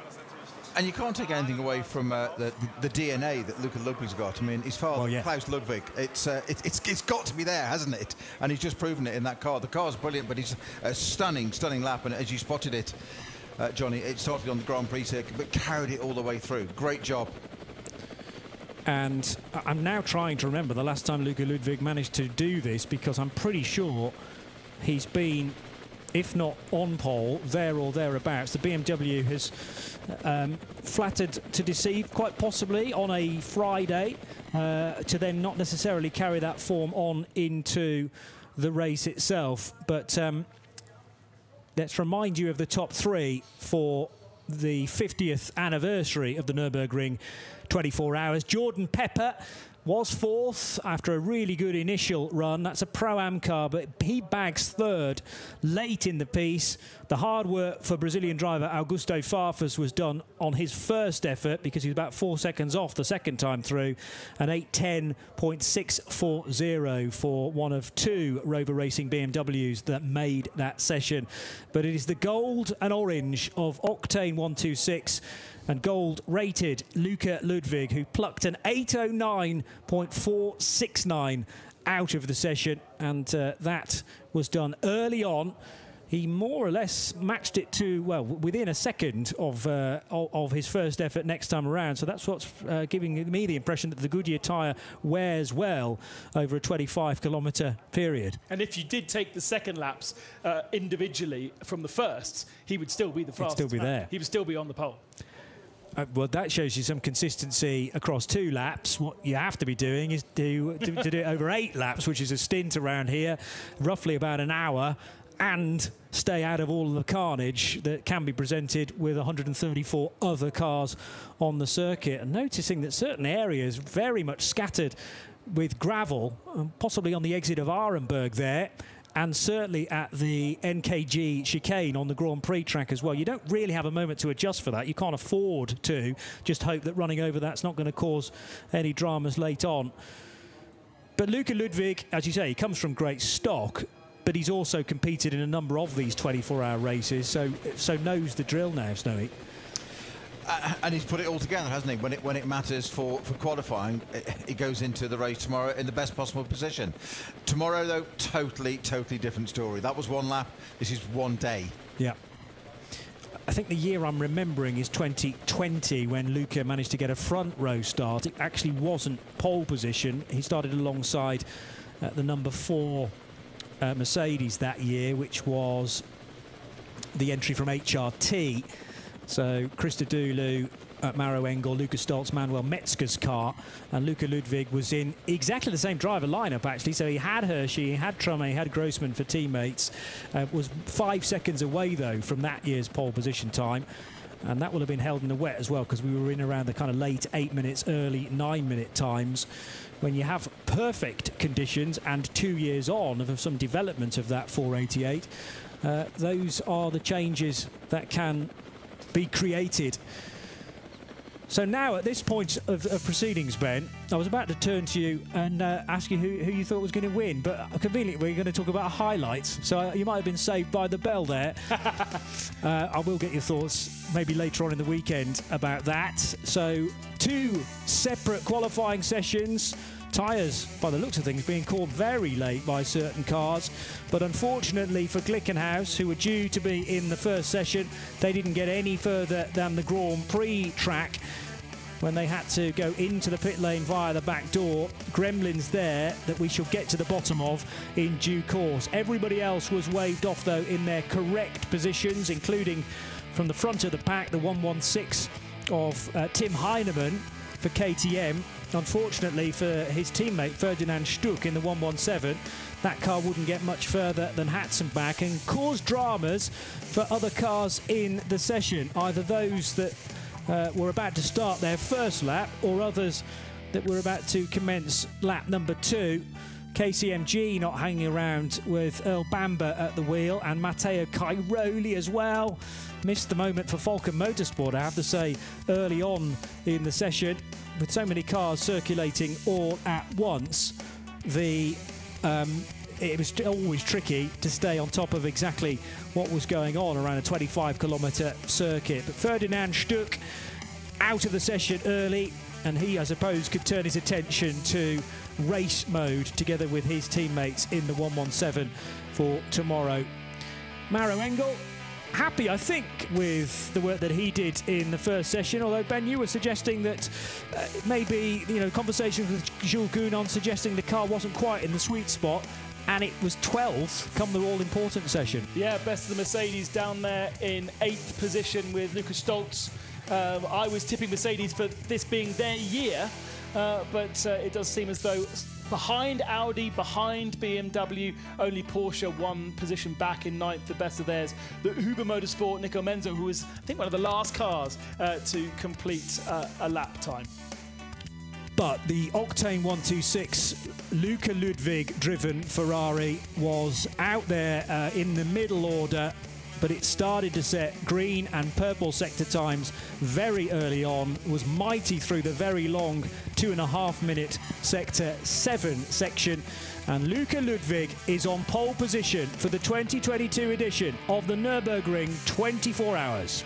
And you can't take anything away from uh, the, the D N A that Luca Ludwig's got. I mean, his father, well, yeah. Klaus Ludwig, it's, uh, it, it's, it's got to be there, hasn't it? And he's just proven it in that car. The car's brilliant, but it's a stunning, stunning lap. And as you spotted it, Uh, Johnny, it started on the Grand Prix circuit, but carried it all the way through. Great job. And I'm now trying to remember the last time Luca Ludwig managed to do this, because I'm pretty sure he's been, if not on pole, there or thereabouts. The B M W has um, flattered to deceive, quite possibly, on a Friday, uh, to then not necessarily carry that form on into the race itself. But... Um, let's remind you of the top three for the fiftieth anniversary of the Nürburgring twenty-four hours. Jordan Pepper was fourth after a really good initial run. That's a Pro-Am car, but he bags third late in the piece. The hard work for Brazilian driver Augusto Farfus was done on his first effort, because he was about four seconds off the second time through. An eight ten point six four zero for one of two Rover Racing B M Ws that made that session. But it is the gold and orange of Octane one two six and gold rated Luca Ludwig, who plucked an eight oh nine point four six nine out of the session, and uh, that was done early on. He more or less matched it to, well, within a second of uh, of his first effort next time around. So that's what's uh, giving me the impression that the Goodyear tyre wears well over a twenty-five kilometre period. And if you did take the second laps uh, individually from the firsts, he would still be the fastest. He'd still be there. He would still be on the pole. Uh, well, that shows you some consistency across two laps. What you have to be doing is do, to, to do it over eight laps, which is a stint around here, roughly about an hour, and stay out of all the carnage that can be presented with one hundred thirty-four other cars on the circuit. And noticing that certain areas very much scattered with gravel, possibly on the exit of Arenberg there, and certainly at the N K G chicane on the Grand Prix track as well. You don't really have a moment to adjust for that. You can't afford to. Just hope that running over that's not going to cause any dramas late on. But Luca Ludwig, as you say, he comes from great stock, but he's also competed in a number of these twenty-four hour races, so so knows the drill now, Snowy. Uh, and he's put it all together, hasn't he? When it when it matters for, for qualifying, he goes into the race tomorrow in the best possible position. Tomorrow, though, totally, totally different story. That was one lap. This is one day. Yeah. I think the year I'm remembering is twenty twenty, when Luca managed to get a front row start. It actually wasn't pole position. He started alongside uh, the number four uh, Mercedes that year, which was the entry from H R T. So Christodoulou, uh, Maro Engel, Lucas Stoltz, Manuel Metzger's car, and Luca Ludwig was in exactly the same driver lineup, actually. So he had Hershey, he had Trumme, he had Grossman for teammates. Uh, was five seconds away, though, from that year's pole position time. And that will have been held in the wet as well, because we were in around the kind of late eight minutes, early nine minute times. When you have perfect conditions and two years on of some development of that four eighty-eight, uh, those are the changes that can be created. So now at this point of, of proceedings, Ben, I was about to turn to you and uh, ask you who, who you thought was going to win, but conveniently we're going to talk about highlights, so you might have been saved by the bell there. uh, I will get your thoughts maybe later on in the weekend about that. So two separate qualifying sessions. Tyres, by the looks of things, being called very late by certain cars. But unfortunately for Glickenhaus, who were due to be in the first session, they didn't get any further than the Grand Prix track when they had to go into the pit lane via the back door. Gremlins there that we shall get to the bottom of in due course. Everybody else was waved off, though, in their correct positions, including from the front of the pack, the one one six of uh, Tim Heinemann for K T M. Unfortunately for his teammate Ferdinand Stuck in the one one seven, that car wouldn't get much further than Hatzenbach and caused dramas for other cars in the session, either those that uh, were about to start their first lap or others that were about to commence lap number two. K C M G not hanging around with Earl Bamber at the wheel, and Matteo Cairoli as well. Missed the moment for Falcon Motorsport, I have to say, early on in the session. With so many cars circulating all at once, the um, it was always tricky to stay on top of exactly what was going on around a twenty-five kilometre circuit. But Ferdinand Stuck out of the session early, and he, I suppose, could turn his attention to race mode together with his teammates in the one one seven for tomorrow. Maro Engel, happy, I think, with the work that he did in the first session, although, Ben, you were suggesting that uh, maybe, you know, conversations with Jules Gounon suggesting the car wasn't quite in the sweet spot, and it was twelfth come the all-important session. Yeah, best of the Mercedes down there in eighth position with Lucas Stoltz. Um, I was tipping Mercedes for this being their year, uh, but uh, it does seem as though behind Audi, behind B M W, only Porsche one position back in ninth, the best of theirs. The Uber Motorsport, Nico Menzo, who was, I think, one of the last cars uh, to complete uh, a lap time. But the Octane one two six Luca Ludwig-driven Ferrari was out there uh, in the middle order, but it started to set green and purple sector times very early on, was mighty through the very long two and a half minute sector seven section. And Luca Ludwig is on pole position for the twenty twenty-two edition of the Nürburgring twenty-four hours.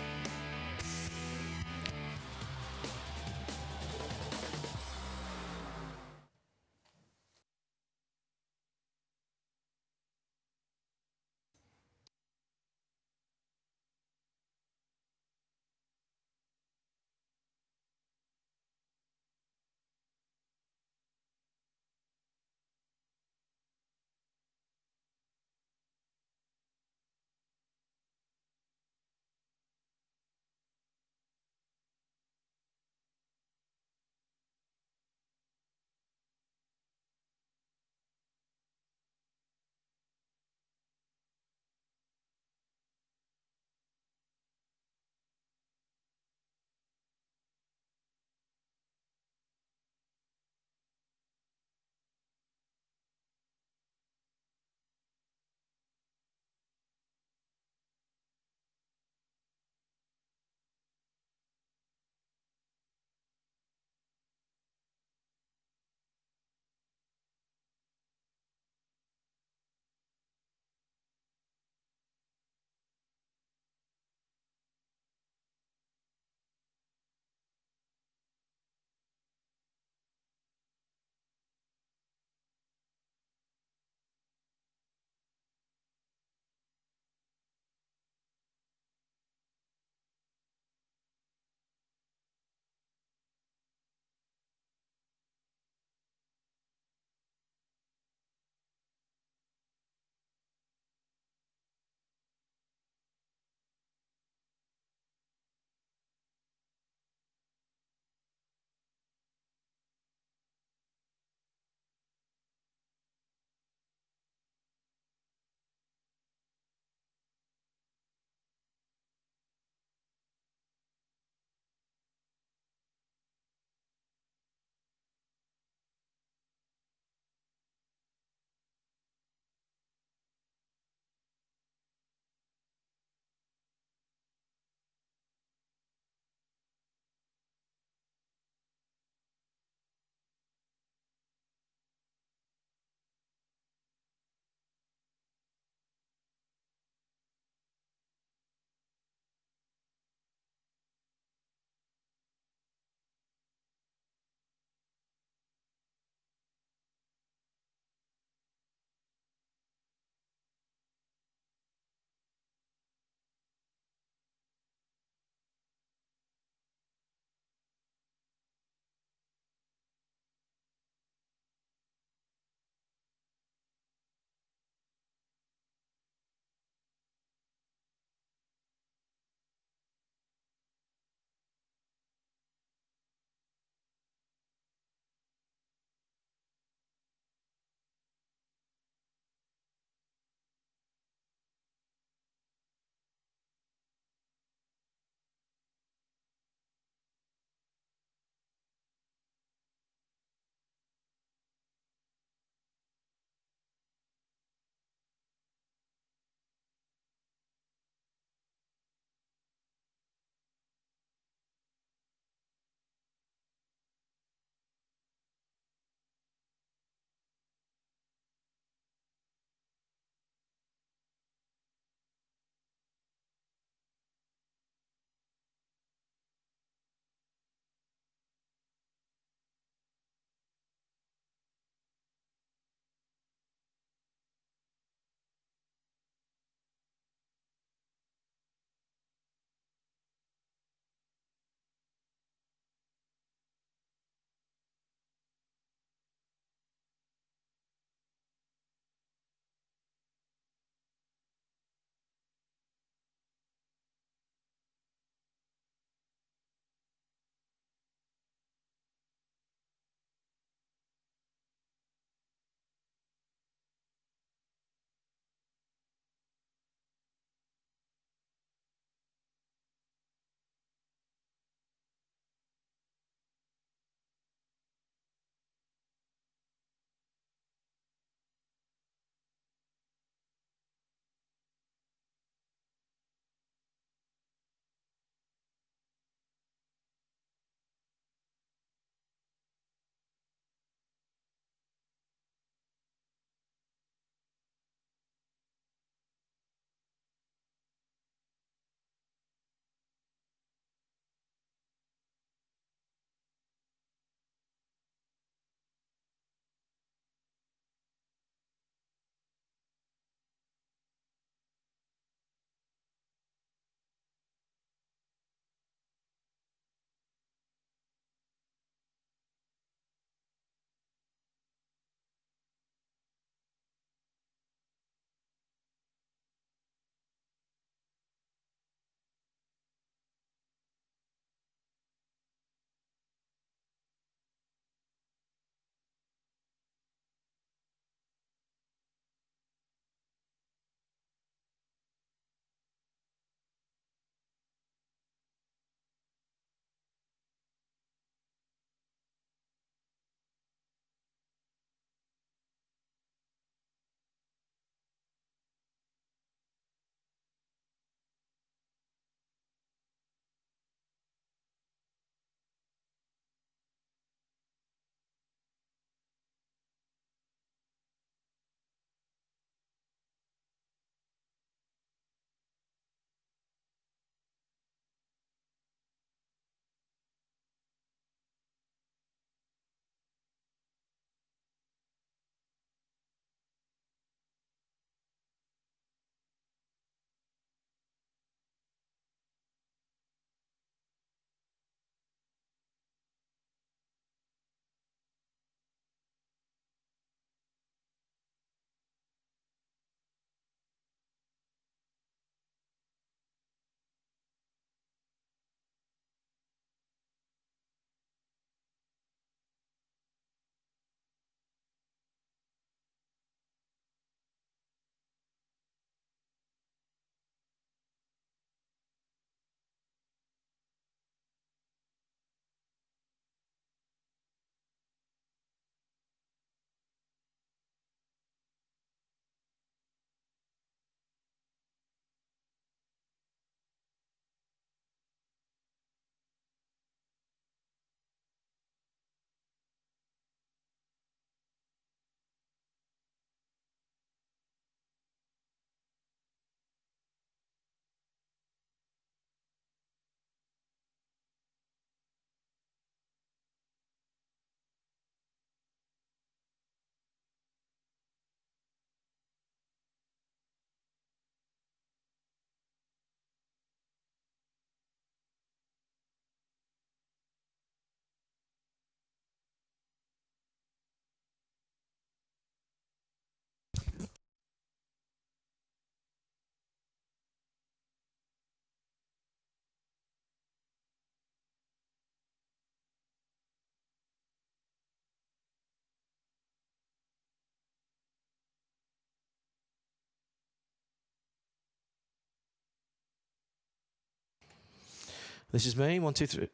This is me. One, two, three.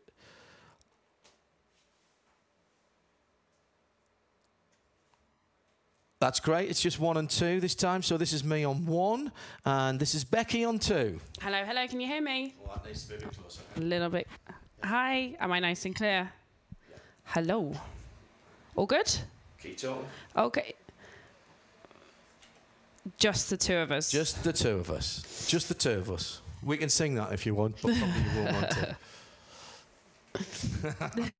That's great. It's just one and two this time. So this is me on one, and this is Becky on two. Hello, hello. Can you hear me? Well, that needs to be a bit closer. A little bit. Hi. Am I nice and clear? Yeah. Hello. All good? Keep talking. Okay. Just the two of us. Just the two of us. Just the two of us. We can sing that if you want, but probably you won't want to.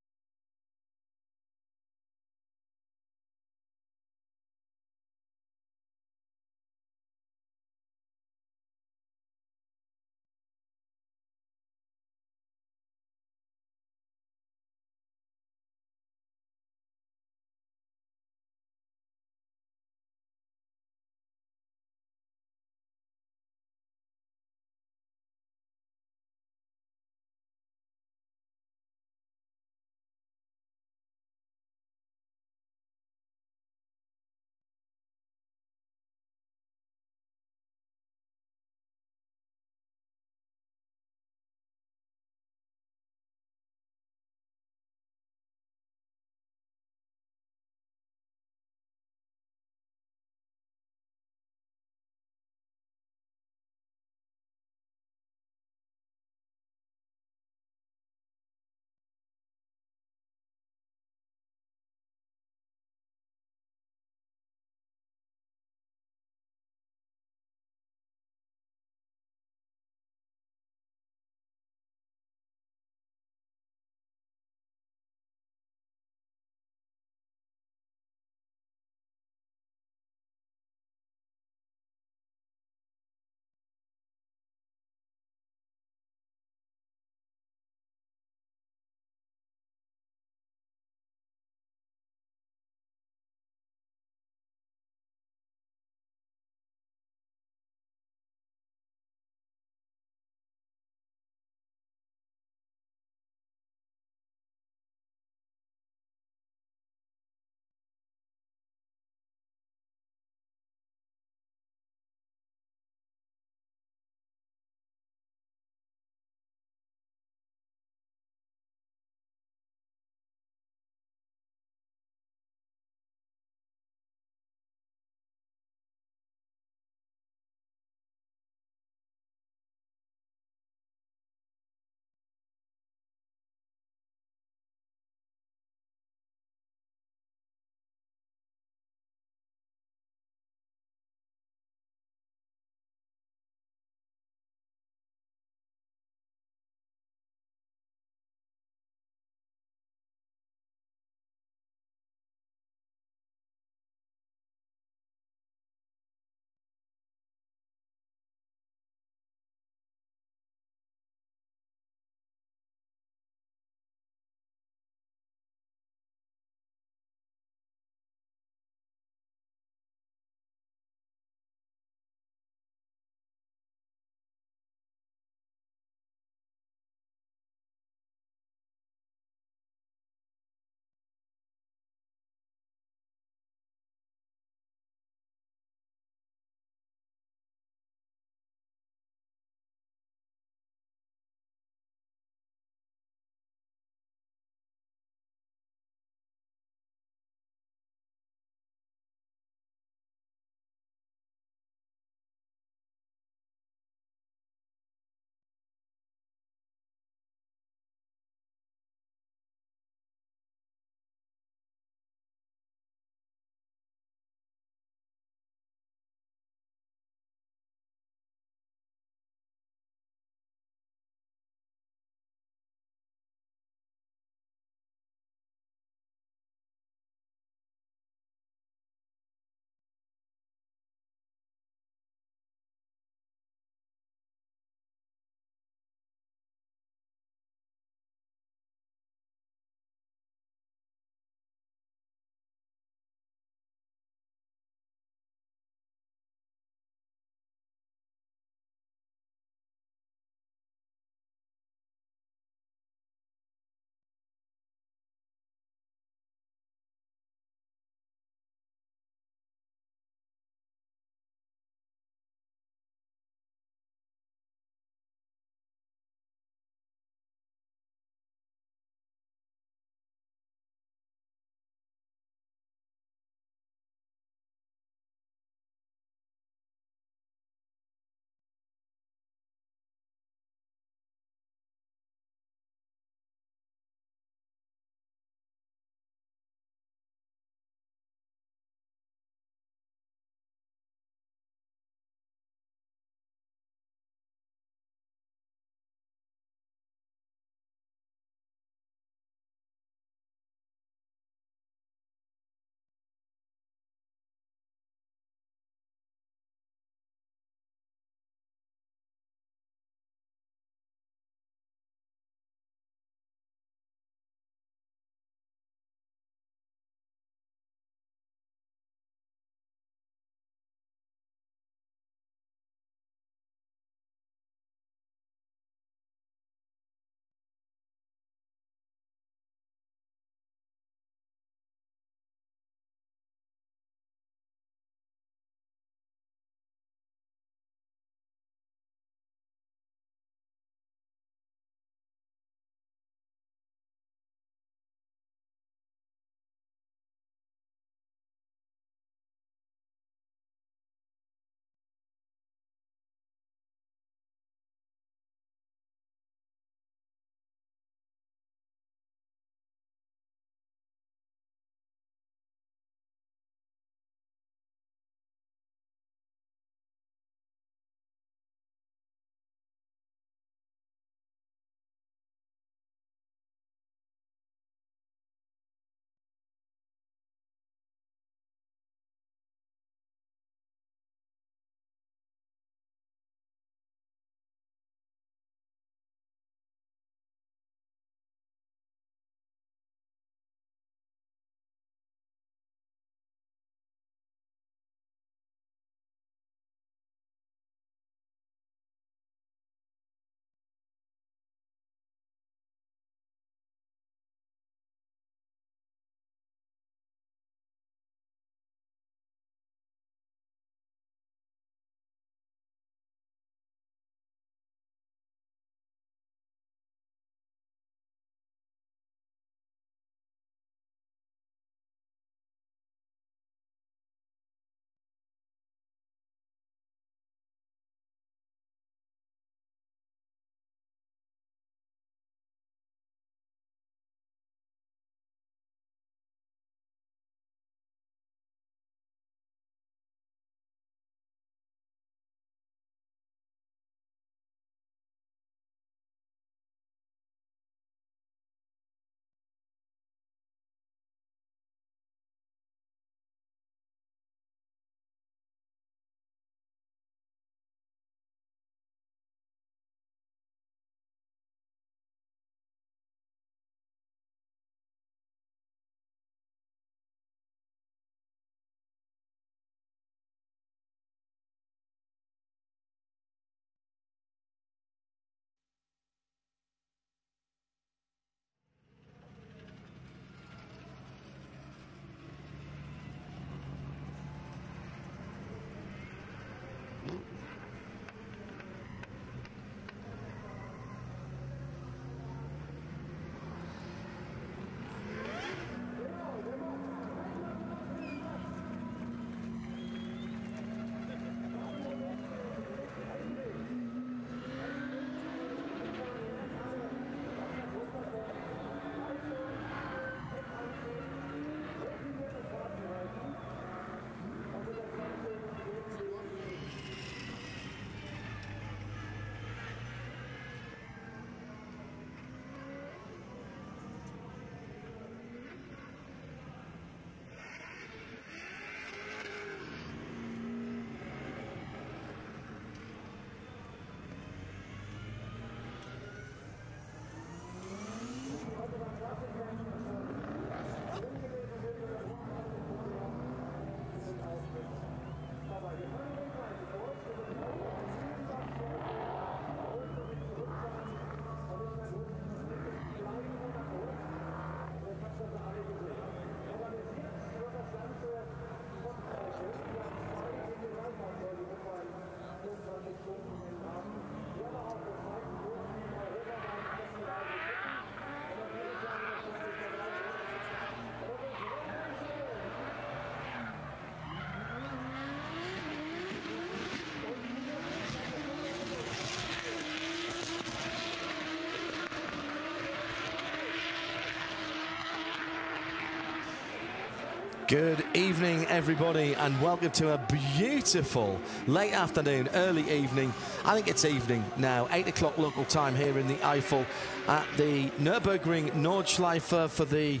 Good evening, everybody, and welcome to a beautiful late afternoon, early evening. I think it's evening now, eight o'clock local time here in the Eifel at the Nürburgring Nordschleife for the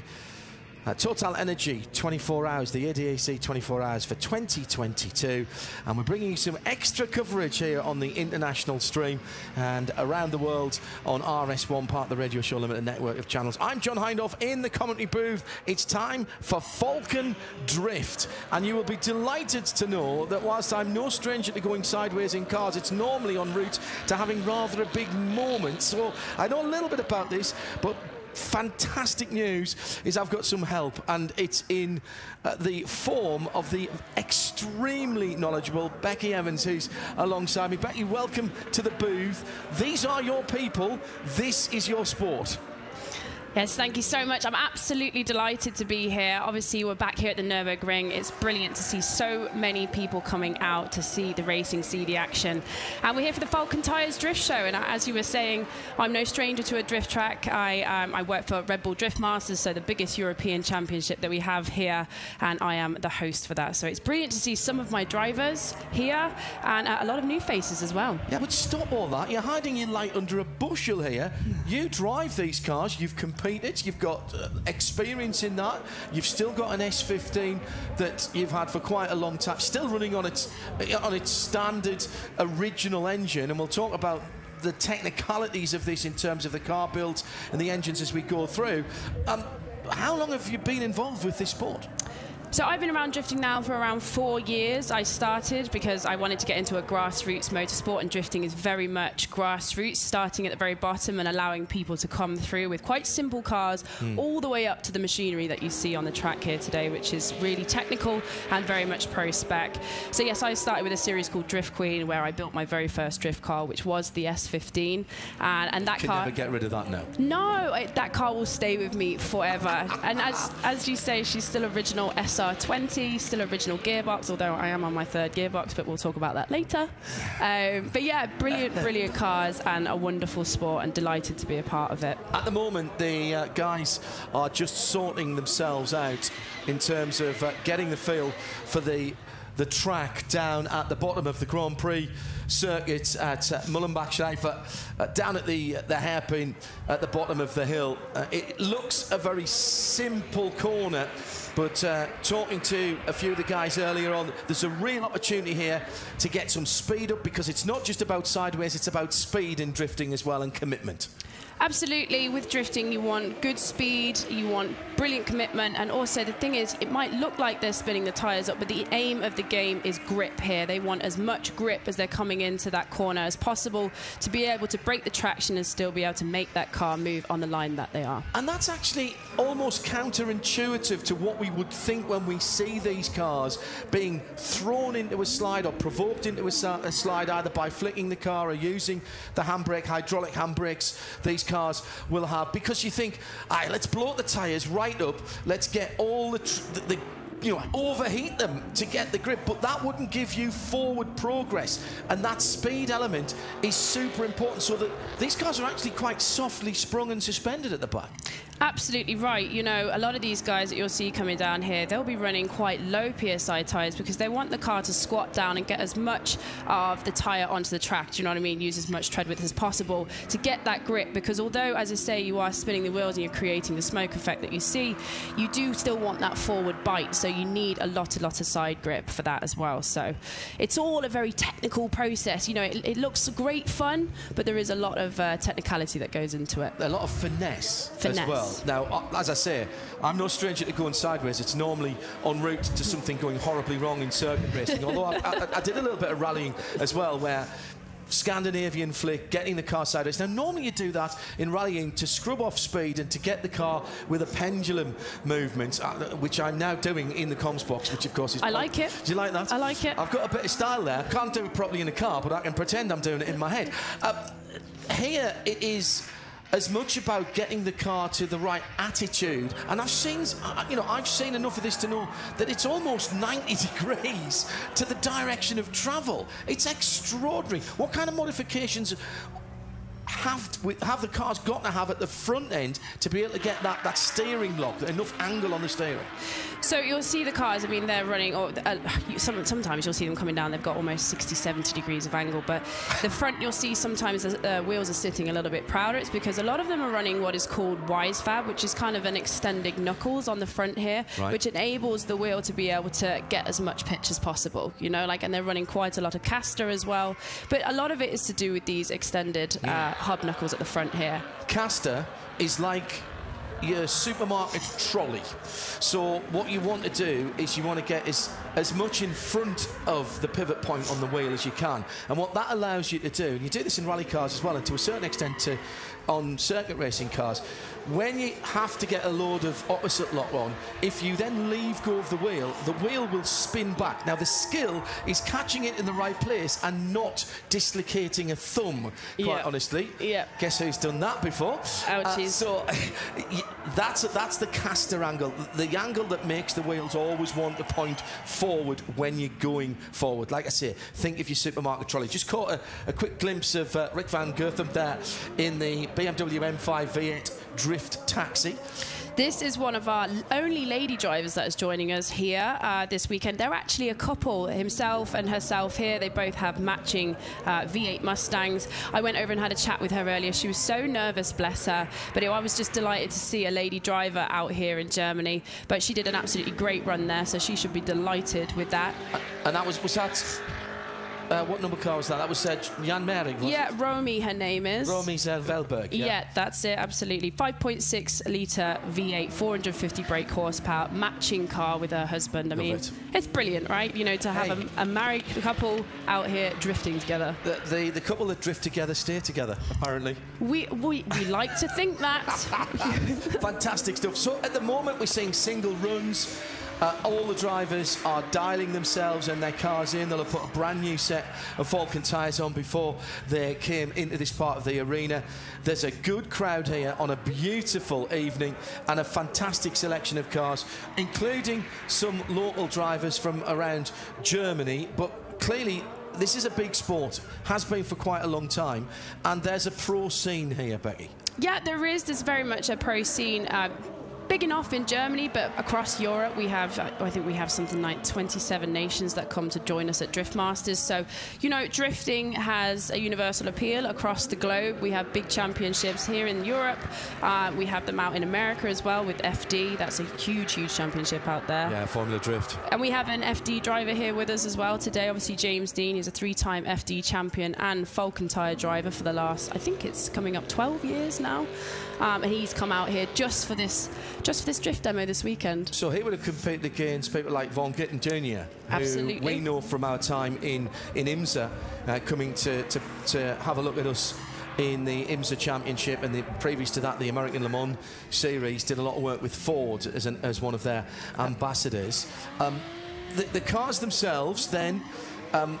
uh, Total Energy twenty-four hours, the E D A C twenty-four hours for twenty twenty-two. And we're bringing you some extra coverage here on the international stream and around the world on R S one, part of the Radio Show Limited network of channels. I'm John Hindhoff in the commentary booth. It's time for Falcon Drift. And you will be delighted to know that whilst I'm no stranger to going sideways in cars, it's normally en route to having rather a big moment. So I know a little bit about this, but fantastic news is I've got some help, and it's in uh, the form of the extremely knowledgeable Becky Evans, who's alongside me. Becky, welcome to the booth. These are your people. This is your sport. Yes, thank you so much. I'm absolutely delighted to be here. Obviously, we're back here at the Nürburgring. It's brilliant to see so many people coming out to see the racing, see the action. And we're here for the Falcon Tires Drift Show. And as you were saying, I'm no stranger to a drift track. I, um, I work for Red Bull Drift Masters, so the biggest European championship that we have here. And I am the host for that. So it's brilliant to see some of my drivers here and uh, a lot of new faces as well. Yeah, but stop all that. You're hiding your light under a bushel here. You drive these cars. You've competed. You've got experience in that. You've still got an S fifteen that you've had for quite a long time, still running on its on its standard original engine, and we'll talk about the technicalities of this in terms of the car builds and the engines as we go through. Um, how long have you been involved with this sport? So I've been around drifting now for around four years. I started because I wanted to get into a grassroots motorsport, and drifting is very much grassroots, starting at the very bottom and allowing people to come through with quite simple cars mm. all the way up to the machinery that you see on the track here today, which is really technical and very much pro-spec. So yes, I started with a series called Drift Queen, where I built my very first drift car, which was the S fifteen. And, and that you can car... never get rid of that now. No, it, that car will stay with me forever. And as, as you say, she's still original S R twenty, still original gearbox, although I am on my third gearbox, but we'll talk about that later. Um, but yeah, brilliant, brilliant cars and a wonderful sport, and delighted to be a part of it. At the moment, the uh, guys are just sorting themselves out in terms of uh, getting the feel for the the track down at the bottom of the Grand Prix circuit at uh, Mullenbach-Schleife, uh, down at the, the hairpin at the bottom of the hill. Uh, it looks a very simple corner, but uh, talking to a few of the guys earlier on, there's a real opportunity here to get some speed up, because it's not just about sideways, it's about speed in drifting as well, and commitment. Absolutely. With drifting, you want good speed, you want brilliant commitment, and also the thing is, it might look like they're spinning the tyres up, but the aim of the game is grip here. They want as much grip as they're coming into that corner as possible to be able to break the traction and still be able to make that car move on the line that they are. And that's actually almost counterintuitive to what we would think when we see these cars being thrown into a slide or provoked into a slide, either by flicking the car or using the handbrake, hydraulic handbrakes these cars will have, because you think, all right, let's blow the tires right up, let's get all the, tr the, the you know, overheat them to get the grip, but that wouldn't give you forward progress, and that speed element is super important, so that these cars are actually quite softly sprung and suspended at the back. Absolutely right. You know, a lot of these guys that you'll see coming down here, they'll be running quite low P S I tyres because they want the car to squat down and get as much of the tyre onto the track, do you know what I mean? Use as much tread width as possible to get that grip, because although, as I say, you are spinning the wheels and you're creating the smoke effect that you see, you do still want that forward bite, so you need a lot, a lot of side grip for that as well. So it's all a very technical process. You know, it, it looks great fun, but there is a lot of uh, technicality that goes into it. A lot of finesse, finesse. as well. Now, as I say, I'm no stranger to going sideways. It's normally en route to something going horribly wrong in circuit racing, although I, I, I did a little bit of rallying as well, where Scandinavian flick, getting the car sideways. Now, normally you do that in rallying to scrub off speed and to get the car with a pendulum movement, uh, which I'm now doing in the comms box, which, of course, is... I like it. Do you like that? I like it. I've got a bit of style there. I can't do it properly in a car, but I can pretend I'm doing it in my head. Uh, here it is... as much about getting the car to the right attitude, and I've seen, you know, I've seen enough of this to know that it's almost ninety degrees to the direction of travel. It's extraordinary. What kind of modifications have, to, have the car's got to have at the front end to be able to get that, that steering lock, enough angle on the steering. So you'll see the cars, I mean, they're running, or uh, some, sometimes you'll see them coming down, they've got almost sixty, seventy degrees of angle, but the front you'll see sometimes the uh, wheels are sitting a little bit prouder. It's because a lot of them are running what is called wise fab, which is kind of an extended knuckles on the front here, right, which enables the wheel to be able to get as much pitch as possible, you know, like, and they're running quite a lot of caster as well, but a lot of it is to do with these extended yeah. uh, hub knuckles at the front here. Caster is like your supermarket trolley. So what you want to do is you want to get as, as much in front of the pivot point on the wheel as you can. And what that allows you to do, and you do this in rally cars as well, and to a certain extent to, on circuit racing cars, when you have to get a load of opposite lock on, if you then leave go of the wheel, the wheel will spin back. Now the skill is catching it in the right place and not dislocating a thumb, quite yep. honestly. Yeah. Guess who's done that before? Ouchies. Uh, so that's, that's the caster angle, the angle that makes the wheels always want to point forward when you're going forward. Like I say, think of your supermarket trolley. Just caught a, a quick glimpse of uh, Rick van Gertham there in the B M W M five V eight Drift Taxi. This is one of our only lady drivers that is joining us here uh, this weekend. They're actually a couple, himself and herself here. They both have matching uh, V eight Mustangs. I went over and had a chat with her earlier. She was so nervous, bless her. But it, I was just delighted to see a lady driver out here in Germany. But she did an absolutely great run there, so she should be delighted with that. And that was, was that... Uh, what number car was that? That was uh, Jan Mering, was Yeah, it? Romy, her name is. Romy's uh, Velberg. Yeah. yeah, that's it, absolutely. five point six litre V eight, four hundred fifty brake horsepower, matching car with her husband. I Love mean, it. it's brilliant, right? You know, to have hey. a, a married couple out here drifting together. The, the, the couple that drift together stay together, apparently. We, we, we like to think that. Fantastic stuff. So at the moment, we're seeing single runs. Uh, all the drivers are dialing themselves and their cars in. They'll have put a brand new set of Falcon tyres on before they came into this part of the arena. There's a good crowd here on a beautiful evening and a fantastic selection of cars, including some local drivers from around Germany. But clearly, this is a big sport, has been for quite a long time, and there's a pro scene here, Becky. Yeah, there is. There's very much a pro scene. Uh Big enough in Germany, but across Europe we have, I think we have something like twenty-seven nations that come to join us at Drift Masters. So, you know, drifting has a universal appeal across the globe. We have big championships here in Europe. Uh, we have them out in America as well with F D. That's a huge, huge championship out there. Yeah, Formula Drift. And we have an F D driver here with us as well today. Obviously, James Dean is a three-time F D champion and Falcon tyre driver for the last, I think it's coming up twelve years now. Um, and he's come out here just for this just for this drift demo this weekend. So he would have competed against people like Von Gittin Junior, Absolutely. who we know from our time in, in IMSA, uh, coming to, to, to have a look at us in the IMSA Championship, and the, previous to that, the American Le Mans Series. Did a lot of work with Ford as, an, as one of their ambassadors. Um, the, the cars themselves, then, um,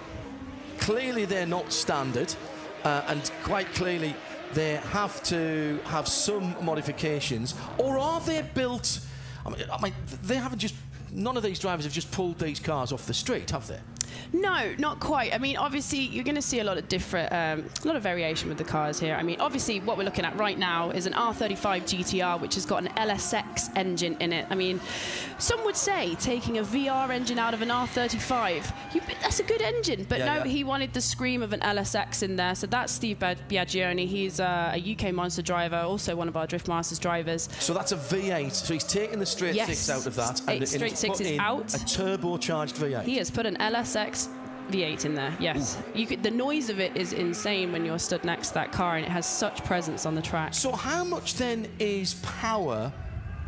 clearly they're not standard, uh, and quite clearly they have to have some modifications, or are they built... I mean, I mean, they haven't just... None of these drivers have just pulled these cars off the street, have they? No, not quite. I mean, obviously, you're going to see a lot of different, um, a lot of variation with the cars here. I mean, obviously, what we're looking at right now is an R thirty-five G T R, which has got an L S X engine in it. I mean, some would say taking a V R engine out of an R thirty-five, you, that's a good engine. But yeah, no, yeah. he wanted the scream of an L S X in there. So that's Steve Biagioni. He's uh, a U K Monster driver, also one of our Drift Masters drivers. So that's a V eight. So he's taking the straight yes. six out of that. Eight, and straight six is out. A turbocharged V eight. He has put an L S X V eight in there, yes. You could, the noise of it is insane when you're stood next to that car, and it has such presence on the track. So how much then is power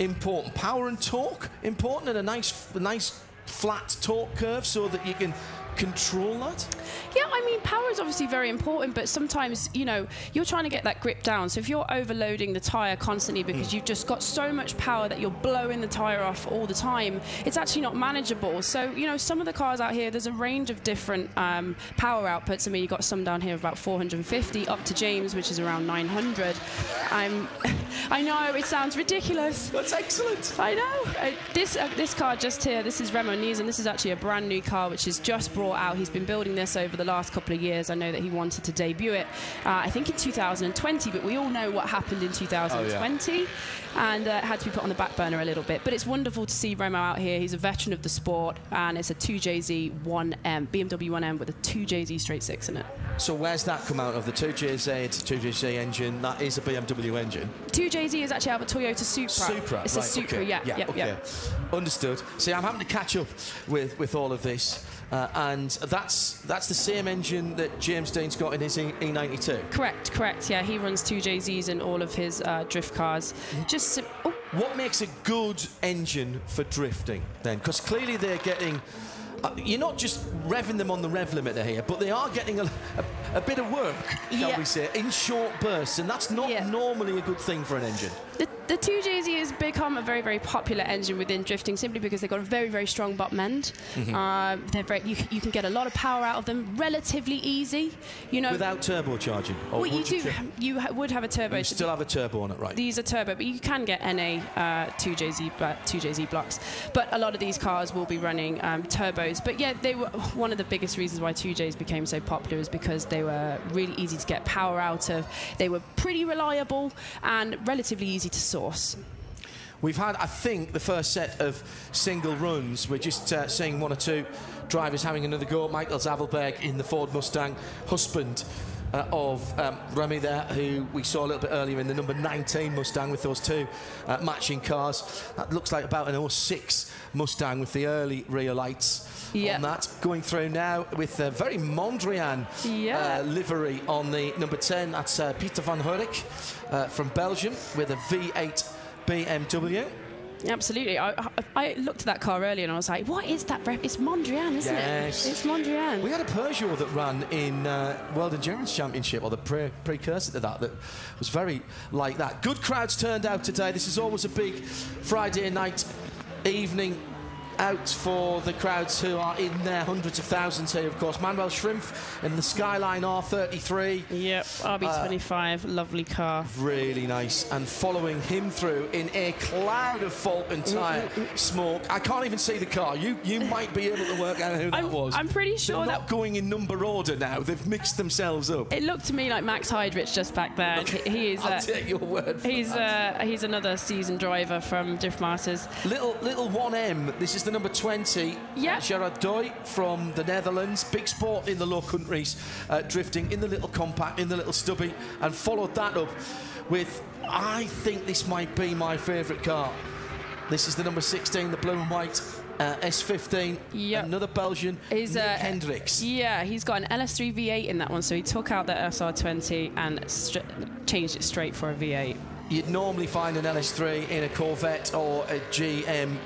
important? Power and torque important, and a nice, nice flat torque curve so that you can control that? Yeah, I mean, power is obviously very important, but sometimes, you know, you're trying to get that grip down. So if you're overloading the tyre constantly because mm. you've just got so much power that you're blowing the tyre off all the time, it's actually not manageable. So, you know, some of the cars out here, there's a range of different um, power outputs. I mean, you've got some down here about four hundred fifty, up to James, which is around nine hundred. I'm... Um, I know, it sounds ridiculous. That's excellent. I know. Uh, this uh, this car just here, this is Remo Nees, and this is actually a brand new car which is just brought out. He's been building this over the last couple of years. I know that he wanted to debut it, uh, I think in two thousand twenty, but we all know what happened in two thousand twenty. Oh, yeah. And uh, had to be put on the back burner a little bit. But it's wonderful to see Remo out here. He's a veteran of the sport, and it's a two J Z one M, B M W one M with a two J Z straight six in it. So where's that come out of? The two J Z, it's a two J Z engine. That is a B M W engine. two J Z is actually out of a Toyota Supra. Supra, It's right, a Supra, okay. yeah, yeah, yeah, okay. yeah. Understood. See, I'm having to catch up with, with all of this. Uh, and that's that's the same engine that James Dean's got in his E ninety-two. Correct, correct. Yeah, he runs two J Zs in all of his uh, drift cars. Just some, oh. What makes a good engine for drifting then? Because clearly they're getting. Uh, you're not just revving them on the rev limiter here, but they are getting a, a, a bit of work, shall yeah. we say, in short bursts, and that's not yeah. normally a good thing for an engine. The, the two J Z has become a very, very popular engine within drifting simply because they've got a very, very strong bottom end. Mm-hmm. uh, they're very, you, you can get a lot of power out of them, relatively easy. You know, without turbocharging? Well, you do. You, you ha would have a turbo. You still have a turbo on it, right? These are turbo, but you can get N A uh, two J Z blocks. But a lot of these cars will be running um, turbo. But yeah, they were one of the biggest reasons why two Js became so popular is because they were really easy to get power out of. They were pretty reliable and relatively easy to source. We've had, I think, the first set of single runs. We're just uh, seeing one or two drivers having another go. Michael Zavelberg in the Ford Mustang, husband uh, of um, Remy there, who we saw a little bit earlier in the number nineteen Mustang with those two uh, matching cars. That looks like about an oh six Mustang with the early rear lights. Yep. On that, going through now with a very Mondrian yeah. uh, livery on the number ten. That's uh, Pieter van Hurik uh, from Belgium with a V eight B M W. Absolutely. I, I, I looked at that car earlier and I was like, what is that? It's Mondrian, isn't yes. it? It's Mondrian. We had a Peugeot that ran in uh, World Endurance Championship, or the pre precursor to that, that was very like that. Good crowds turned out today. This is always a big Friday night evening out for the crowds who are in there, hundreds of thousands here, of course. Manuel Schrimpf in the Skyline R thirty-three. Yep, R B twenty-five, uh, lovely car. Really nice. And following him through in a cloud of fault and tyre smoke. I can't even see the car. You you might be able to work out who that I'm, was. I'm pretty sure They're that... not going in number order now. They've mixed themselves up. It looked to me like Max Heidrich just back there. Okay. He is, I'll uh, take your word for he's, that. Uh, he's another seasoned driver from Driftmasters. Little, little one M. This is the number twenty, yep. Gerard Doy from the Netherlands. Big sport in the Low Countries, uh, drifting in the little compact, in the little stubby, and followed that up with, I think this might be my favourite car. This is the number sixteen, the blue and white uh, S fifteen, yep. Another Belgian, Nick uh, Hendricks. Yeah, he's got an L S three V eight in that one, so he took out the S R twenty and changed it straight for a V eight. You'd normally find an L S three in a Corvette or a G M.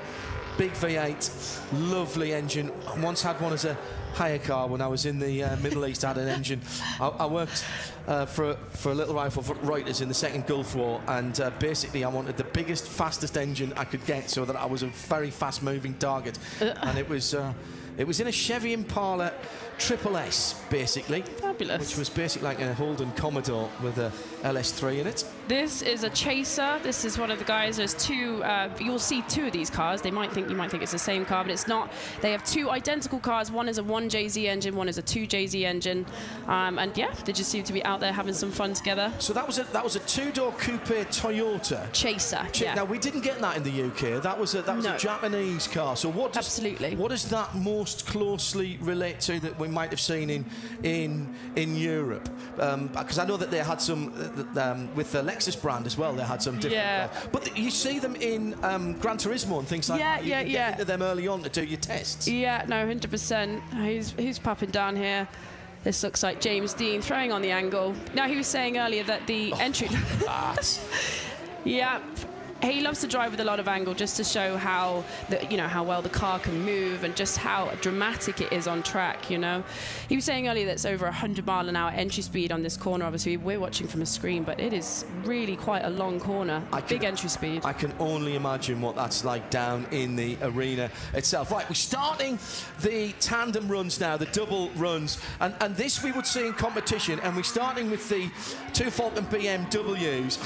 Big V eight, lovely engine. I once had one as a hire car when I was in the uh, Middle East. I had an engine. I, I worked uh, for, for a little rifle for Reuters in the Second Gulf War, and uh, basically I wanted the biggest, fastest engine I could get so that I was a very fast-moving target. And it was... Uh, It was in a Chevy Impala Triple S, basically. Fabulous. Which was basically like a Holden Commodore with a L S three in it. This is a Chaser. This is one of the guys. There's two. Uh, you'll see two of these cars. They might think you might think it's the same car, but it's not. They have two identical cars. One is a one J Z engine. One is a two J Z engine. Um, and yeah, they just seem to be out there having some fun together. So that was a that was a two-door coupe Toyota Chaser. Ch yeah. Now we didn't get that in the U K. That was a that was no. a Japanese car. So what does absolutely what is that more most closely relate to that we might have seen in in in Europe, because um, I know that they had some uh, um, with the Lexus brand as well. They had some different, yeah. cars. But th you see them in um, Gran Turismo and things like yeah, that. You yeah, can get yeah. into them early on to do your tests. Yeah, no, hundred percent. Who's who's popping down here? This looks like James Dean throwing on the angle. Now he was saying earlier that the oh, entry. yeah. he loves to drive with a lot of angle just to show how the, you know, how well the car can move and just how dramatic it is on track, you know. He was saying earlier that's over one hundred mile an hour entry speed on this corner. Obviously we're watching from a screen, but it is really quite a long corner. I big can, entry speed. I can only imagine what that's like down in the arena itself. Right, we're starting the tandem runs now, the double runs, and, and this we would see in competition, and we're starting with the two Falcon B M Ws.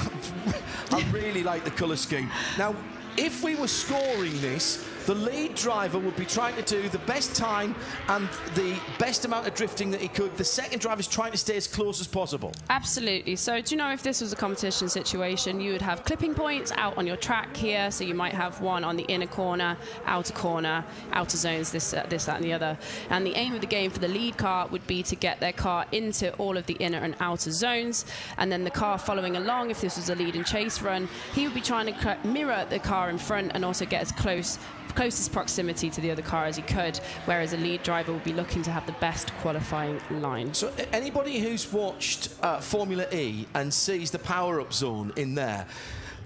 I really like the colour scheme. Now, if we were scoring this, the lead driver would be trying to do the best time and the best amount of drifting that he could. The second driver is trying to stay as close as possible. Absolutely. So, do you know, if this was a competition situation, you would have clipping points out on your track here. So you might have one on the inner corner, outer corner, outer zones, this, uh, this, that, and the other. And the aim of the game for the lead car would be to get their car into all of the inner and outer zones. And then the car following along, if this was a lead and chase run, he would be trying to mirror the car in front and also get as close closest proximity to the other car as he could, whereas a lead driver will be looking to have the best qualifying line. So anybody who's watched uh, Formula E and sees the power-up zone in there,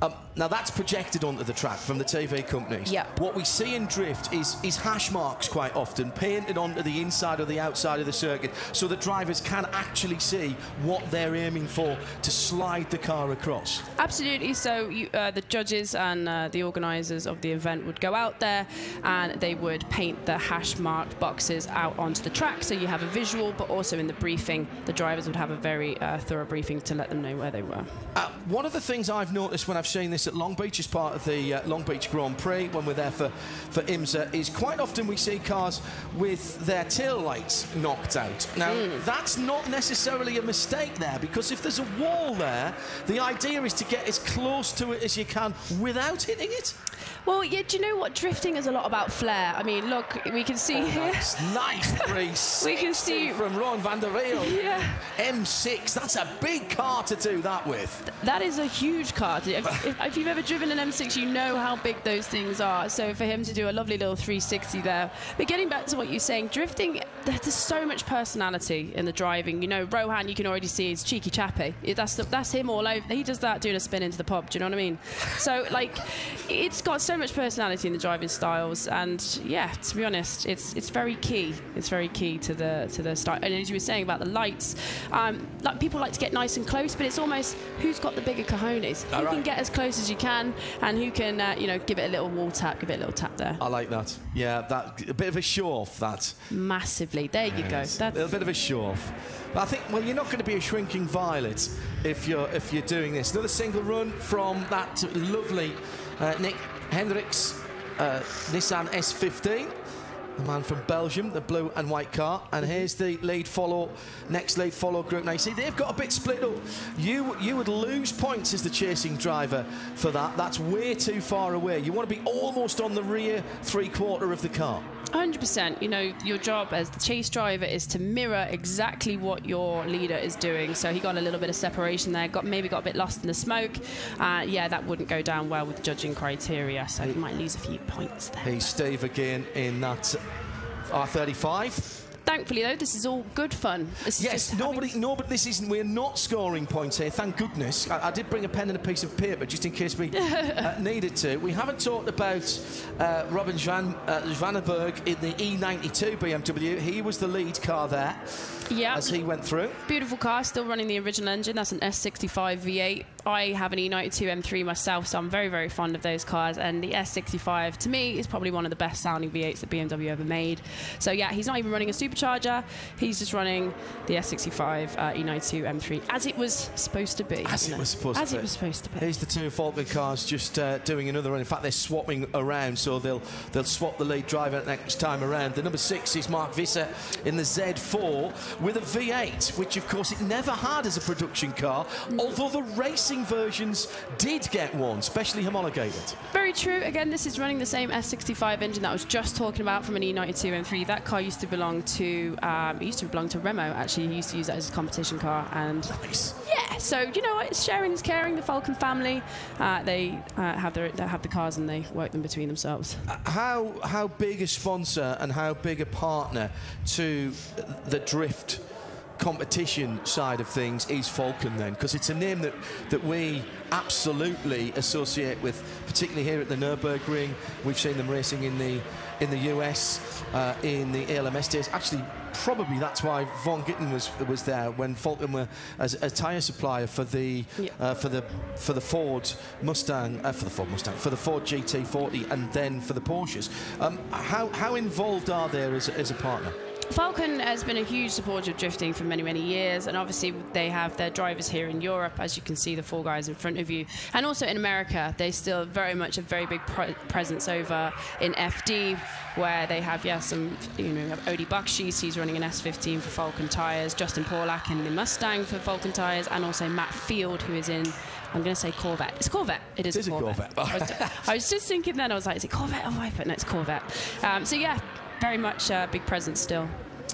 um, now that's projected onto the track from the T V companies. Yep. What we see in drift is, is hash marks quite often painted onto the inside or the outside of the circuit, so the drivers can actually see what they're aiming for to slide the car across. Absolutely. So you, uh, the judges and uh, the organisers of the event would go out there and they would paint the hash marked boxes out onto the track, so you have a visual, but also in the briefing the drivers would have a very uh, thorough briefing to let them know where they were. Uh, one of the things I've noticed when I've seen this at Long Beach as part of the uh, Long Beach Grand Prix when we're there for, for IMSA is quite often we see cars with their tail lights knocked out. Now, mm. that's not necessarily a mistake there, because if there's a wall there, the idea is to get as close to it as you can without hitting it. Well, yeah, do you know what? Drifting is a lot about flair. I mean, look, we can see oh, here. Nice, nice three sixty we can see from Ron van der Reel. Yeah. M six, that's a big car to do that with. Th that is a huge car. To, if, if, if you've ever driven an M six, you know how big those things are. So for him to do a lovely little three sixty there. But getting back to what you're saying, drifting, there's so much personality in the driving. You know, Rohan, you can already see his cheeky chappy. That's, the, that's him all over. He does that doing a spin into the pub, do you know what I mean? So, like, it's got so much personality in the driving styles, and yeah, to be honest, it's it's very key. It's very key to the to the style. And as you were saying about the lights, um, like people like to get nice and close, but it's almost who's got the bigger cojones. All who right. can get as close as you can, and who can uh, you know, give it a little wall tap, give it a little tap there. I like that. Yeah, that a bit of a show off. That massively. There yes. you go. That's a bit of a show off. I think, well, you're not going to be a shrinking violet if you're if you're doing this. Another single run from that lovely uh, Nick Hendricks, uh, Nissan S fifteen, the man from Belgium, the blue and white car. And here's the lead follow, next lead follow group. Now you see they've got a bit split up. You you would lose points as the chasing driver for that. That's way too far away. You want to be almost on the rear three quarter of the car. one hundred percent. You know, your job as the chase driver is to mirror exactly what your leader is doing. So he got a little bit of separation there, got maybe got a bit lost in the smoke. Uh, yeah, that wouldn't go down well with the judging criteria, so he might lose a few points there. He's Steve again in that R thirty-five. Thankfully, though, this is all good fun. This is yes, nobody, nobody, this isn't, we're not scoring points here, thank goodness. I, I did bring a pen and a piece of paper, just in case we uh, needed to. We haven't talked about uh, Robin Zwan, uh, Zwanenberg in the E ninety-two B M W. He was the lead car there yep. as he went through. Beautiful car, still running the original engine. That's an S sixty-five V eight. I have an E ninety-two M three myself, so I'm very, very fond of those cars. And the S sixty-five, to me, is probably one of the best-sounding V eights that B M W ever made. So, yeah, he's not even running a supercharger. He's just running the S sixty-five uh, E ninety-two M three, as it was supposed to be. As it was supposed to be. As it was supposed to be. Here's the two Falcon cars just uh, doing another run. In fact, they're swapping around, so they'll they'll swap the lead driver next time around. The number six is Mark Visser in the Z four with a V eight, which, of course, it never had as a production car, although the racing versions did get one, specially homologated. Very true. Again, this is running the same S sixty-five engine that I was just talking about from an E ninety-two M three. That car used to belong to, um, it used to belong to Remo, actually. He used to use that as a competition car. And nice. Yeah, so, you know, it's sharing is caring, the Falcon family. Uh, they, uh, have their, they have the cars and they work them between themselves. Uh, how, how big a sponsor and how big a partner to the drift competition side of things is Falcon then, because it's a name that, that we absolutely associate with, particularly here at the Nürburgring. We've seen them racing in the in the U S, uh, in the A L M S days. Actually, probably that's why Von Gitten was was there when Falcon were as a tyre supplier for the yeah. uh, for the for the Ford Mustang, uh, for the Ford Mustang, for the Ford G T forty, and then for the Porsches. Um, how how involved are they as as a partner? Falcon has been a huge supporter of drifting for many, many years, and obviously they have their drivers here in Europe, as you can see the four guys in front of you, and also in America. They still very much a very big pre presence over in F D, where they have, yes, some, you know, Odie Bakshies, he's running an S fifteen for Falcon tyres, Justin Porlack in the Mustang for Falcon tyres, and also Matt Field, who is in, I'm going to say Corvette. It's Corvette. It is, it is a Corvette. A Corvette. I, was, I was just thinking then, I was like, is it Corvette or Viper? No, it's Corvette. Um, so yeah, very much a big presence still.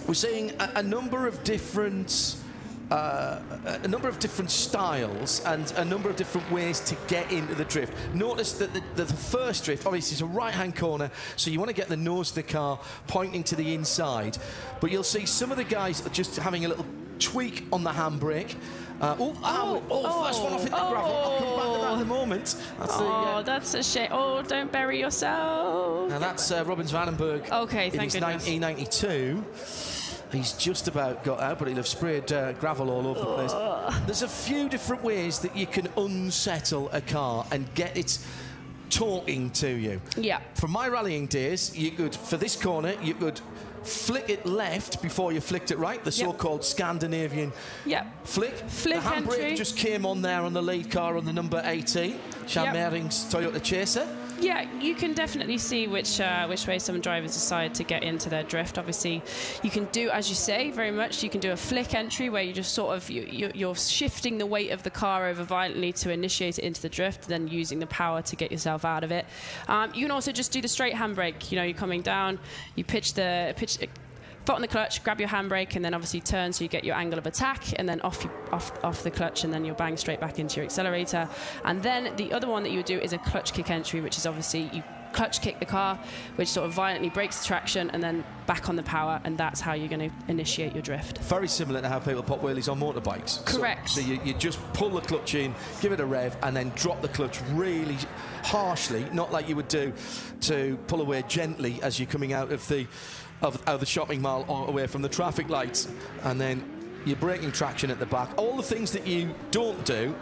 We're seeing a, a number of different uh, a number of different styles and a number of different ways to get into the drift. Notice that the, the, the first drift, obviously, is a right-hand corner, so you want to get the nose of the car pointing to the inside. But you'll see some of the guys are just having a little tweak on the handbrake. Uh, oh, oh, oh, oh, first one off in the oh, gravel. I'll come back to that in a moment. That's oh, a, yeah. that's a shame. Oh, don't bury yourself. Now, that's uh, Robins Vandenberg. Okay, thank you. In nineteen ninety-two. He's just about got out, but he'll have sprayed uh, gravel all over the place. Oh. There's a few different ways that you can unsettle a car and get it talking to you. Yeah. From my rallying days, you could, for this corner, you could flick it left before you flicked it right, the yep. so-called Scandinavian yep. flick. Flick the handbrake just came on there on the lead car on the number eighteen, Sean yep. Mehring's Toyota Chaser. Yeah, you can definitely see which uh, which way some drivers decide to get into their drift. Obviously, you can do, as you say, very much, you can do a flick entry where you just sort of, you, you're shifting the weight of the car over violently to initiate it into the drift, then using the power to get yourself out of it. Um, you can also just do the straight handbrake. You know, you're coming down, you pitch the... pitch. Foot on the clutch, grab your handbrake, and then obviously turn so you get your angle of attack, and then off, you, off, off the clutch, and then you'll bang straight back into your accelerator. And then the other one that you would do is a clutch kick entry, which is obviously you clutch kick the car, which sort of violently breaks the traction, and then back on the power, and that's how you're going to initiate your drift. Very similar to how people pop wheelies on motorbikes. Correct. So, so you, you just pull the clutch in, give it a rev, and then drop the clutch really harshly, not like you would do to pull away gently as you're coming out of the Of, of the shopping mall or away from the traffic lights, and then you're braking traction at the back. All the things that you don't do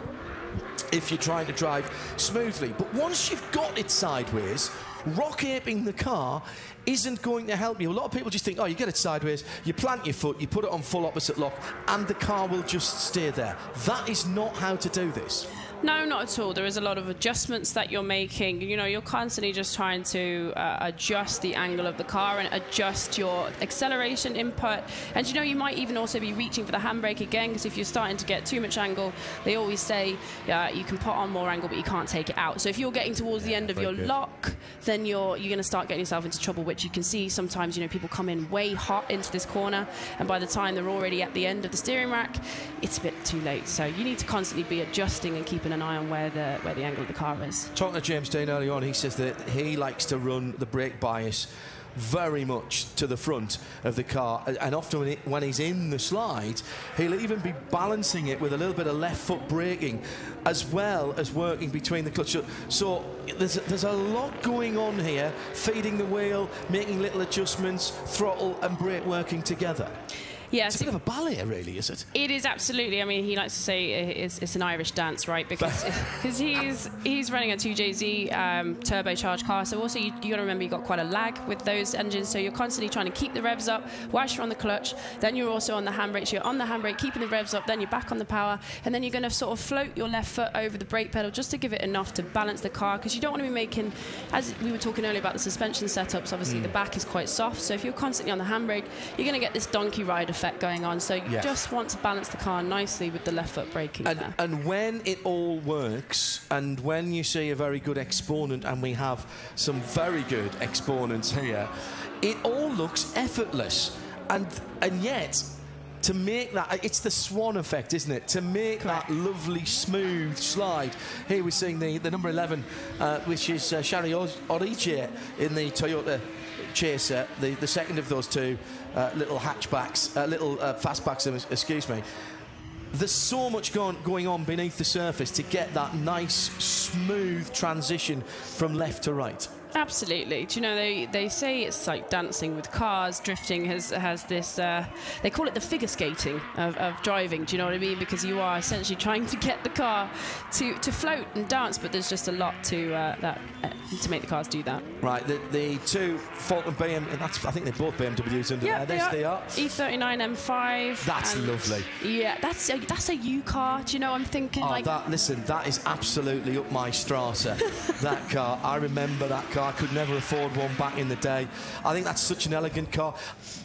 if you're trying to drive smoothly. But once you've got it sideways, rock-aping the car isn't going to help you. A lot of people just think, oh, you get it sideways, you plant your foot, you put it on full opposite lock, and the car will just stay there. That is not how to do this. No, not at all. There is a lot of adjustments that you're making. You know, you're constantly just trying to uh, adjust the angle of the car and adjust your acceleration input. And, you know, you might even also be reaching for the handbrake again, because if you're starting to get too much angle, they always say uh, you can put on more angle, but you can't take it out. So if you're getting towards the end of your lock, then you're, you're going to start getting yourself into trouble, which you can see sometimes, you know, people come in way hot into this corner, and by the time they're already at the end of the steering rack, it's a bit too late. So you need to constantly be adjusting and keeping an eye on where the where the angle of the car is. Talking to James Dean early on, he says that he likes to run the brake bias very much to the front of the car, and often when he's in the slide, he'll even be balancing it with a little bit of left foot braking, as well as working between the clutch. So there's a, there's a lot going on here, feeding the wheel, making little adjustments, throttle and brake working together. Yeah, it's a bit of a ballet, really, is it? It is, absolutely. I mean, he likes to say it's, it's an Irish dance, right? Because cause he's he's running a two J Z um, turbocharged car, so also you, you got to remember you got quite a lag with those engines, so you're constantly trying to keep the revs up whilst you're on the clutch. Then you're also on the handbrake, so you're on the handbrake, keeping the revs up, then you're back on the power, and then you're going to sort of float your left foot over the brake pedal just to give it enough to balance the car, because you don't want to be making, as we were talking earlier about the suspension setups, obviously mm. the back is quite soft, so if you're constantly on the handbrake, you're going to get this donkey ride effect going on, so you yes. just want to balance the car nicely with the left foot braking and, there. And when it all works, and when you see a very good exponent, and we have some very good exponents here, it all looks effortless, and and yet to make that, it's the swan effect, isn't it? To make Correct. that lovely, smooth slide. Here we're seeing the, the number eleven, uh, which is uh, Shari Orije in the Toyota Chaser, the, the second of those two uh, little hatchbacks, uh, little uh, fastbacks, excuse me. There's so much going, going on beneath the surface to get that nice, smooth transition from left to right. Absolutely. Do you know, they, they say it's like dancing with cars. Drifting has, has this, uh, they call it the figure skating of, of driving. Do you know what I mean? Because you are essentially trying to get the car to, to float and dance, but there's just a lot to uh, that uh, to make the cars do that. Right. The, the two Falcon B M W, and that's, I think they're both B M Ws under yeah, there. Yes, they, they are. E thirty-nine M five. That's lovely. Yeah, that's a, that's a U car. Do you know, I'm thinking oh, like... That, listen, that is absolutely up my strata, that car. I remember that car. I could never afford one back in the day. I think that's such an elegant car.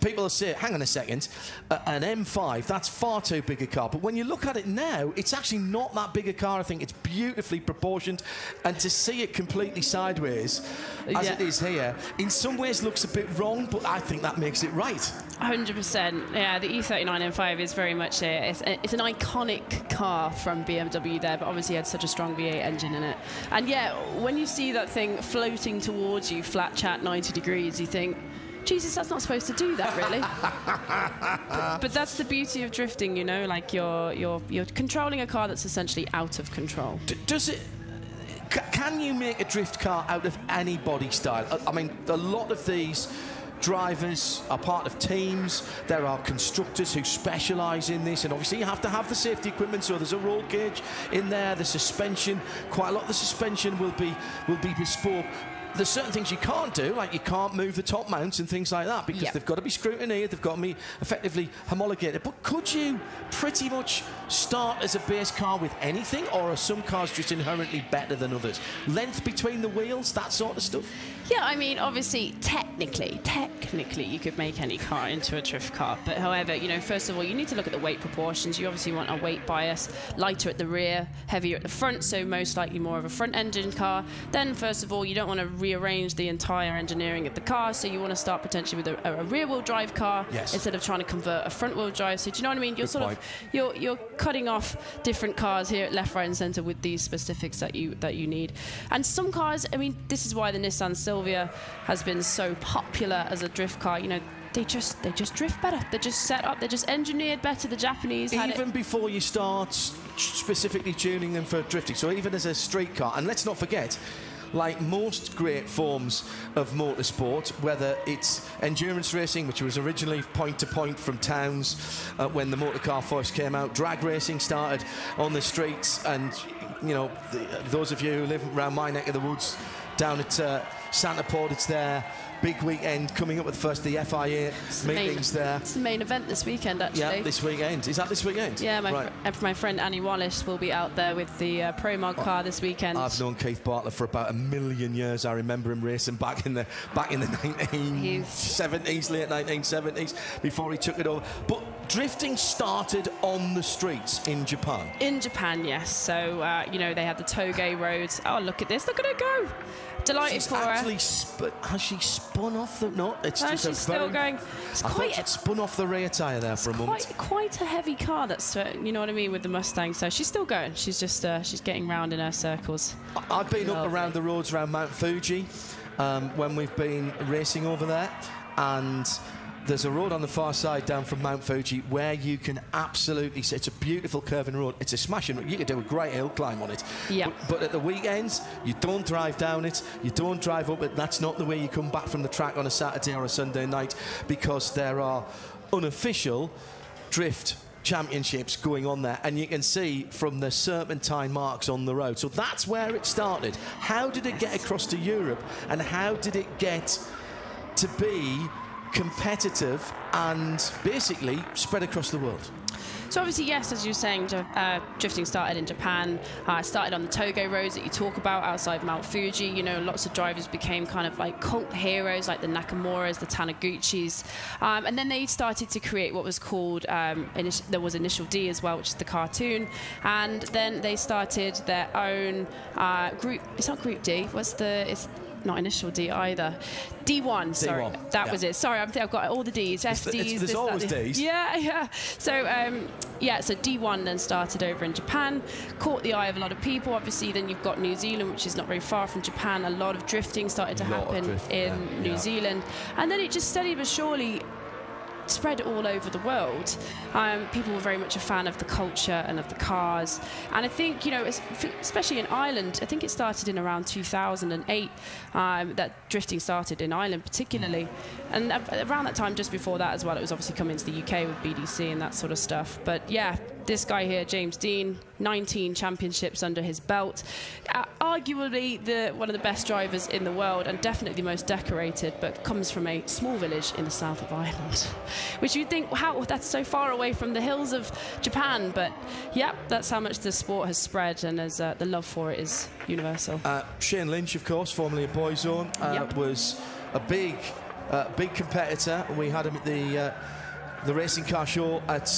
People will say, hang on a second, uh, an M five, that's far too big a car. But when you look at it now, it's actually not that big a car. I think it's beautifully proportioned. And to see it completely sideways, as yeah. it is here, in some ways looks a bit wrong, but I think that makes it right. one hundred percent. Yeah, the E thirty-nine M five is very much a, it's, a, it's an iconic car from B M W there, but obviously had such a strong V eight engine in it. And yeah, when you see that thing floating towards you, flat chat ninety degrees, you think, Jesus, that's not supposed to do that, really. but, but that's the beauty of drifting, you know, like you're you're you're controlling a car that's essentially out of control. D does it? C can you make a drift car out of any body style? I, I mean, a lot of these drivers are part of teams. There are constructors who specialise in this, and obviously you have to have the safety equipment. So there's a roll cage in there. The suspension, quite a lot of the suspension will be will be bespoke. There's certain things you can't do, like you can't move the top mounts and things like that, because yep. they've got to be scrutineered, they've got to be effectively homologated. But could you pretty much start as a base car with anything, or are some cars just inherently better than others? Length between the wheels, that sort of stuff? Yeah, I mean, obviously, technically, technically, you could make any car into a drift car. But however, you know, first of all, you need to look at the weight proportions. You obviously want a weight bias, lighter at the rear, heavier at the front, so most likely more of a front engine car. Then, first of all, you don't want to rearrange the entire engineering of the car, so you want to start potentially with a, a rear-wheel drive car yes. instead of trying to convert a front-wheel drive. So do you know what I mean? You're Good sort point. of you're you're cutting off different cars here at left, right, and centre with these specifics that you that you need. And some cars, I mean, this is why the Nissan Silvia has been so popular as a drift car. You know, they just they just drift better. They're just set up. They're just engineered better. The Japanese had it. Even before you start specifically tuning them for drifting. So even as a street car, and let's not forget, like most great forms of motorsport, whether it's endurance racing, which was originally point-to-point from towns uh, when the motor car first came out, drag racing started on the streets, and, you know, the, those of you who live around my neck of the woods, down at uh, Santaport, it's there. Big weekend coming up with first the F I A it's meetings the main, there. It's the main event this weekend, actually. Yeah, this weekend. Is that this weekend? Yeah, my, right. fr my friend Annie Wallace will be out there with the uh, ProMod oh, car this weekend. I've known Keith Bartlett for about a million years. I remember him racing back in the back in the nineteen seventies, late nineteen seventies, before he took it over. But drifting started on the streets in Japan. In Japan, yes. So uh, you know, they had the Toge roads. Oh, look at this! Look at her go. Delighted She's for actually her. Sp has she spun off the... No, it's no, just she's a still very, going. It's I quite thought spun off the rear tyre there for a moment. Quite, quite a heavy car, that's, you know what I mean, with the Mustang. So she's still going. She's just uh, she's getting round in her circles. I've been Lovely. up around the roads around Mount Fuji um, when we've been racing over there. And there's a road on the far side down from Mount Fuji where you can absolutely see. It's a beautiful curving road. It's a smashing road. You could do a great hill climb on it. Yeah. But, but at the weekends, you don't drive down it. You don't drive up it. That's not the way you come back from the track on a Saturday or a Sunday night, because there are unofficial drift championships going on there, and you can see from the serpentine marks on the road. So that's where it started. How did it get across to Europe, and how did it get to be competitive and basically spread across the world? So obviously, yes, as you were saying, uh, drifting started in Japan. Uh, started on the Togo roads that you talk about outside Mount Fuji. You know, lots of drivers became kind of like cult heroes, like the Nakamuras, the Taniguchis. Um, and then they started to create what was called, um, there was Initial D as well, which is the cartoon. And then they started their own uh, group, it's not Group D, what's the, it's not initial D either. D one, sorry. D one. That yeah. was it. Sorry, I'm I've got all the Ds. It's F Ds. The, it's, there's always that, Ds. Yeah, yeah. So, um, yeah, so D one then started over in Japan. Caught the eye of a lot of people. Obviously, then you've got New Zealand, which is not very far from Japan. A lot of drifting started to happen drift, in yeah. New yeah. Zealand. And then it just steadily but surely spread all over the world. Um, people were very much a fan of the culture and of the cars. And I think, you know, especially in Ireland, I think it started in around two thousand eight, um, that drifting started in Ireland particularly. And around that time, just before that as well, it was obviously coming to the U K with B D C and that sort of stuff. But yeah, this guy here, James Dean, nineteen championships under his belt. Uh, arguably the, one of the best drivers in the world and definitely the most decorated, but comes from a small village in the south of Ireland. Which you'd think, wow, that's so far away from the hills of Japan. But, yeah, that's how much the sport has spread and as, uh, the love for it is universal. Uh, Shane Lynch, of course, formerly of Boyzone, uh, yep. was a big, uh, big competitor. We had him at the, uh, the racing car show at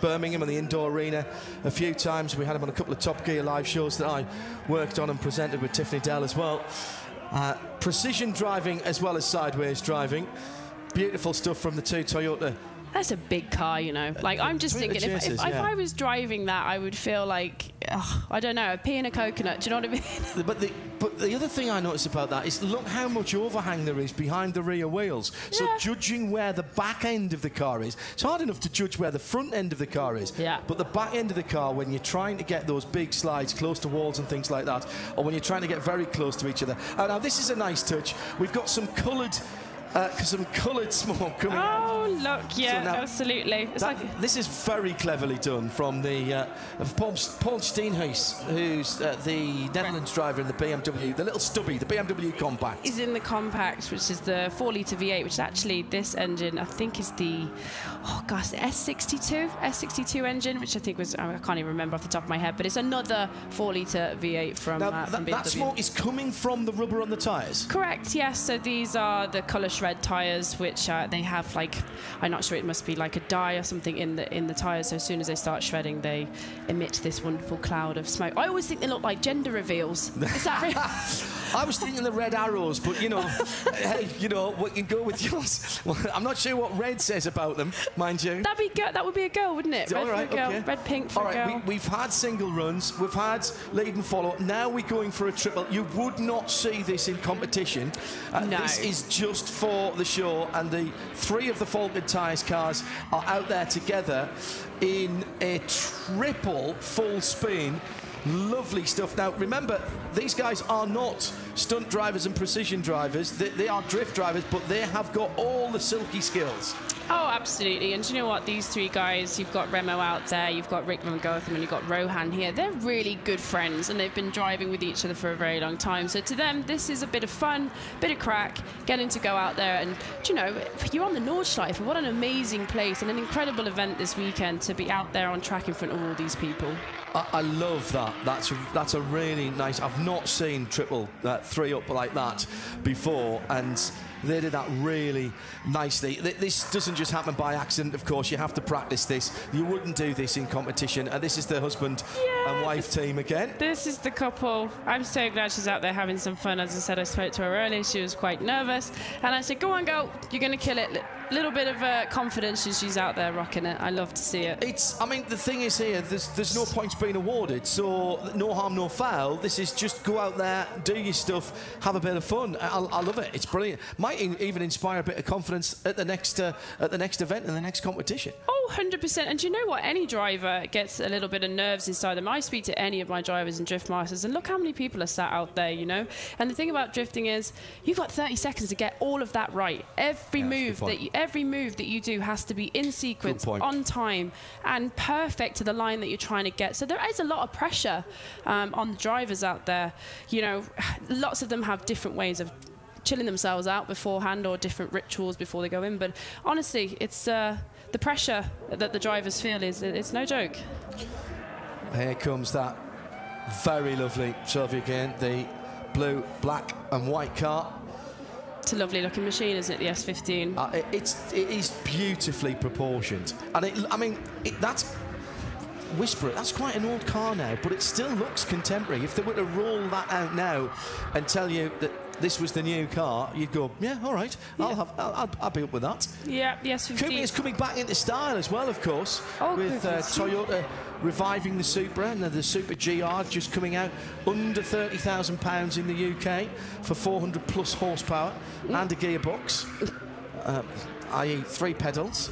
Birmingham and the indoor arena a few times. We had him on a couple of Top Gear live shows that I worked on and presented with Tiffany Dell as well. Uh, precision driving as well as sideways driving. Beautiful stuff from the two Toyota. That's a big car, you know. Like, I'm just thinking, chases, if, if, yeah. if I was driving that, I would feel like, oh, I don't know, a pea and a coconut. Do you know what I mean? But the, but the other thing I noticed about that is, look how much overhang there is behind the rear wheels. So yeah. judging where the back end of the car is, it's hard enough to judge where the front end of the car is. Yeah. But the back end of the car, when you're trying to get those big slides close to walls and things like that, or when you're trying to get very close to each other. Uh, now, this is a nice touch. We've got some coloured... Uh, some coloured smoke coming out. Oh, look, yeah, so absolutely. It's that, like this is very cleverly done from the uh, Paul, Paul Steenhuis, who's uh, the Netherlands driver in the B M W, the little stubby, the B M W Compact. Is in the Compact, which is the four litre V eight, which is actually this engine, I think is the, oh gosh, the S sixty-two engine, which I think was, I can't even remember off the top of my head, but it's another four litre V eight from, now, uh, from that, B M W. That smoke is coming from the rubber on the tyres? Correct, yes, so these are the colour red tires, which uh, they have, like, I'm not sure, it must be like a dye or something in the in the tires. So as soon as they start shredding, they emit this wonderful cloud of smoke. I always think they look like gender reveals. Is that real? I was thinking the red arrows, but you know, hey, you know what, you go with yours. Well, I'm not sure what red says about them, mind you. That'd be that would be a girl, wouldn't it? Red all right, for a girl, okay. Red pink for all right, a girl. We, we've had single runs, we've had lead and follow. Now we're going for a triple. You would not see this in competition. Uh, no. This is just fun. For the show, and the three of the Falcon Tyres cars are out there together in a triple full spin. Lovely stuff. Now, remember, these guys are not stunt drivers and precision drivers. They, they are drift drivers, but they have got all the silky skills. Oh, absolutely. And do you know what? These three guys, you've got Remo out there, you've got Rick Van Gotham, and you've got Rohan here. They're really good friends, and they've been driving with each other for a very long time. So to them, this is a bit of fun, bit of crack, getting to go out there. And, do you know, you're on the Nordschleife. What an amazing place and an incredible event this weekend to be out there on track in front of all these people. I, I love that. That's, that's a really nice... I've not seen triple uh, three up like that before, and... they did that really nicely. This doesn't just happen by accident, of course. You have to practice this. You wouldn't do this in competition. And this is the husband yeah, and wife team again. This is the couple. I'm so glad she's out there having some fun. As I said, I spoke to her earlier. She was quite nervous. And I said, go on, girl. You're going to kill it. A little bit of uh, confidence, and she's out there rocking it. I love to see it. It's, I mean, the thing is here, there's, there's no points being awarded, so no harm, no foul. This is just go out there, do your stuff, have a bit of fun. I, I love it. It's brilliant. Might even inspire a bit of confidence at the next uh, at the next event and the next competition. Oh, one hundred percent. And do you know what? Any driver gets a little bit of nerves inside them. I speak to any of my drivers and drift masters, and look how many people are sat out there, you know? And the thing about drifting is you've got thirty seconds to get all of that right. Every yeah, move that you... Every move that you do has to be in sequence, on time, and perfect to the line that you're trying to get. So there is a lot of pressure um, on the drivers out there. You know, lots of them have different ways of chilling themselves out beforehand or different rituals before they go in. But honestly, it's uh, the pressure that the drivers feel is it's no joke. Here comes that very lovely trophy again, the blue, black, and white car. It's a lovely looking machine, isn't it, the S fifteen? Uh, it, it's, it is beautifully proportioned. And it, I mean, it, that's, whisper it, that's quite an old car now, but it still looks contemporary. If they were to roll that out now and tell you that this was the new car, you'd go, yeah, all right, yeah. I'll have, I'll, I'll be up with that. Yeah, yes, Kubi is coming back into style as well, of course, oh, with uh, Toyota reviving the Supra, and the Supra G R just coming out under thirty thousand pounds in the U K for four hundred plus horsepower mm. and a gearbox, uh, that is three pedals.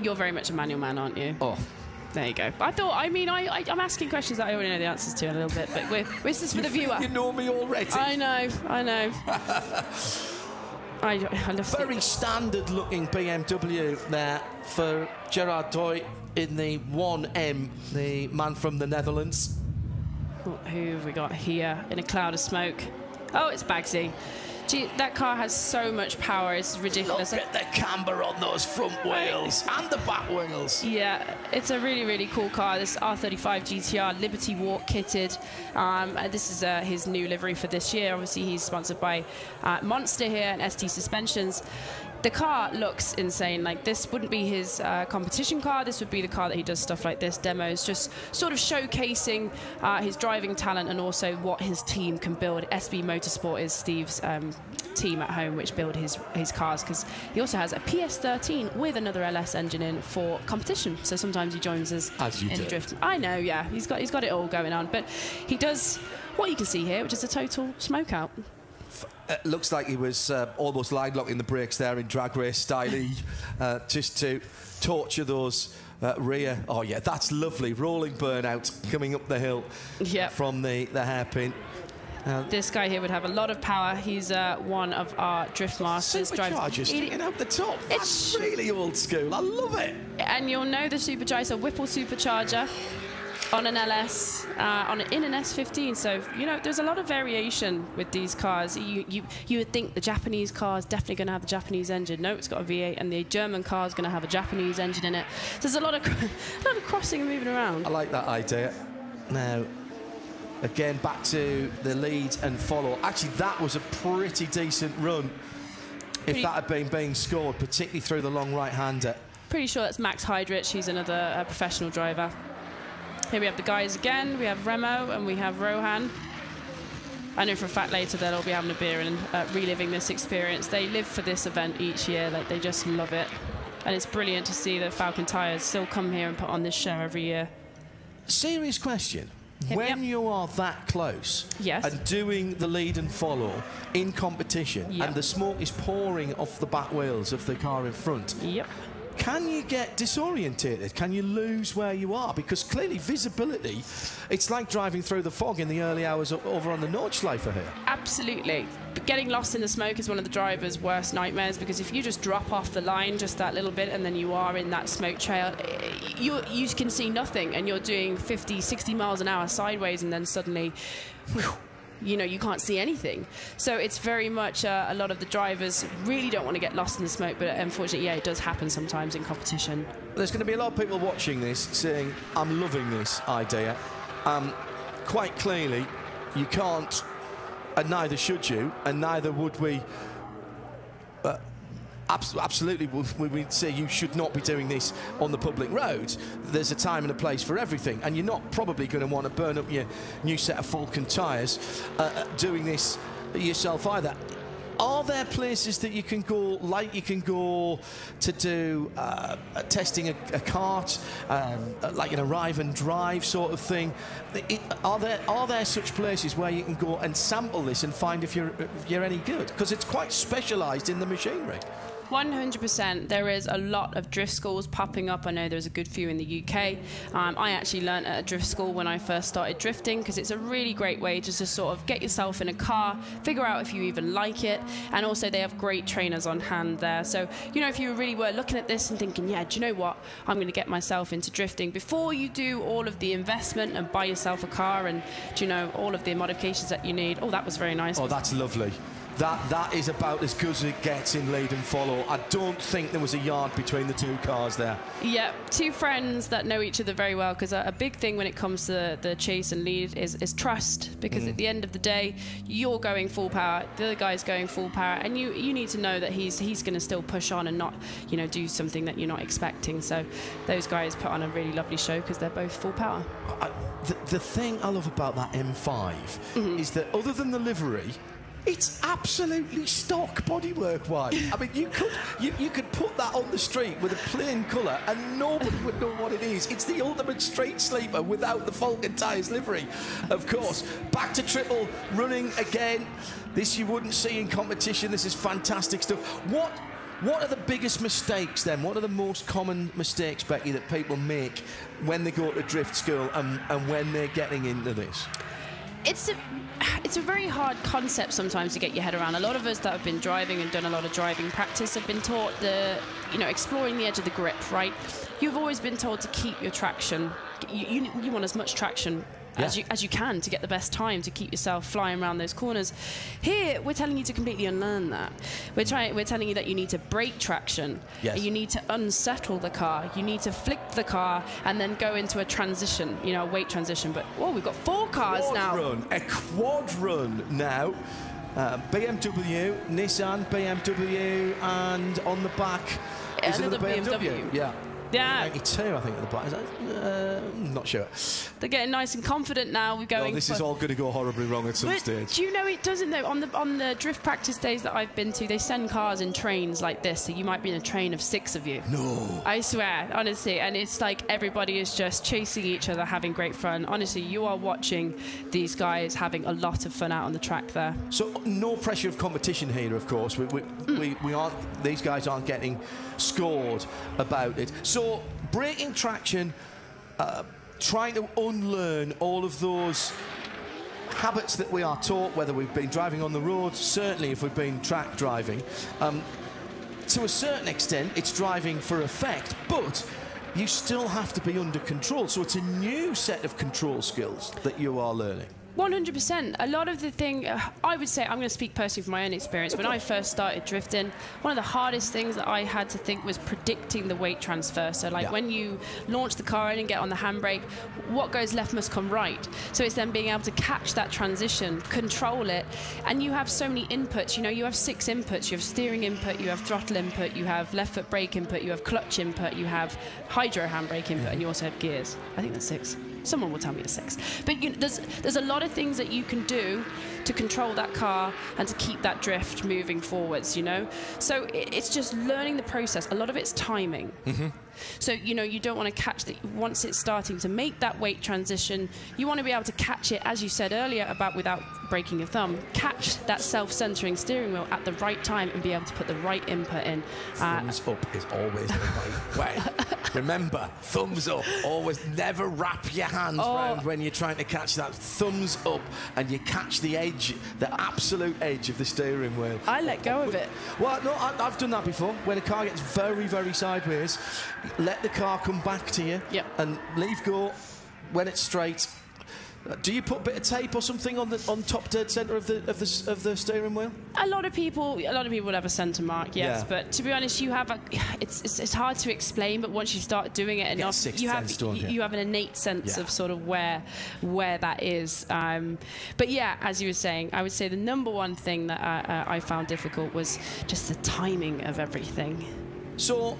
You're very much a manual man, aren't you? Oh. There you go. I thought, I mean, I, I, I'm asking questions that I already know the answers to in a little bit, but we're, we're this is for you the viewer. You know me already. I know, I know. I, I love Very standard-looking B M W there for Gerard Doy in the one M, the man from the Netherlands. Who have we got here in a cloud of smoke? Oh, it's Bagsy. Gee, that car has so much power, it's ridiculous. Look at the camber on those front wheels and the back wheels. Yeah, it's a really, really cool car. This R thirty-five G T R Liberty Walk kitted. Um, this is uh, his new livery for this year. Obviously, he's sponsored by uh, Monster here and S T Suspensions. The car looks insane. Like, this wouldn't be his uh, competition car. This would be the car that he does stuff like this, demos, just sort of showcasing uh, his driving talent and also what his team can build. S B Motorsport is Steve's um, team at home, which build his, his cars, because he also has a P S thirteen with another L S engine in for competition. So sometimes he joins us As you in do. drift. I know, yeah. He's got, he's got it all going on. But he does what you can see here, which is a total smoke-out. It looks like he was uh, almost line-locking the brakes there in drag race style, uh, just to torture those uh, rear. Oh, yeah, that's lovely. Rolling burnout coming up the hill yep. from the, the hairpin. Um, this guy here would have a lot of power. He's uh, one of our drift masters. Supercharger sticking out the top. That's really old school. I love it. And you'll know the supercharger, Whipple supercharger. On an L S, uh, on an, in an S fifteen, so you know there's a lot of variation with these cars. You you you would think the Japanese car is definitely going to have the Japanese engine. No, it's got a V eight, and the German car is going to have a Japanese engine in it. So there's a lot of a lot of crossing and moving around. I like that idea. Now, again, back to the lead and follow. Actually, that was a pretty decent run. Pretty if that had been being scored, particularly through the long right-hander. Pretty sure that's Max Heidrich. He's another uh, professional driver. Here we have the guys again, we have Remo and we have Rohan. I know for a fact later they'll all be having a beer and uh, reliving this experience. They live for this event each year, like they just love it. And it's brilliant to see that Falcon Tyres still come here and put on this show every year. Serious question. Hit when you are that close yes. and doing the lead and follow in competition yep. and the smoke is pouring off the back wheels of the car in front, yep. can you get disorientated? Can you lose where you are? Because clearly visibility, it's like driving through the fog in the early hours over on the Nordschleife here. Absolutely. But getting lost in the smoke is one of the driver's worst nightmares, because if you just drop off the line just that little bit and then you are in that smoke trail, you, you can see nothing and you're doing fifty, sixty miles an hour sideways and then suddenly... whew, you know, you can't see anything. So it's very much uh, a lot of the drivers really don't want to get lost in the smoke, but unfortunately, yeah, it does happen sometimes in competition. There's going to be a lot of people watching this saying, I'm loving this idea. Um, quite clearly, you can't, and neither should you, and neither would we, uh, abs absolutely, we would say you should not be doing this on the public road. There's a time and a place for everything, and you're not probably going to want to burn up your new set of Falcon tyres uh, doing this yourself either. Are there places that you can go, like you can go to do uh, testing a, a kart, um, like an arrive and drive sort of thing? It, are there are there such places where you can go and sample this and find if you're if you're any good? Because it's quite specialised in the machinery. one hundred percent. There is a lot of drift schools popping up. I know there's a good few in the U K. Um, I actually learned at a drift school when I first started drifting, because it's a really great way just to sort of get yourself in a car, figure out if you even like it, and also they have great trainers on hand there. So, you know, if you really were looking at this and thinking, yeah, do you know what? I'm going to get myself into drifting. Before you do all of the investment and buy yourself a car and, do you know, all of the modifications that you need. Oh, that was very nice. Oh, that's lovely. That, that is about as good as it gets in lead and follow. I don't think there was a yard between the two cars there. Yeah, two friends that know each other very well, because a, a big thing when it comes to the chase and lead is, is trust, because mm. at the end of the day, you're going full power, the other guy's going full power, and you, you need to know that he's, he's going to still push on and not, you know, do something that you're not expecting. So those guys put on a really lovely show because they're both full power. I, the, the thing I love about that M five mm-hmm. is that other than the livery, It's absolutely stock bodywork wise. I mean, you could you, you could put that on the street with a plain colour and nobody would know what it is. It's the ultimate straight sleeper without the Falcon Tyres livery, of course. Back to triple, running again. This you wouldn't see in competition. This is fantastic stuff. What what are the biggest mistakes then? What are the most common mistakes, Becky, that people make when they go to drift school and, and when they're getting into this? It's a, it's a very hard concept sometimes to get your head around. A lot of us that have been driving and done a lot of driving practice have been taught the, you know, exploring the edge of the grip, right? You've always been told to keep your traction. You, you, you want as much traction yeah. as, you, as you can to get the best time to keep yourself flying around those corners. Here, we're telling you to completely unlearn that. We're, trying, we're telling you that you need to brake traction. Yes. You need to unsettle the car. You need to flick the car and then go into a transition, you know, a weight transition. But, whoa, we've got four cars quad now. Run, a quad run now. Uh, B M W, Nissan, B M W, and on the back is another, another B M W. B M W. Yeah. Yeah. ninety-two, I think, at the back. Is that, uh, not sure. They're getting nice and confident now. We're going. Oh, this is all going to go horribly wrong at some but stage. Do you know it doesn't though? On the on the drift practice days that I've been to, they send cars in trains like this, so you might be in a train of six of you. No. I swear, honestly, and it's like everybody is just chasing each other, having great fun. Honestly, you are watching these guys having a lot of fun out on the track there. So no pressure of competition here, of course. We we mm. we, we aren't. These guys aren't getting scored about it. So. So breaking traction, uh, trying to unlearn all of those habits that we are taught, whether we've been driving on the road, certainly if we've been track driving. Um, to a certain extent, it's driving for effect, but you still have to be under control. So it's a new set of control skills that you are learning. one hundred percent. A lot of the thing, uh, I would say, I'm going to speak personally from my own experience. When I first started drifting, one of the hardest things that I had to think was predicting the weight transfer. So like yeah. when you launch the car in and get on the handbrake, what goes left must come right. So it's then being able to catch that transition, control it, and you have so many inputs. You know, you have six inputs. You have steering input, you have throttle input, you have left foot brake input, you have clutch input, you have hydro handbrake input, yeah. and you also have gears. I think that's six. Someone will tell me the six. But you know, there's, there's a lot of things that you can do to control that car and to keep that drift moving forwards, you know? So it, it's just learning the process. A lot of it's timing. Mm-hmm. So, you know, you don't want to catch that once it's starting to make that weight transition. You want to be able to catch it, as you said earlier, about without breaking your thumb. Catch that self-centering steering wheel at the right time and be able to put the right input in. Uh, thumbs up is always the right way. Remember, thumbs up. Always never wrap your hands oh. round when you're trying to catch that. Thumbs up, and you catch the edge, the absolute edge of the steering wheel. I let go of it. Well, no, I, I've done that before. When a car gets very, very sideways, let the car come back to you yep. and leave go when it's straight. Do you put a bit of tape or something on the on top dead centre of the of the of the steering wheel? A lot of people, a lot of people would have a centre mark, yes. Yeah. But to be honest, you have a. It's, it's it's hard to explain, but once you start doing it enough, six, you have stone, you, yeah. you have an innate sense yeah. of sort of where where that is. Um, but yeah, as you were saying, I would say the number one thing that I, uh, I found difficult was just the timing of everything. So.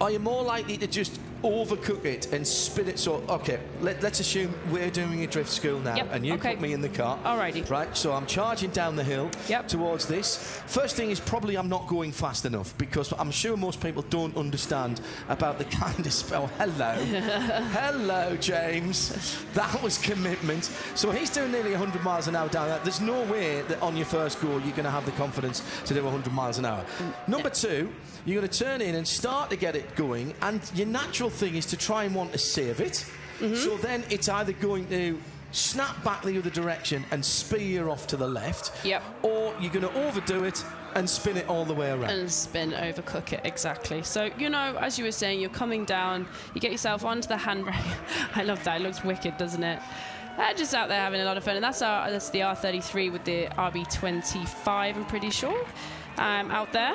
Are you more likely to just overcook it and spin it? So, okay, let, let's assume we're doing a drift school now, yep, and you okay. put me in the car. Alrighty. Right, so I'm charging down the hill yep. towards this. First thing is probably I'm not going fast enough, because I'm sure most people don't understand about the kind of spell. Oh, hello. Hello, James. That was commitment. So he's doing nearly one hundred miles an hour down there. There's no way that on your first go you're going to have the confidence to do one hundred miles an hour. Mm. Number two, you're going to turn in and start to get it going, and your natural thing is to try and want to save it. Mm-hmm. So then it's either going to snap back the other direction and spear off to the left, yep. or you're going to overdo it and spin it all the way around. And spin, overcook it, exactly. So, you know, as you were saying, you're coming down, you get yourself onto the handbrake. I love that. It looks wicked, doesn't it? Uh, just out there having a lot of fun. And that's, our, that's the R thirty-three with the R B twenty-five, I'm pretty sure, um, out there.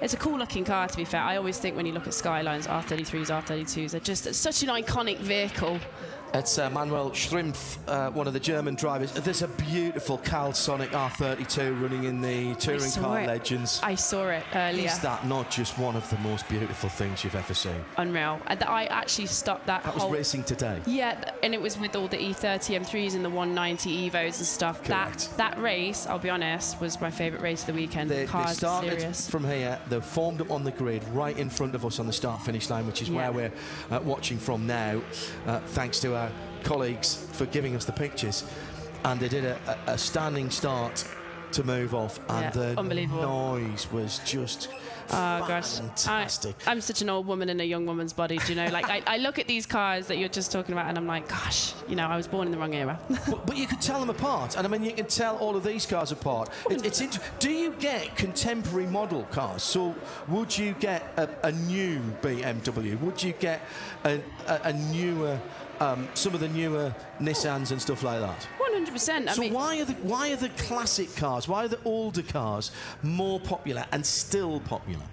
It's a cool-looking car, to be fair. I always think when you look at Skylines, R thirty-threes, R thirty-twos, they're just such an iconic vehicle. It's uh, Manuel Schrimpf, uh, one of the German drivers. There's a beautiful Calsonic R thirty-two running in the Touring Car it. Legends. I saw it earlier. Is that not just one of the most beautiful things you've ever seen? Unreal. I actually stopped that That whole, was racing today? Yeah, and it was with all the E thirty M threes and the one ninety Evos and stuff. Correct. That that race, I'll be honest, was my favourite race of the weekend. They, the cars they started serious. From here. They formed up on the grid right in front of us on the start-finish line, which is yeah. where we're uh, watching from now. Uh, thanks to our colleagues for giving us the pictures, and they did a, a, a standing start to move off, and yeah, the noise was just oh, fantastic. Gosh. I, I'm such an old woman in a young woman's body, do you know? Like, I, I look at these cars that you're just talking about, and I'm like, gosh, you know, I was born in the wrong era. but, but you could tell them apart, and I mean, you can tell all of these cars apart. It, it's inter do you get contemporary model cars? So would you get a, a new B M W? Would you get a, a, a newer... Um, some of the newer Nissans and stuff like that. one hundred percent. I so mean, why are the why are the classic cars, why are the older cars more popular and still popular?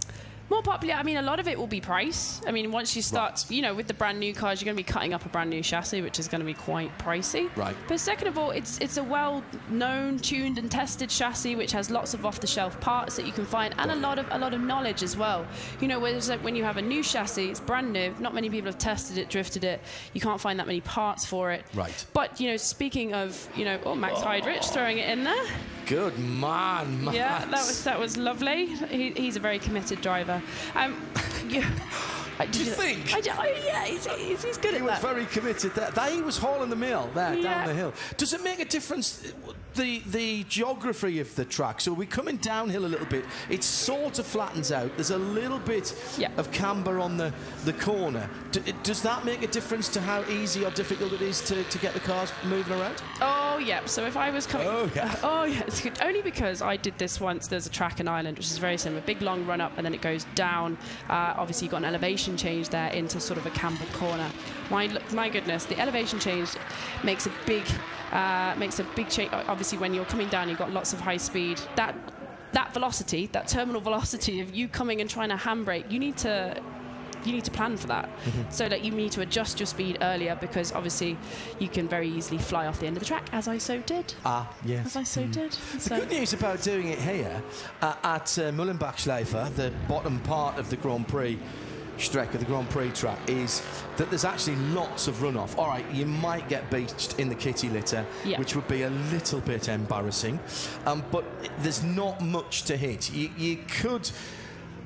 More popular, I mean, a lot of it will be price. I mean, once you start, right. you know, with the brand new cars, you're going to be cutting up a brand new chassis, which is going to be quite pricey. Right. But second of all, it's it's a well-known, tuned, and tested chassis, which has lots of off-the-shelf parts that you can find, and a lot of a lot of knowledge as well. You know, whereas when you have a new chassis, it's brand new. Not many people have tested it, drifted it. You can't find that many parts for it. Right. But you know, speaking of, you know, oh, Max oh. Heidrich throwing it in there. Good man, Max. Yeah, that was that was lovely. He, he's a very committed driver. Um, yeah. Do you think? I, I, yeah, he's, he's, he's good he at that. He was very committed. That, that he was hauling the mill there yeah. down the hill. Does it make a difference, the the geography of the track? So we're coming downhill a little bit. It sort of flattens out. There's a little bit yeah. of camber on the, the corner. Do, does that make a difference to how easy or difficult it is to, to get the cars moving around? Oh, yeah. So if I was coming... Oh, yeah. Uh, oh, yeah. It's good. Only because I did this once. There's a track in Ireland, which is very similar. Big, long run-up, and then it goes down. Uh, obviously, you've got an elevation change there into sort of a cambered corner. My my goodness, the elevation change makes a big uh, makes a big change. Obviously, when you're coming down, you've got lots of high speed. That that velocity, that terminal velocity of you coming and trying to handbrake, you need to. You need to plan for that. Mm-hmm. So that you need to adjust your speed earlier, because obviously you can very easily fly off the end of the track, as I so did. Ah, yes. As I so mm. did. The so good news about doing it here uh, at uh, Müllenbachschleife, the bottom part of the Grand Prix Streck of the Grand Prix track, is that there's actually lots of runoff. All right, you might get beached in the kitty litter, yeah. which would be a little bit embarrassing, um, but there's not much to hit. You, you could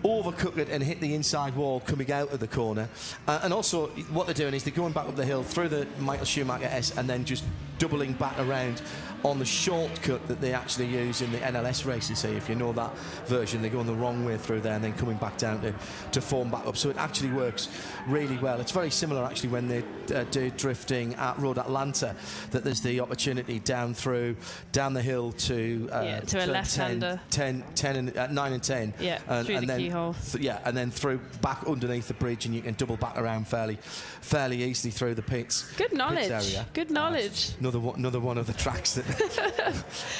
overcook it and hit the inside wall coming out of the corner. Uh, and also, what they're doing is they're going back up the hill through the Michael Schumacher S and then just doubling back around on the shortcut that they actually use in the N L S races. So if you know that version, they're going the wrong way through there and then coming back down to, to form back up. So it actually works really well. It's very similar, actually, when they uh, do drifting at Road Atlanta, that there's the opportunity down through, down the hill to... Uh, yeah, to a left-hander. ten, ten, ten and, uh, nine and ten. Yeah, and, through and the then keyhole. Th yeah, and then through back underneath the bridge, and you can double back around fairly fairly easily through the pits. Good knowledge. Pits area. Good knowledge. Uh, another, one, another one of the tracks that...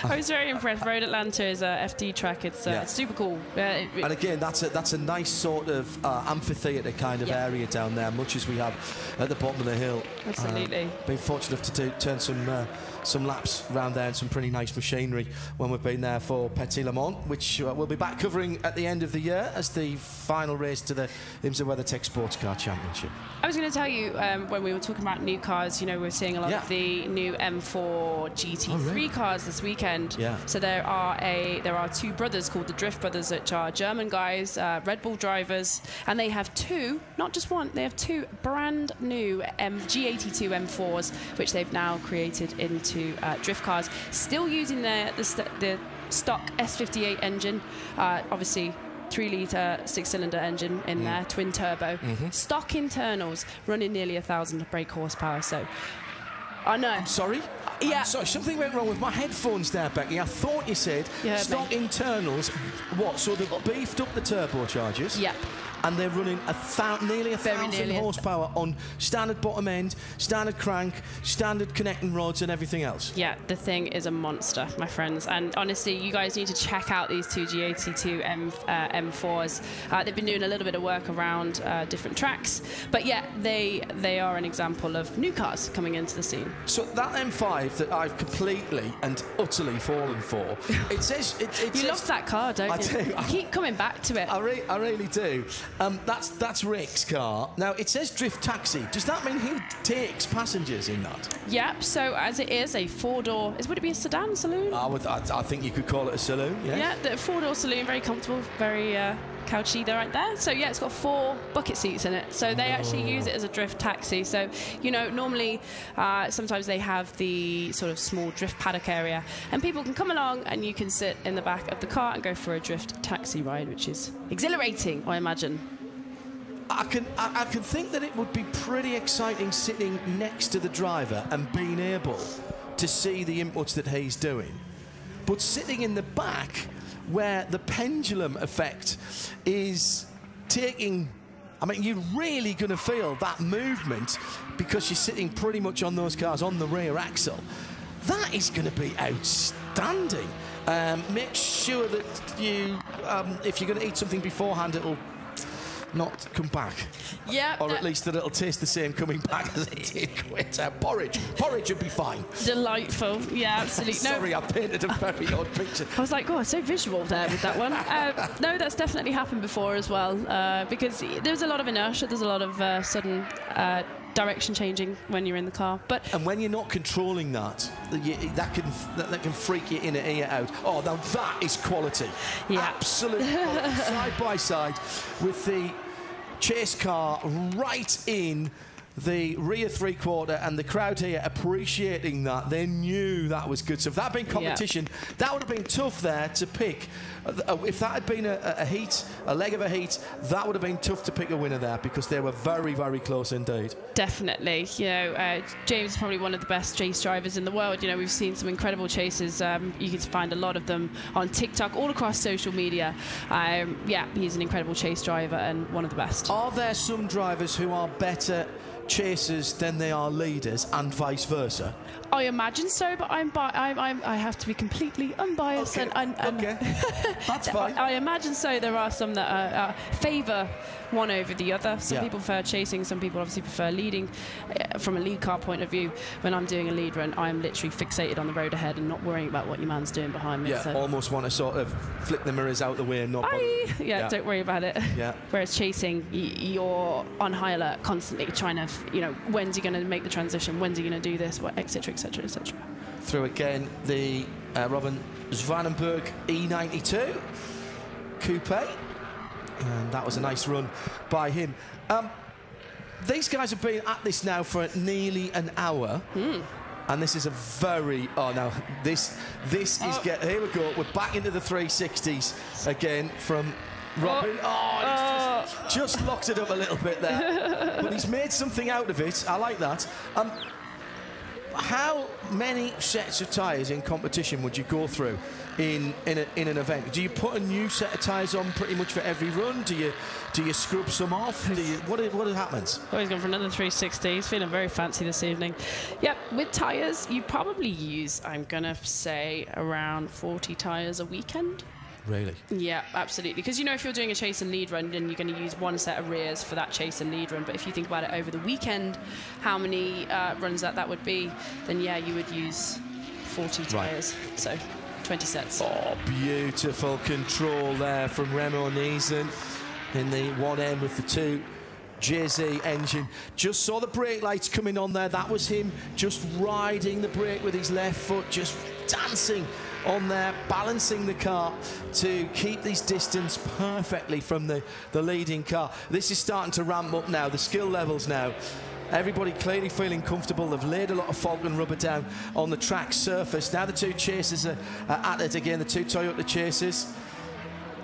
I was very impressed. Road Atlanta is a F D track. It's, uh, yeah. it's super cool. Uh, it, it and again, that's a, that's a nice sort of uh, amphitheatre kind of yeah. area down there, much as we have at the bottom of the hill. Absolutely. Uh, been fortunate enough to do, turn some uh, some laps round there and some pretty nice machinery when we've been there for Petit Le Mans, which uh, we'll be back covering at the end of the year as the final race to the IMSA WeatherTech Sports Car Championship. I was going to tell you, um, when we were talking about new cars, you know, we're seeing a lot yeah. of the new M four G T three oh, really? cars this weekend. Yeah. So there are a there are two brothers called the Drift Brothers, which are German guys, uh, Red Bull drivers, and they have two, not just one, they have two brand new M G eighty-two M fours, which they've now created into uh, drift cars, still using their the, st the stock S fifty-eight engine, uh, obviously. three litre six-cylinder engine in mm. there, twin turbo, mm-hmm. stock internals, running nearly a thousand brake horsepower. So, I know. I'm sorry. Yeah. So something went wrong with my headphones there, Becky. I thought you said you stock me. Internals. What? So they've beefed up the turbochargers. Yep. And they're running a thou nearly a Very thousand nearly horsepower a th on standard bottom end, standard crank, standard connecting rods and everything else. Yeah, the thing is a monster, my friends. And honestly, you guys need to check out these two G eighty-two M, uh, M fours. Uh, they've been doing a little bit of work around uh, different tracks. But yeah, they, they are an example of new cars coming into the scene. So that M five that I've completely and utterly fallen for, it says... It, it you says, love that car, don't I you? Do. You keep coming back to it. I, re I really do. Um, that's that's Rick's car. Now it says drift taxi. Does that mean he takes passengers in that? Yep. So as it is a four-door, is would it be a sedan saloon? I would. I, I think you could call it a saloon. Yes. Yeah. The four-door saloon, very comfortable, very uh, couchy. There, right there. So yeah, it's got four bucket seats in it. So they oh. actually use it as a drift taxi. So you know, normally uh, sometimes they have the sort of small drift paddock area, and people can come along and you can sit in the back of the car and go for a drift taxi ride, which is exhilarating, I imagine. I can, I, I can think that it would be pretty exciting sitting next to the driver and being able to see the inputs that he's doing. But sitting in the back where the pendulum effect is taking... I mean, you're really going to feel that movement because you're sitting pretty much on those cars on the rear axle. That is going to be outstanding. Um, make sure that you, um, if you're going to eat something beforehand, it'll... not come back. Yeah. Or at least that it'll taste the same coming back as it did quit. Uh, porridge. Porridge would be fine. Delightful. Yeah, absolutely. Sorry, no. I painted a very odd picture. I was like, oh, so visual there with that one. Uh, no, that's definitely happened before as well, uh, because there's a lot of inertia, there's a lot of uh, sudden uh, direction changing when you're in the car. But and when you're not controlling that, you, that can that, that can freak you in and ear out. Oh, now that is quality. Yeah. Absolute quality. Side by side with the chase car right in the rear three-quarter, and the crowd here appreciating that. They knew that was good. So if that had been competition, yeah. that would have been tough there to pick. If that had been a, a heat, a leg of a heat, that would have been tough to pick a winner there because they were very, very close indeed. Definitely. You know, uh, James is probably one of the best chase drivers in the world. You know, we've seen some incredible chases. Um, you can find a lot of them on TikTok, all across social media. Um, yeah, he's an incredible chase driver and one of the best. Are there some drivers who are better chasers than they are leaders, and vice versa? I imagine so, but I'm, I'm, I'm I have to be completely unbiased. Okay. And, and, and okay. That's fine. I, I imagine so. There are some that are, uh, favour one over the other. Some yeah. people prefer chasing, some people obviously prefer leading. Uh, from a lead car point of view, when I'm doing a lead run, I'm literally fixated on the road ahead and not worrying about what your man's doing behind me. Yeah, so. Almost want to sort of flick the mirrors out the way and not I, yeah, yeah, don't worry about it. Yeah. Whereas chasing, you're on high alert constantly, trying to, you know, when's he going to make the transition, when's he going to do this, what, et cetera, et cetera, et cetera. Through again the uh, Robin Zwanenburg E ninety-two Coupe. And that was a nice run by him. Um, these guys have been at this now for nearly an hour. Mm. And this is a very... Oh, no, this this oh. is... Get, here we go. We're back into the three sixties again from Robin. Oh, oh and he's oh. Just, just locked it up a little bit there. But he's made something out of it. I like that. Um, how many sets of tyres in competition would you go through in in, a, in an event? Do you put a new set of tyres on pretty much for every run? Do you do you scrub some off? Do you, what what happens? Oh, he's gone for another three sixty. He's feeling very fancy this evening. Yep, with tyres, you probably use, I'm going to say, around forty tyres a weekend. Really? Yeah, absolutely. Because, you know, if you're doing a chase and lead run, then you're going to use one set of rears for that chase and lead run. But if you think about it over the weekend, how many uh, runs that that would be, then, yeah, you would use forty tyres. Right. So twenty sets. Oh, beautiful control there from Remo Neeson in the one M with the two. J Z engine. Just saw the brake lights coming on there. That was him just riding the brake with his left foot, just dancing on there, balancing the car to keep this distance perfectly from the, the leading car. This is starting to ramp up now, the skill levels now. Everybody clearly feeling comfortable. They've laid a lot of Falcon rubber down on the track surface. Now the two chasers are, are at it again, the two Toyota chasers.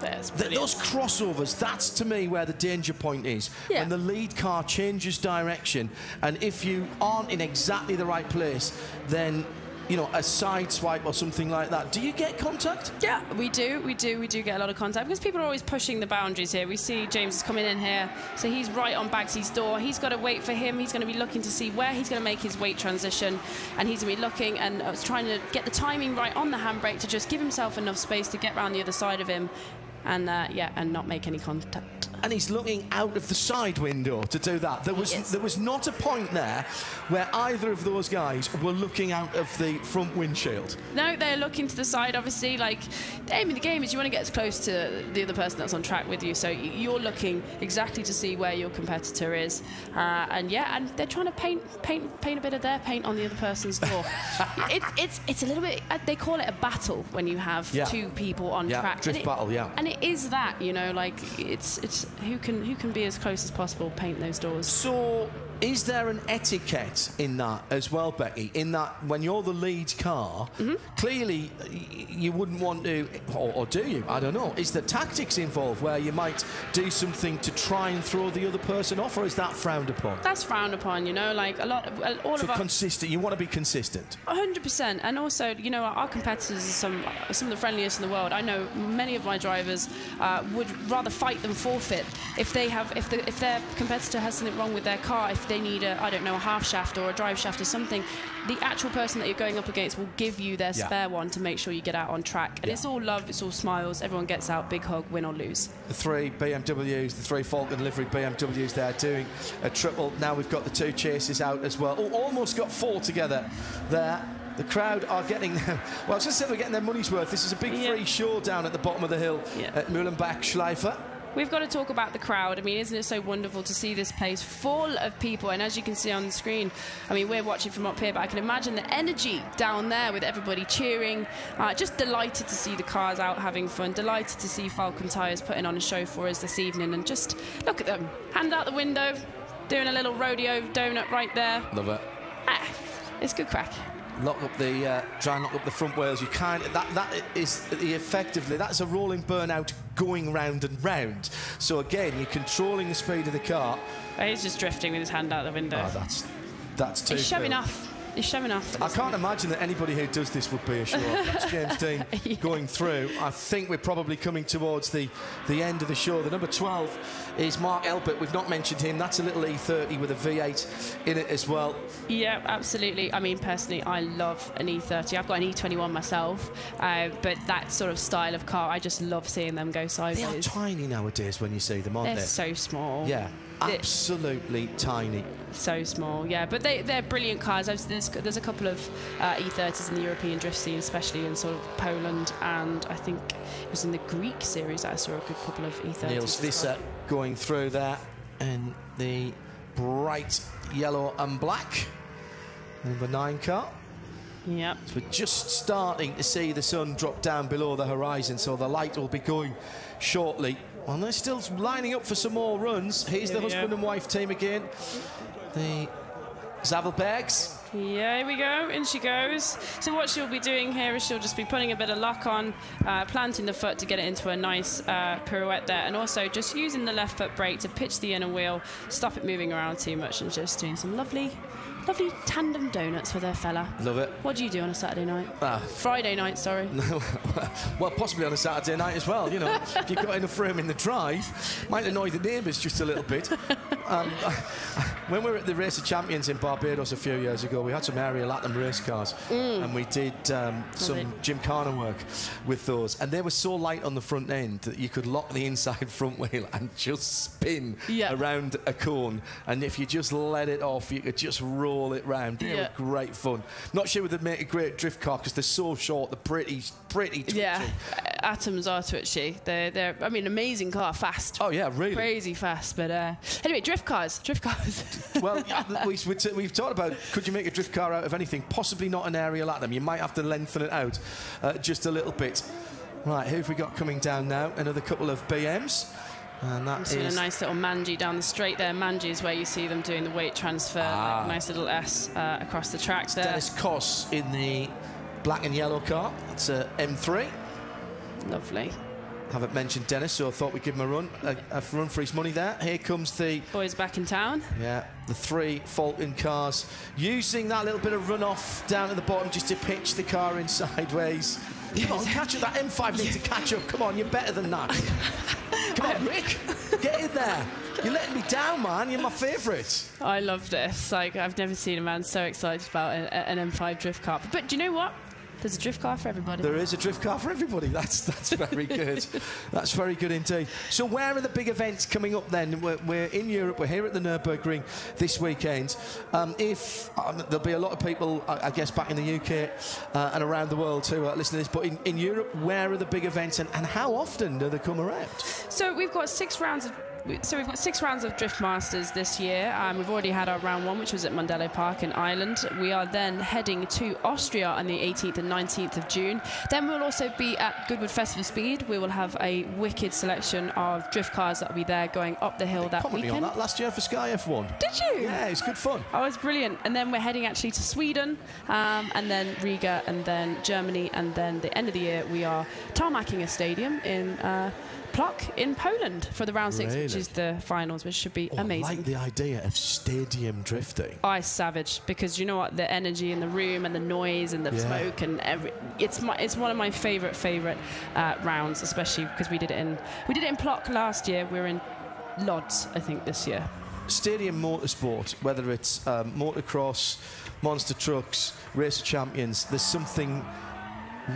Th those crossovers, that's to me where the danger point is. Yeah. When the lead car changes direction, and if you aren't in exactly the right place, then you know, a side swipe or something like that. Do you get contact? Yeah, we do, we do, we do get a lot of contact because people are always pushing the boundaries here. We see James is coming in here, so he's right on Bagsy's door. He's got to wait for him. He's going to be looking to see where he's going to make his weight transition, and he's going to be looking and uh, trying to get the timing right on the handbrake to just give himself enough space to get around the other side of him, and uh, yeah, and not make any contact. And he's looking out of the side window to do that. There was yes. there was not a point there where either of those guys were looking out of the front windshield. No, they're looking to the side, obviously. Like, the aim of the game is you want to get as close to the other person that's on track with you. So you're looking exactly to see where your competitor is. Uh, and yeah, and they're trying to paint paint paint a bit of their paint on the other person's door. it, it's it's a little bit, they call it a battle when you have yeah. two people on yeah. track. Drift and it, battle, yeah. And it is that, you know, like it's it's. Who can who can be as close as possible, paint those doors. So is there an etiquette in that as well, Becky, in that when you're the lead car, mm-hmm. clearly you wouldn't want to, or, or do you? I don't know. Is there tactics involved where you might do something to try and throw the other person off, or is that frowned upon? That's frowned upon, you know, like a lot of... All so of our consistent, you want to be consistent. one hundred percent, and also, you know, our competitors are some, some of the friendliest in the world. I know many of my drivers uh, would rather fight than forfeit if they have, if, the, if their competitor has something wrong with their car, if they need a, I don't know, a half shaft or a drive shaft or something, the actual person that you're going up against will give you their yeah. spare one to make sure you get out on track. And yeah. it's all love, it's all smiles, everyone gets out, big hug, win or lose. The three B M Ws, the three Falcon livery B M Ws there doing a triple. Now we've got the two chases out as well. Oh, almost got four together there. The crowd are getting their, well, I was just saying they're getting their money's worth. This is a big yeah. free show down at the bottom of the hill yeah. at Müllenbach Schleife. We've got to talk about the crowd. I mean, isn't it so wonderful to see this place full of people? And as you can see on the screen, I mean, we're watching from up here, but I can imagine the energy down there with everybody cheering. Uh, just delighted to see the cars out having fun. Delighted to see Falcon Tyres putting on a show for us this evening. And just look at them. Hand out the window, doing a little rodeo donut right there. Love it. Ah, it's good crack. Lock up the, uh, try and lock up the front wheels. You can't, that, that is the effectively, that's a rolling burnout going round and round. So again, you're controlling the speed of the car. He's just drifting with his hand out the window. Oh, that's, that's too He's shoving cool. off. He's shoving off. I can't imagine that anybody who does this would be assured. That's James Dean yeah. going through. I think we're probably coming towards the, the end of the show. The number twelve is Mark Elbert. We've not mentioned him. That's a little E thirty with a V eight in it as well. Yeah, absolutely. I mean, personally, I love an E thirty. I've got an E twenty-one myself, uh, but that sort of style of car, I just love seeing them go sideways. They are tiny nowadays when you see them, aren't they? They're so small. Yeah. Absolutely tiny. So small, yeah. But they, they're brilliant cars. There's, there's a couple of uh, E thirties in the European drift scene, especially in sort of Poland, and I think it was in the Greek series that I saw a good couple of E thirties. Niels Visser going through there in the bright yellow and black. Number nine car. Yep. So we're just starting to see the sun drop down below the horizon, so the light will be going shortly. Well, they're still lining up for some more runs. Here's the husband go. and wife team again. The Zavelbergs. Yeah, here we go. In she goes. So what she'll be doing here is she'll just be putting a bit of lock on, uh, planting the foot to get it into a nice uh, pirouette there, and also just using the left foot brake to pitch the inner wheel, stop it moving around too much, and just doing some lovely... Lovely tandem donuts with her fella. Love it. What do you do on a Saturday night? Ah. Friday night, sorry. Well, possibly on a Saturday night as well, you know. If you've got enough room in the drive, might annoy the neighbours just a little bit. Um, when we were at the Race of Champions in Barbados a few years ago, we had some aerial Latham race cars, mm. and we did um, some gymkhana work with those, and they were so light on the front end that you could lock the inside front wheel and just spin yeah. around a cone, and if you just let it off, you could just roll it round. They yeah. were great fun. Not sure they'd make a great drift car because they're so short. They're pretty, pretty twitchy. Yeah, Atoms are twitchy. They're, they're, I mean, amazing car, fast. Oh yeah, really. Crazy fast, but uh, anyway, drift cars, drift cars. Well, yeah, we, we t we've talked about, could you make a drift car out of anything? Possibly not an aerial Atom. You might have to lengthen it out uh, just a little bit. Right, who have we got coming down now? Another couple of B Ms. And that I'm seeing is a nice little Manji down the straight there. Manji is where you see them doing the weight transfer. Ah. Like a nice little S uh, across the track there. Dennis Koss in the black and yellow car. That's a M three. Lovely. Haven't mentioned Dennis, so I thought we'd give him a run, a, a run for his money there. Here comes the... Boys back in town. Yeah, The three Fulton cars using that little bit of runoff down at the bottom just to pitch the car in sideways. Come on, catch up. That M five needs to catch up. Come on, you're better than that. Come on, Rick. Get in there. You're letting me down, man. You're my favourite. I love this. Like, I've never seen a man so excited about an, an M five drift car. But do you know what? There's a drift car for everybody. There is a drift car for everybody. That's that's very good. That's very good indeed. So where are the big events coming up then? We're, we're in Europe. We're here at the Nürburgring this weekend. Um, if um, there'll be a lot of people, I, I guess, back in the U K uh, and around the world too, uh, listening to this. But in, in Europe, where are the big events and, and how often do they come around? So we've got six rounds of. So we've got six rounds of Drift Masters this year. Um, we've already had our round one, which was at Mandela Park in Ireland. We are then heading to Austria on the eighteenth and nineteenth of June. Then we'll also be at Goodwood Festival Speed. We will have a wicked selection of drift cars that will be there going up the hill they that weekend. Commented on that last year for Sky F one. Did you? Yeah, it's good fun. Oh, it's brilliant. And then we're heading actually to Sweden, um, and then Riga, and then Germany, and then the end of the year we are tarmacking a stadium in... Uh, Pluck in Poland for the round six, really? Which is the finals, which should be oh, amazing. I like the idea of stadium drifting. I savage, because you know what, the energy in the room and the noise and the yeah. smoke and every, it's my, it's one of my favorite favorite uh, rounds, especially because we did it in we did it in Pluck last year. We're in Lodz, I think, this year. Stadium motorsport, whether it's um, motocross, monster trucks, race of champions, there's something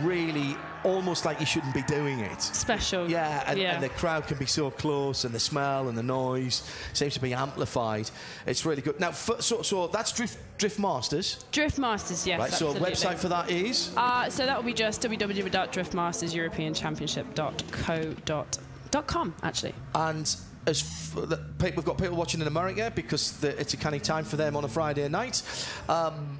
really. Almost like you shouldn't be doing it. Special. Yeah and, yeah, and the crowd can be so close, and the smell and the noise seems to be amplified. It's really good. Now, for, so, so that's Drift, Drift Masters? Drift Masters, yes, right, so absolutely. Website for that is? Uh, so that will be just w w w dot drift masters european championship dot co dot com, actually. And... As f the people, we've got people watching in America because the, it's a canny time for them on a Friday night. Um,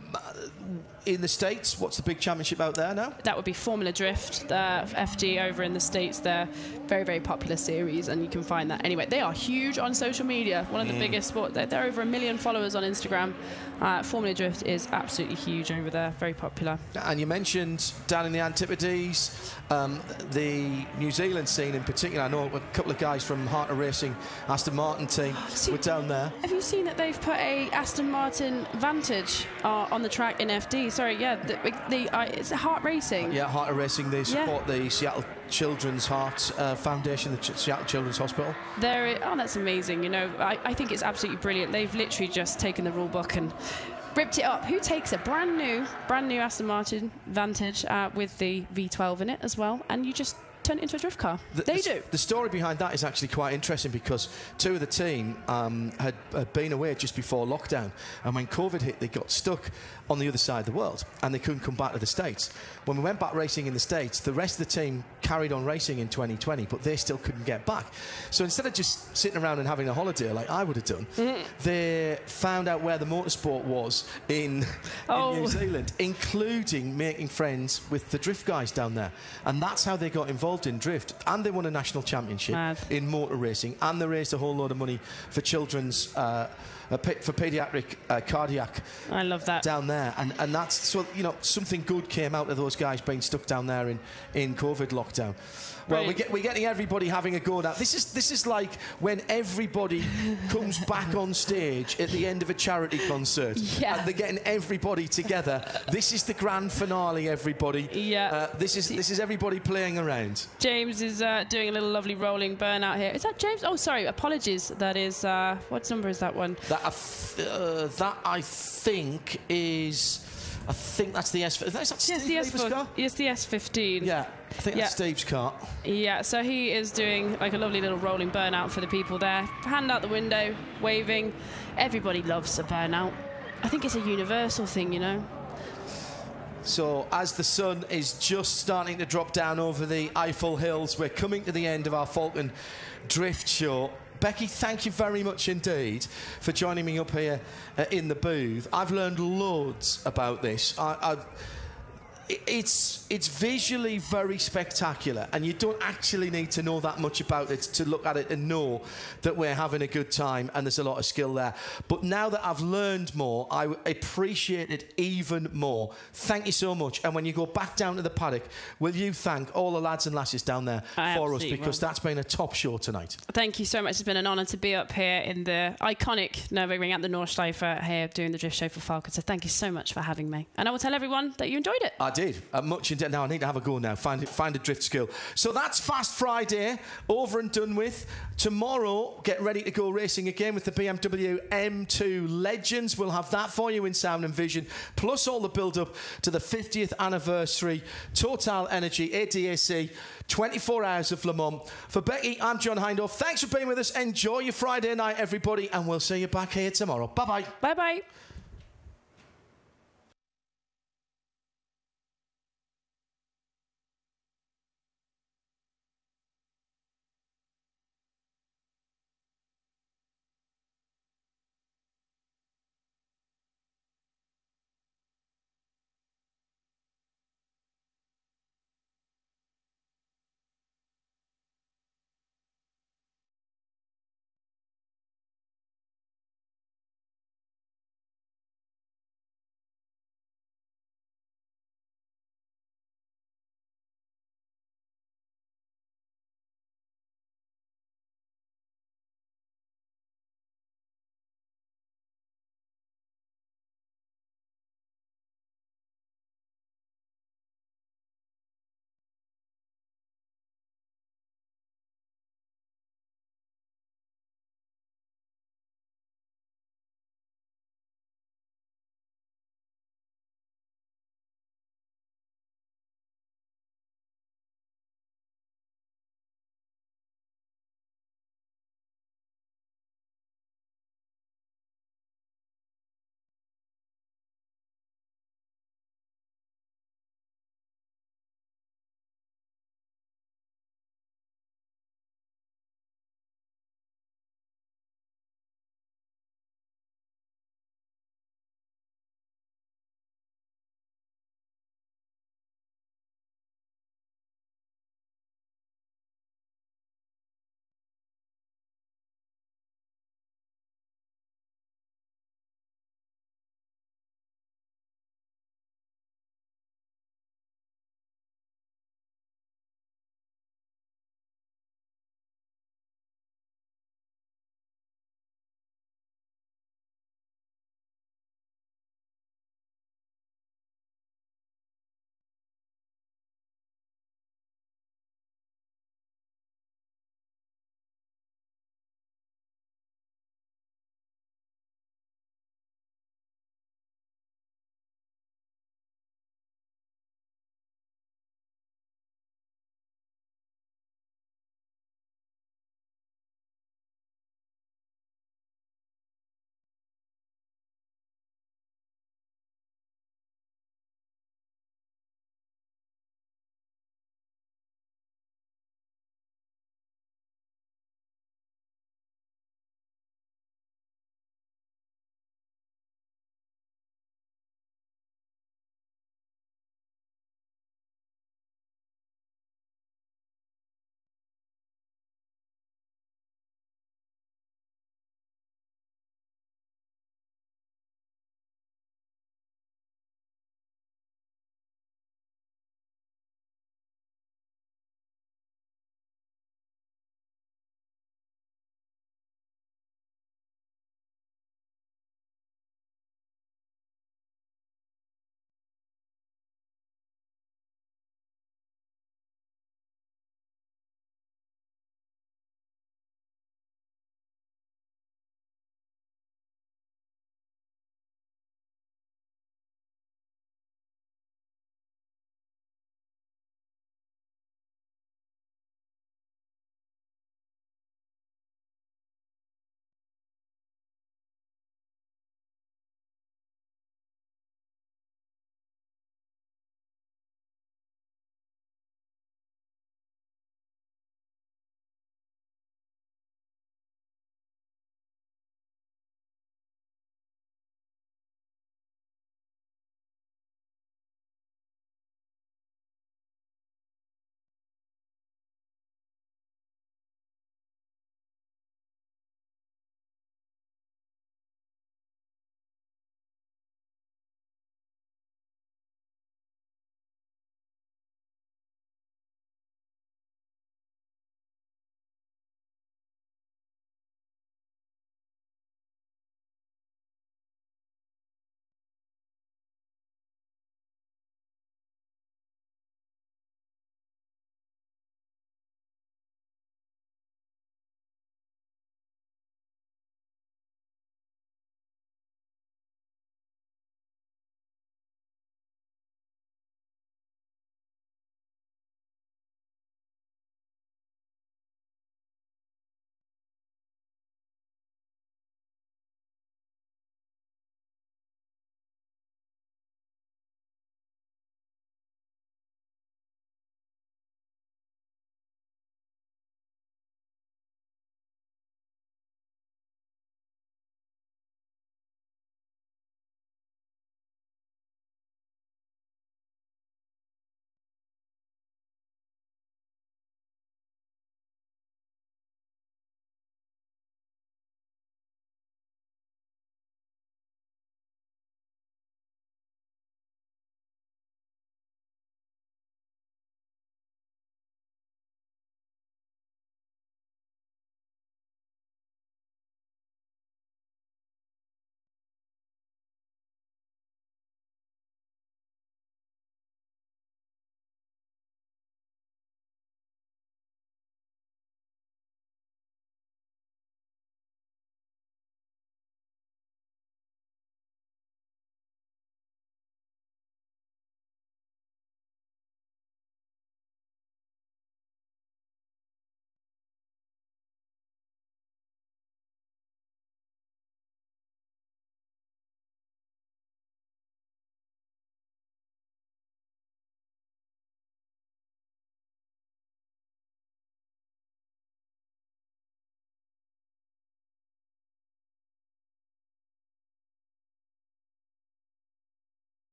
in the States, what's the big championship out there now? That would be Formula Drift, uh, F D over in the States. They're very, very popular series, and you can find that. Anyway, they are huge on social media. One of the mm. biggest sports. They're, they're over a million followers on Instagram. Uh, Formula Drift is absolutely huge over there, very popular. And you mentioned down in the Antipodes, um, the New Zealand scene in particular. I know a couple of guys from Harter Racing, Aston Martin team, so we're down there. Have you seen that they've put a Aston Martin Vantage uh, on the track in F D? Sorry, yeah, the, the, uh, it's Heart Racing. Yeah, Heart Racing, they support yeah. the Seattle Children's Heart uh, Foundation, the Ch Seattle Children's Hospital. There it, oh, that's amazing, you know, I, I think it's absolutely brilliant. They've literally just taken the rule book and ripped it up. Who takes a brand new, brand new Aston Martin Vantage uh, with the V twelve in it as well, and you just... turn it into a drift car. The, they the, do. The story behind that is actually quite interesting because two of the team um, had, had been away just before lockdown, and when COVID hit, they got stuck on the other side of the world, and they couldn't come back to the States. When we went back racing in the States, the rest of the team carried on racing in twenty twenty, but they still couldn't get back. So instead of just sitting around and having a holiday like I would have done, mm. they found out where the motorsport was in, oh. in New Zealand, including making friends with the drift guys down there. And that's how they got involved in drift, and they won a national championship Mad. in motor racing, and they raised a whole load of money for children's uh, for pediatric uh, cardiac. I love that down there, and and that's so you know something good came out of those guys being stuck down there in in COVID lockdown. Well, we get, we're getting everybody having a go now. This is this is like when everybody comes back on stage at the end of a charity concert, yeah. and they're getting everybody together. This is the grand finale, everybody. Yeah. Uh, this is this is everybody playing around. James is uh, doing a little lovely rolling burnout here. Is that James? Oh, sorry. Apologies. That is uh, what number is that one? That I th uh, that I think is. I think that's the S. Is that Steve Weaver's car? Yes, the S fifteen. Yeah, I think yeah. that's Steve's car. Yeah, so he is doing like a lovely little rolling burnout for the people there. Hand out the window, waving. Everybody loves a burnout. I think it's a universal thing, you know. So as the sun is just starting to drop down over the Eiffel Hills, we're coming to the end of our Fulton Drift Show. Becky, thank you very much indeed for joining me up here uh, in the booth. I've learned loads about this. I, I've, it's it's visually very spectacular, and you don't actually need to know that much about it to look at it and know that we're having a good time and there's a lot of skill there. But now that I've learned more, I appreciate it even more. Thank you so much. And when you go back down to the paddock, will you thank all the lads and lasses down there I for us, because well. that's been a top show tonight. Thank you so much. It's been an honor to be up here in the iconic Nürburgring at the Nordschleife here doing the drift show for Falcon. So thank you so much for having me. And I will tell everyone that you enjoyed it. I did. Uh, much indeed. Now I need to have a go now. Find, find a drift skill. So that's Fast Friday over and done with. Tomorrow, get ready to go racing again with the B M W M two Legends. We'll have that for you in sound and vision, plus all the build-up to the fiftieth anniversary. Total Energy, A D A C, twenty-four hours of Le Mans. For Becky, I'm John Hindorf. Thanks for being with us. Enjoy your Friday night, everybody, and we'll see you back here tomorrow. Bye-bye. Bye-bye.